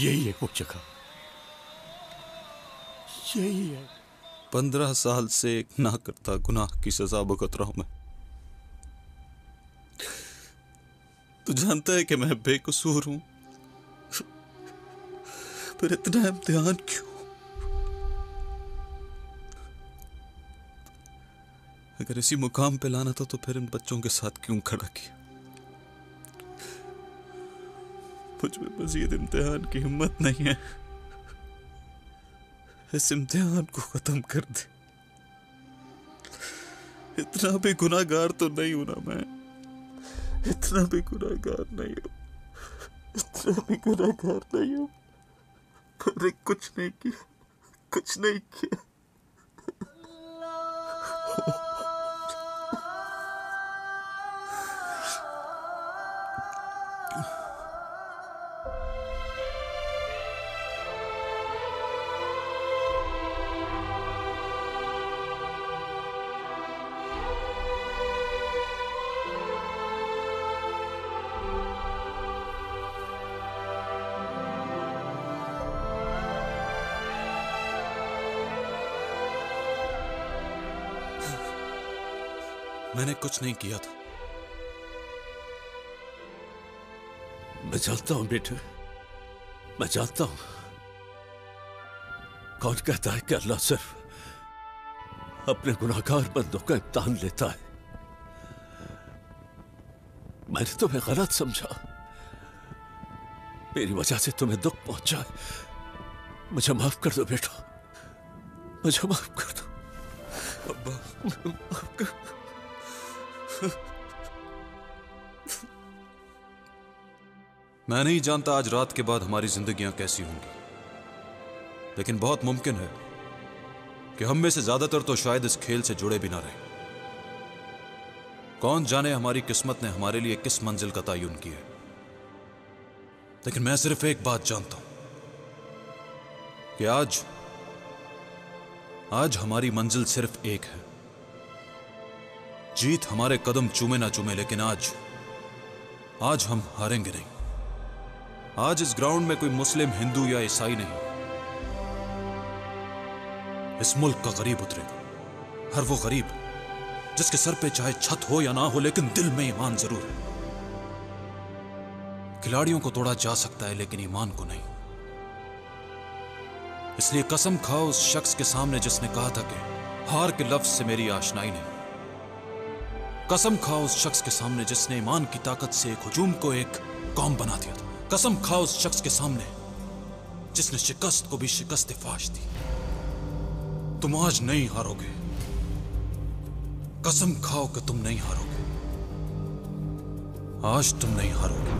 यही है वो जगह, यही है। पंद्रह साल से एक ना करता गुनाह की सजा भुगत रहा हूं मैं। तू जानता है कि मैं बेकसूर हूं, पर इतना इम्तिहान क्यों? अगर इसी मुकाम पे लाना था तो फिर इन बच्चों के साथ क्यों खड़ा किया? मुझ में मजीद इम्तिहान की हिम्मत नहीं है, इस इम्तिहान को खत्म कर दे। इतना भी गुनाहगार तो नहीं हूं ना मैं, इतना भी गुनाहगार नहीं हूं, इतना भी गुनाहगार नहीं हूं, मैंने कुछ नहीं किया, कुछ नहीं किया। मैंने कुछ नहीं किया था। मैं जानता हूं बेटे, मैं जानता हूं। कौन कहता है कि अल्लाह सिर्फ अपने गुनाहगार बंदों का इम्तिहान लेता है? मैंने तुम्हें गलत समझा, मेरी वजह से तुम्हें दुख पहुंचा। मुझे माफ कर दो बेटा, मुझे माफ कर दो। अब्बा माफ कर दो। मैं नहीं जानता आज रात के बाद हमारी जिंदगियां कैसी होंगी, लेकिन बहुत मुमकिन है कि हम में से ज्यादातर तो शायद इस खेल से जुड़े भी ना रहे। कौन जाने हमारी किस्मत ने हमारे लिए किस मंजिल का तयन किया है। लेकिन मैं सिर्फ एक बात जानता हूं कि आज आज हमारी मंजिल सिर्फ एक है। जीत हमारे कदम चूमे ना चूमे, लेकिन आज आज हम हारेंगे नहीं। आज इस ग्राउंड में कोई मुस्लिम, हिंदू या ईसाई नहीं, इस मुल्क का गरीब उतरेगा। हर वो गरीब जिसके सर पे चाहे छत हो या ना हो, लेकिन दिल में ईमान जरूर है। खिलाड़ियों को तोड़ा जा सकता है लेकिन ईमान को नहीं। इसलिए कसम खाओ उस शख्स के सामने जिसने कहा था कि हार के लफ्ज से मेरी आशनाई नहीं। कसम खाओ उस शख्स के सामने जिसने ईमान की ताकत से एक हुजूम को एक कौम बना दिया था। कसम खाओ उस शख्स के सामने जिसने शिकस्त को भी शिकस्त फाश दी। तुम आज नहीं हारोगे, कसम खाओ कि तुम नहीं हारोगे। आज तुम नहीं हारोगे।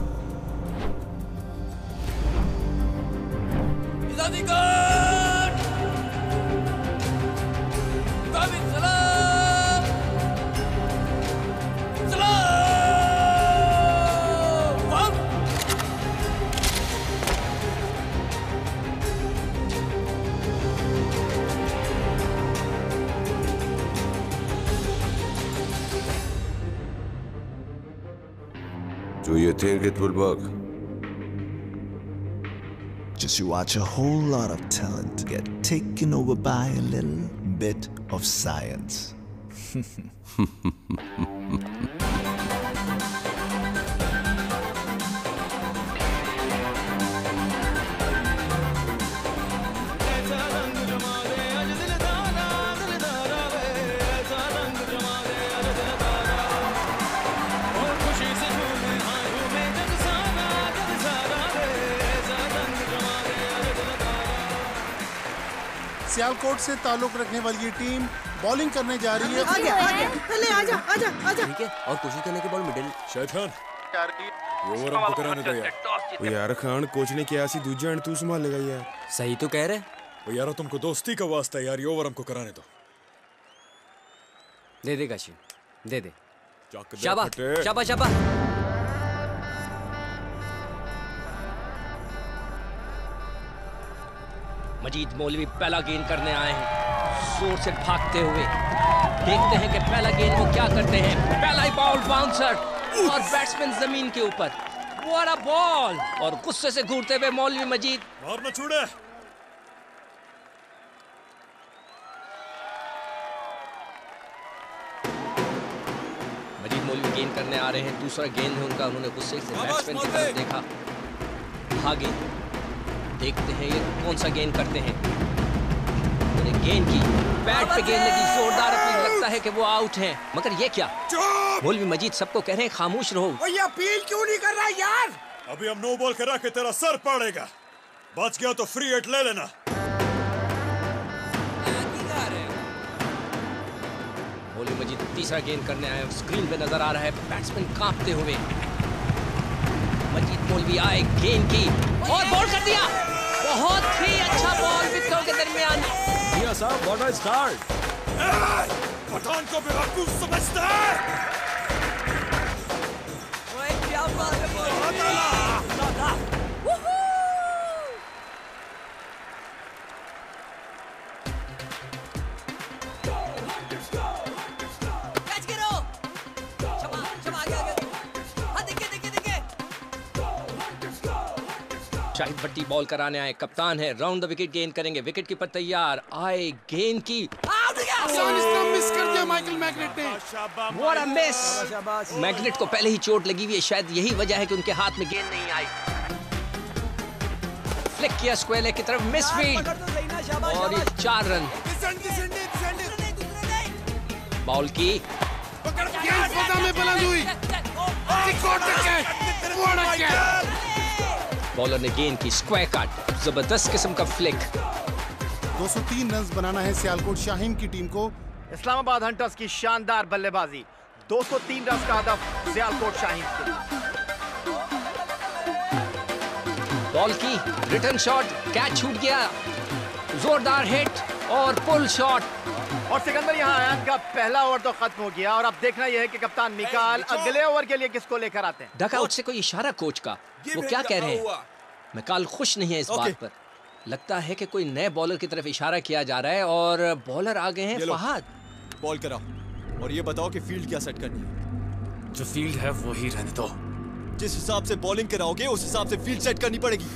Just you watch a whole lot of talent get taken over by a little bit of science. Come on. Sialkot से ताल्लुक रखने वाली ये टीम बॉलिंग करने जा रही है। आगे, आगे, आगे, आजा, आजा, आजा। ठीक है, और कोशिश करने के बॉल मिडिल। शायद ओवर हम कराने दो यार। यार खान कोच ने क्या ऐसी दूजा एंड तू संभाल लेगा यार। सही तो कह रहे यार, तुमको दोस्ती का वास्ता है यार, ये ओवर हमको कराने दो। दे दे काशिफ, दे दे। शाबाश शाबाश शाबाश। मजीद मौलवी पहला गेंद करने आए हैं जोर से भागते हुए, देखते हैं कि पहला गेंद वो क्या करते हैं। पहला ही बॉल बाउंसर और बैट्समैन जमीन के ऊपर। What a ball! और गुस्से से घूरते हुए मौलवी मजीद मारना छोड़े। मजीद मौलवी गेंद करने आ रहे हैं, दूसरा गेंद है उनका। उन्होंने गुस्से से बैट्समैन की तरफ देखा, भागे, देखते हैं ये कौन सा गेंद करते हैं। उन्होंने गेंद की, बैट पे गेंद लगी जोरदार अपील, लगता है कि वो आउट हैं। मगर ये क्या, मौलवी मजीद सबको कह रहे हैं खामोश रहो। और ये अपील क्यों नहीं कर रहा यार? अभी हम नो बॉल करा के तेरा सर पड़ेगा, बच गया तो फ्री हिट ले लेना। मौलवी मजीद तीसरा गेंद करने आए, स्क्रीन पे नजर आ रहा है बैट्समैन कांपते हुए। मजीद मौलवी आए, गेंद की और बॉल कर दिया। बहुत ही अच्छा बॉल विकेटों के दरमियान। मियां साहब व्हाट अ स्टार्ट! पठान को बेवकूफ समझता है। ओए क्या बात है बॉल। शाहिद भट्टी बॉल कराने आए, कप्तान है, राउंड द विकेट गेंद करेंगे। विकेट कीपर तैयार, आए, गेंद की मिस कर दिया माइकल मैग्नेट ने। What a miss! मैग्नेट को पहले ही चोट लगी हुई है, शायद यही वजह है कि उनके हाथ में गेंद नहीं आई। फ्लिक किया स्क्वायर लेग की तरफ, मिस फील्ड और ये चार रन। बॉल की बॉलर ने गेंद की, स्क्वायर कट, जबरदस्त किस्म का फ्लिक। दो सौ तीन रन बनाना है सियालकोट शाहीन की टीम को। इस्लामाबाद हंटर्स की शानदार बल्लेबाजी, दो सौ तीन रन का हदफ सियालकोट शाहीन के। बॉल की रिटर्न शॉट, कैच छूट गया, जोरदार हिट और पुल शॉट। और सिकंदर यहाँ आया, का पहला ओवर तो खत्म हो गया और अब देखना यह है कि कप्तान निकाल अगले ओवर के लिए किसको लेकर आते हैं। डकआउट से कोई इशारा कोच का, वो क्या कह रहे हैं? मिकाल खुश नहीं है इस बात पर, लगता है कि कोई नए बॉलर की तरफ इशारा किया जा रहा है और बॉलर आ गए हैं। फहाद बॉल कराओ और ये बताओ कि फील्ड क्या सेट करनी है। जो फील्ड है वही रहने दो, जिस हिसाब से बॉलिंग कराओगे उस हिसाब से फील्ड सेट करनी पड़ेगी।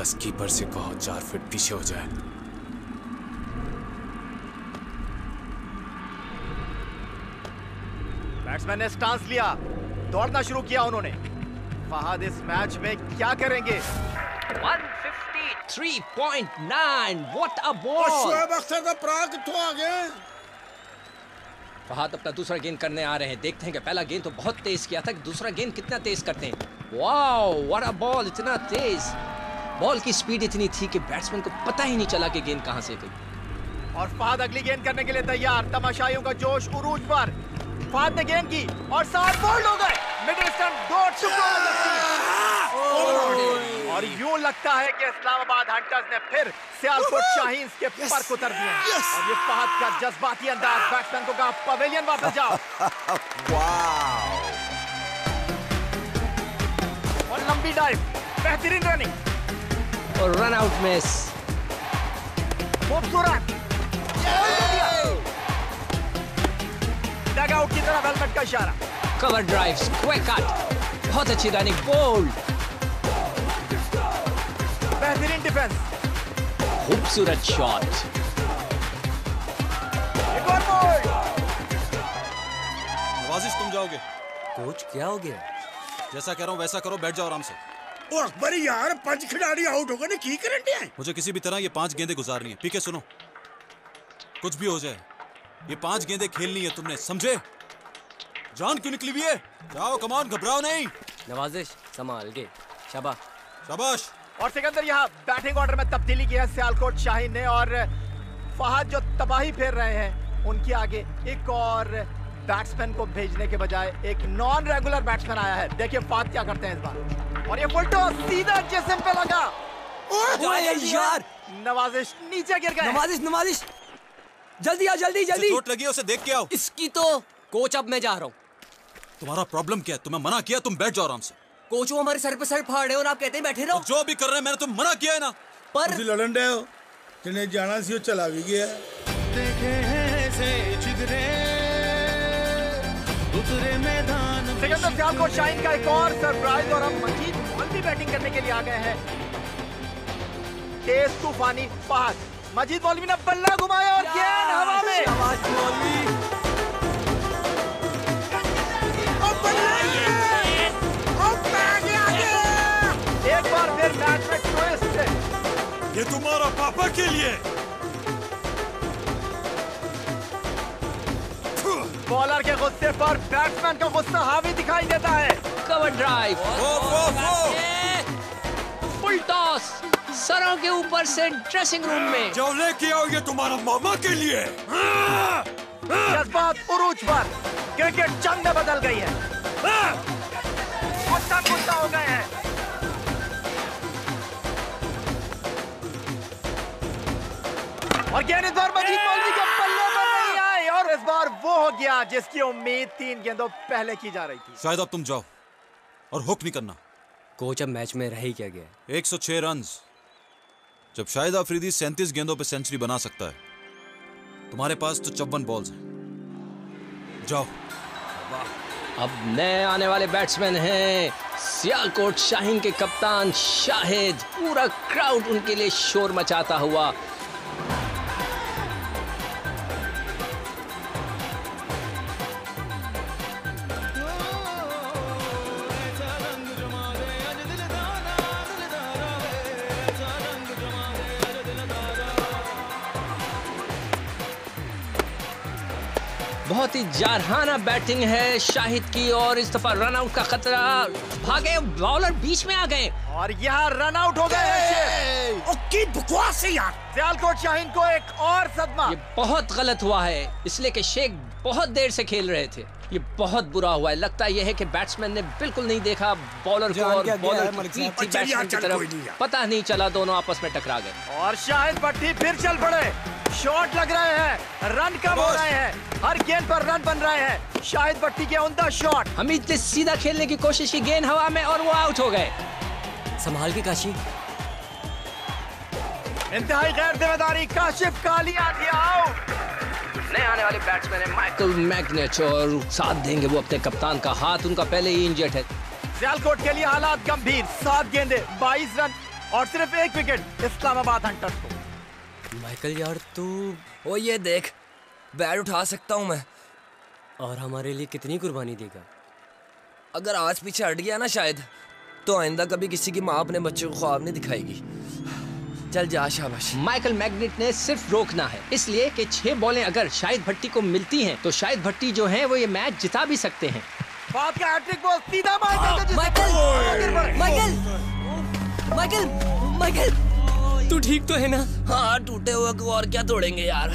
बस कीपर से कहो चार फीट पीछे हो जाए। बैट्समैन ने स्टांस लिया, दौड़ना शुरू किया उन्होंने। फहद इस मैच में क्या करेंगे? एक सौ तिरेपन पॉइंट नौ, what a ball! Shoaib Akhtar का प्राग तो आ गए। फहद अपना दूसरा गेंद करने आ रहे हैं, देखते हैं कि पहला गेंद तो बहुत तेज किया था कि दूसरा गेंद कितना तेज करते हैं। Wow, what a ball! इतना तेज, बॉल की स्पीड इतनी थी कि बैट्समैन को पता ही नहीं चला कि गेंद कहां से गई। और फहद अगली गेंद करने के लिए तैयार, तमाशाइयों का जोश उरूज पर। फहद ने गेंद की और सात बोल्ड हो गए। मिडिल स्टंप दो टुकड़ों, और यूं लगता है कि इस्लामाबाद हंटर्स ने फिर सियालकोट शाहीन्स के पर उतर दिया। और ये फहद का जज्बाती अंदाज, बैट्समैन को कहा पवेलियन वापस जाओ। और लंबी डाइव, बेहतरीन रनिंग और रन आउट मिस। खूबसूरत आउट की तरफ हेलमेट का इशारा, कवर ड्राइव, स्क्वायर कट, बहुत अच्छी रनिंग, बोल्ड, बेहतरीन डिफेंस, खूबसूरत शॉट, एक और बॉल। नवाजिश तुम जाओगे। कोच क्या हो गया? जैसा कह रहा हूँ वैसा करो, बैठ जाओ आराम से। ओ अकबर यार, पांच खिलाड़ी आउट हो गए, की करंट है। मुझे किसी भी तरह ये पांच गेंदे गुजारनी है। ठीक है सुनो, कुछ भी हो जाए ये पांच गेंदे खेलनी है तुमने, समझे? जान क्यों निकली हुई है? जाओ, कमान, घबराओ नहीं। नवाजिश संभाल के, शाबाश शाबाश। और सिकंदर यहाँ बैटिंग ऑर्डर में तब्दीली की है सियालकोट शाहीन ने, और फहद जो तबाही फेर रहे हैं उनके आगे एक और बैट्समैन को भेजने के बजाय एक नॉन रेगुलर बैट्समैन आया है। देखिए फहद क्या करते हैं इस बार, और ये फुलटो सीधा जिस्म पे लगा। ओए यार नवाजिश नीचे गिर गए। नवाजिश नवाजिश जल्दी आ, जल्दी जल्दी, चोट लगी उसे देख के आओ। इसकी तो कोच अब मैं जा रहा हूँ। तुम्हारा प्रॉब्लम क्या है? तुम्हें मना किया, तुम बैठ जाओ आराम से। कोच वो हमारे सर पे सर फाड़ रहे हो और आप कहते हैं बैठे रहो। जो भी कर रहे हैं मैंने तुम मना किया है ना। पर तुम लड़न रहे हो, जिन्हें जाना सी वो चला भी गया। देखे ऐसे जिधरे उतरे मैदान। सिकंदर सियालकोट शाहीन का एक और सरप्राइज, और अब मजीद मौलवी बैटिंग करने के लिए आ गए हैं। तेज तूफानी फहद, मजीद मौलवी ने बल्ला घुमाया और गेंद हवा में। एक बार फिर मैच में ट्विस्ट। ये तुम्हारा पापा के लिए। बॉलर के गुस्से पर बैट्समैन का गुस्सा हावी दिखाई देता है। कवर ड्राइव, फुल टॉस सरों के ऊपर से ड्रेसिंग रूम में। जौले किया हो ये तुम्हारा मामा के लिए। जज्बात उरूज पर, क्रिकेट जंग में बदल गई है। गुस्सा गुस्सा हो गए हैं। और गेंद इस बार मजीद मौलवी के पल्ले में नहीं आई, और इस बार वो हो गया जिसकी उम्मीद तीन गेंदों पहले की जा रही थी। शायद अब तुम जाओ और हुक नहीं करना। कोच अब मैच में रह ही क्या गया। एक सौ छह रन, जब शाहिद अफरीदी सैंतीस गेंदों पर सेंचुरी बना सकता है, तुम्हारे पास तो चौवन बॉल्स हैं। जाओ। अब नए आने वाले बैट्समैन हैं सियालकोट शाहीन के कप्तान शाहिद। पूरा क्राउड उनके लिए शोर मचाता हुआ। बहुत ही जारहाना बैटिंग है शाहिद की, और इस दफा रनआउट का खतरा। भागे बॉलर बीच में आ गए और यहाँ रनआउट हो गए हैं। की बकवास है यार। सियालकोट शाहीन को एक और सदमा। ये बहुत गलत हुआ है, इसलिए कि शेख बहुत देर से खेल रहे थे। ये बहुत बुरा हुआ है। लगता यह है कि बैट्समैन ने बिल्कुल नहीं देखा बॉलर को, और बॉलर की बैट्समैन की तरफ पता नहीं चला, दोनों आपस में टकरा गए और शाहिद भट्टी फिर चल पड़े। शॉट लग रहे हैं, रन कम हो रहे हैं, हर गेंद पर रन बन रहे हैं। शाहिद भट्टी के ऑन द शॉट। हमीद ने सीधा खेलने की कोशिश की, गेंद हवा में और वो आउट हो गए। संभाल के काशिफ। इंतहाई गैर जिम्मेदारी, काशिफ काली आती आउट। नए आने वाले बैट्समैन है माइकल मैग्नेट, और साथ देंगे वो अपने कप्तान का। हाथ उनका पहले ही इंजर्ड है। सियालकोट के लिए हालात गंभीर। सात गेंदे, बाईस रन और सिर्फ एक विकेट इस्लामाबाद हंटर्स को। माइकल यार तू ओ ये देख, बैट उठा सकता हूँ मैं, और हमारे लिए कितनी कुर्बानी देगा। अगर आज पीछे हट गया ना शायद, तो आइंदा कभी किसी की माँ अपने बच्चों को ख्वाब नहीं दिखाएगी। चल जा शाबाश। माइकल मैग्नेट ने सिर्फ रोकना है, इसलिए कि छह बॉलें अगर शाहिद भट्टी को मिलती हैं, तो शाहिद भट्टी जो हैं वो ये मैच जिता भी सकते हैं। बात का हैट्रिक बॉल सीधा Michael Michael Michael Michael Michael तू ठीक तो है ना? हाँ टूटे हुए को और क्या तोड़ेंगे यार।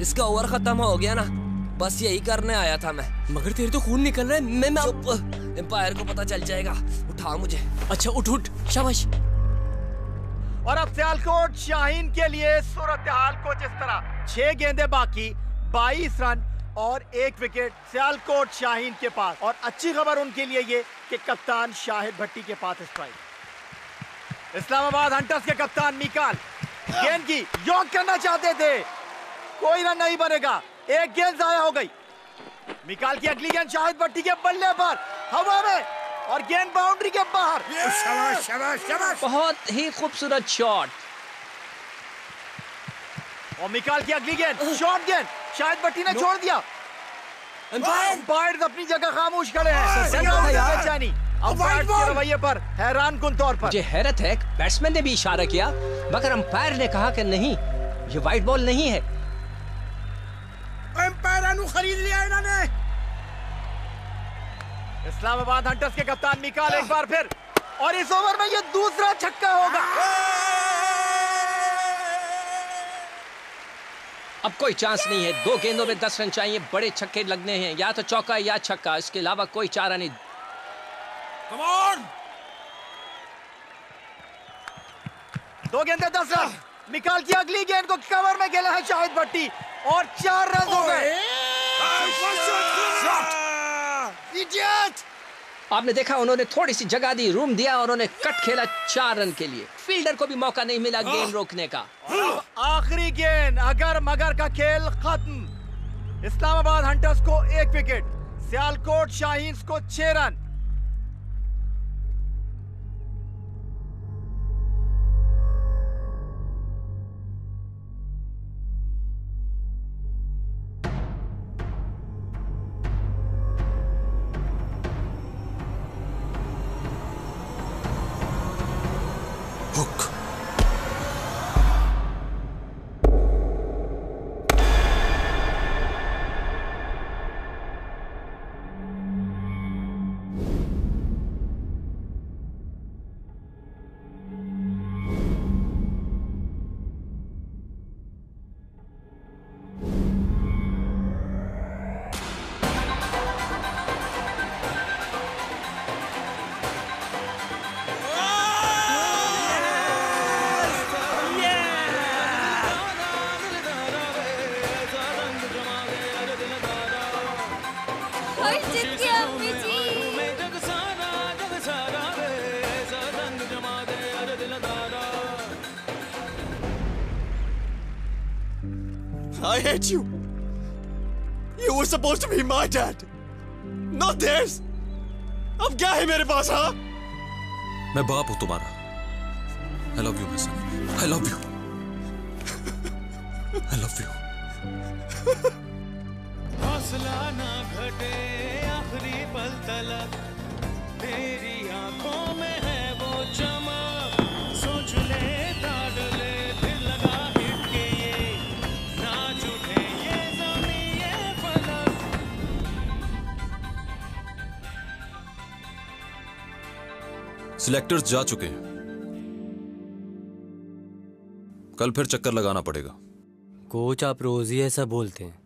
इसका ओवर खत्म हो गया ना, बस यही करने आया था मैं। मगर तेरे तो खून निकल रहा है। मैं एम्पायर को पता चल जाएगा। उठा मुझे। अच्छा उठ उठ शाबाश। और अब सियालकोट शाहीन के लिए सूरत हाल कुछ इस तरह। छह गेंदे बाकी, बाईस रन और एक विकेट सियालकोट शाहीन के पास। और अच्छी खबर उनके लिए ये कि कप्तान शाहिद भट्टी के पास स्ट्राइक। इस्लामाबाद हंटर्स के कप्तान मिकाल गेंद की योग करना चाहते थे, कोई रन नहीं बनेगा। एक गेंद जाया हो गई। मिकाल की अगली गेंद शाहिद भट्टी के बल्ले पर, हवा में, और गेंद बाउंड्री के बाहर। शाबाश शाबाश शाबाश। बहुत ही खूबसूरत शॉट। और मिकाल की अगली गेंद शॉर्ट गेंद, शाहिद भट्टी ने छोड़ दिया। अंपायर अपनी जगह खामोश खड़े हैं। अंपायर के रवैये पर हैरान कुन तौर पर। मुझे हैरत है, बैट्समैन ने भी इशारा किया मगर अंपायर ने कहा कि नहीं ये वाइट बॉल नहीं है। अंपायर खरीद लिया इन्होंने। इस्लामाबाद हंटर्स के कप्तान मिकाल एक बार फिर और इस ओवर में ये दूसरा छक्का होगा। अब कोई चांस नहीं है, दो गेंदों में दस रन चाहिए, बड़े छक्के लगने हैं, या तो चौका या छक्का, इसके अलावा कोई चारा नहीं। कम ऑन, दो गेंदे दस रन, निकाल के अगली गेंद को कवर में खेला है शाहिद भट्टी और चार रन हो गए। आपने देखा उन्होंने थोड़ी सी जगह दी, रूम दिया और उन्होंने कट खेला चार रन के लिए। फील्डर को भी मौका नहीं मिला गेंद रोकने का। आखिरी गेंद, अगर मगर का खेल खत्म। इस्लामाबाद हंटर्स को एक विकेट, सियालकोट शाहीन्स को छह रन। I hate you. You were supposed to be my dad, not theirs. अब क्या है मेरे पास? हाँ, मैं बाप हूँ तुम्हारा। I love you, my son. I love you. I love you. हौसला ना घटे आखिरी पल तलक, तेरी आँखों में है वो चमक, सोच ले ताड़ले दिल लगा हिट के ये ना जुटे ये ज़मीं ये फलक। सिलेक्टर्स जा चुके हैं, कल फिर चक्कर लगाना पड़ेगा। कोच आप रोज ही ऐसा बोलते हैं।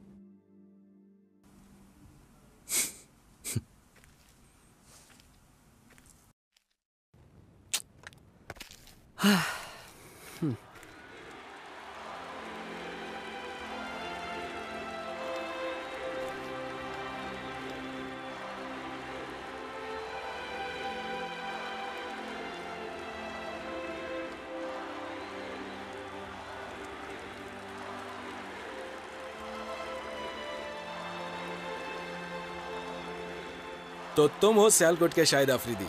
तो तुम हो सियालकोट के शाहिद अफरीदी?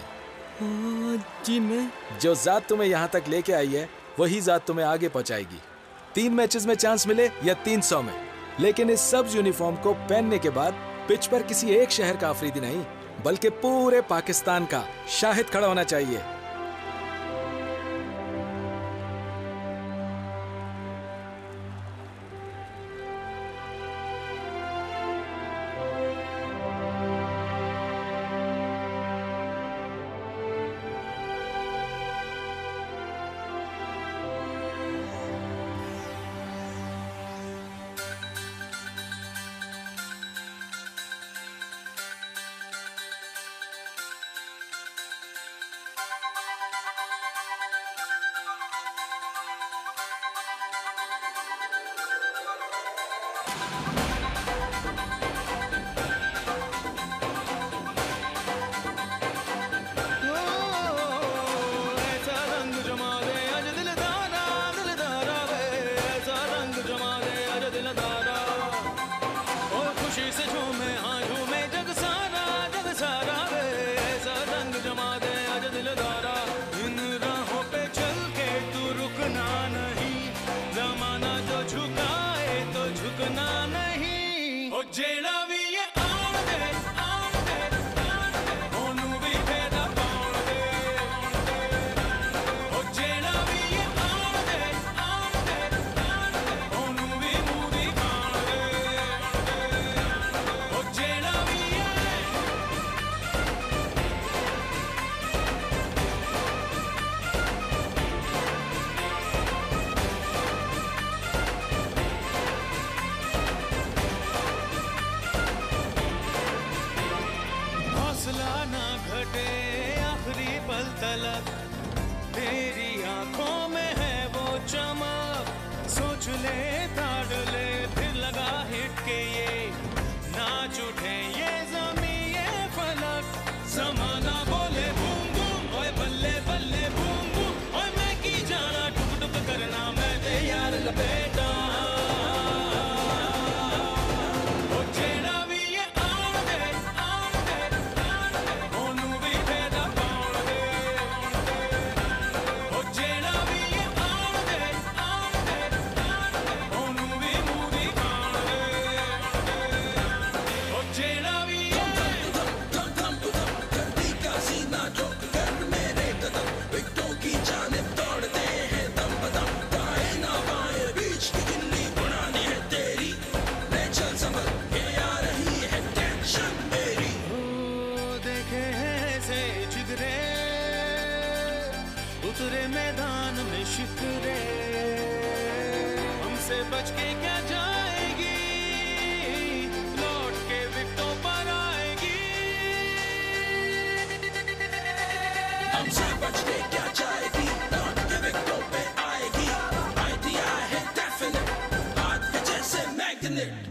जी मैं। जो जात तुम्हें यहाँ तक लेके आई है वही जात तुम्हें आगे पहुँचाएगी। तीन मैचेस में चांस मिले या तीन सौ में, लेकिन इस सब यूनिफॉर्म को पहनने के बाद पिच पर किसी एक शहर का अफरीदी नहीं बल्कि पूरे पाकिस्तान का शाहिद खड़ा होना चाहिए। से बच के क्या जाएगी, लौट के विकटों पर आएगी, हमसे बच के क्या जाएगी, लौट के विकटों पे आएगी, आइडिया है डेफिनेट, बात है जैसे मैग्नेट।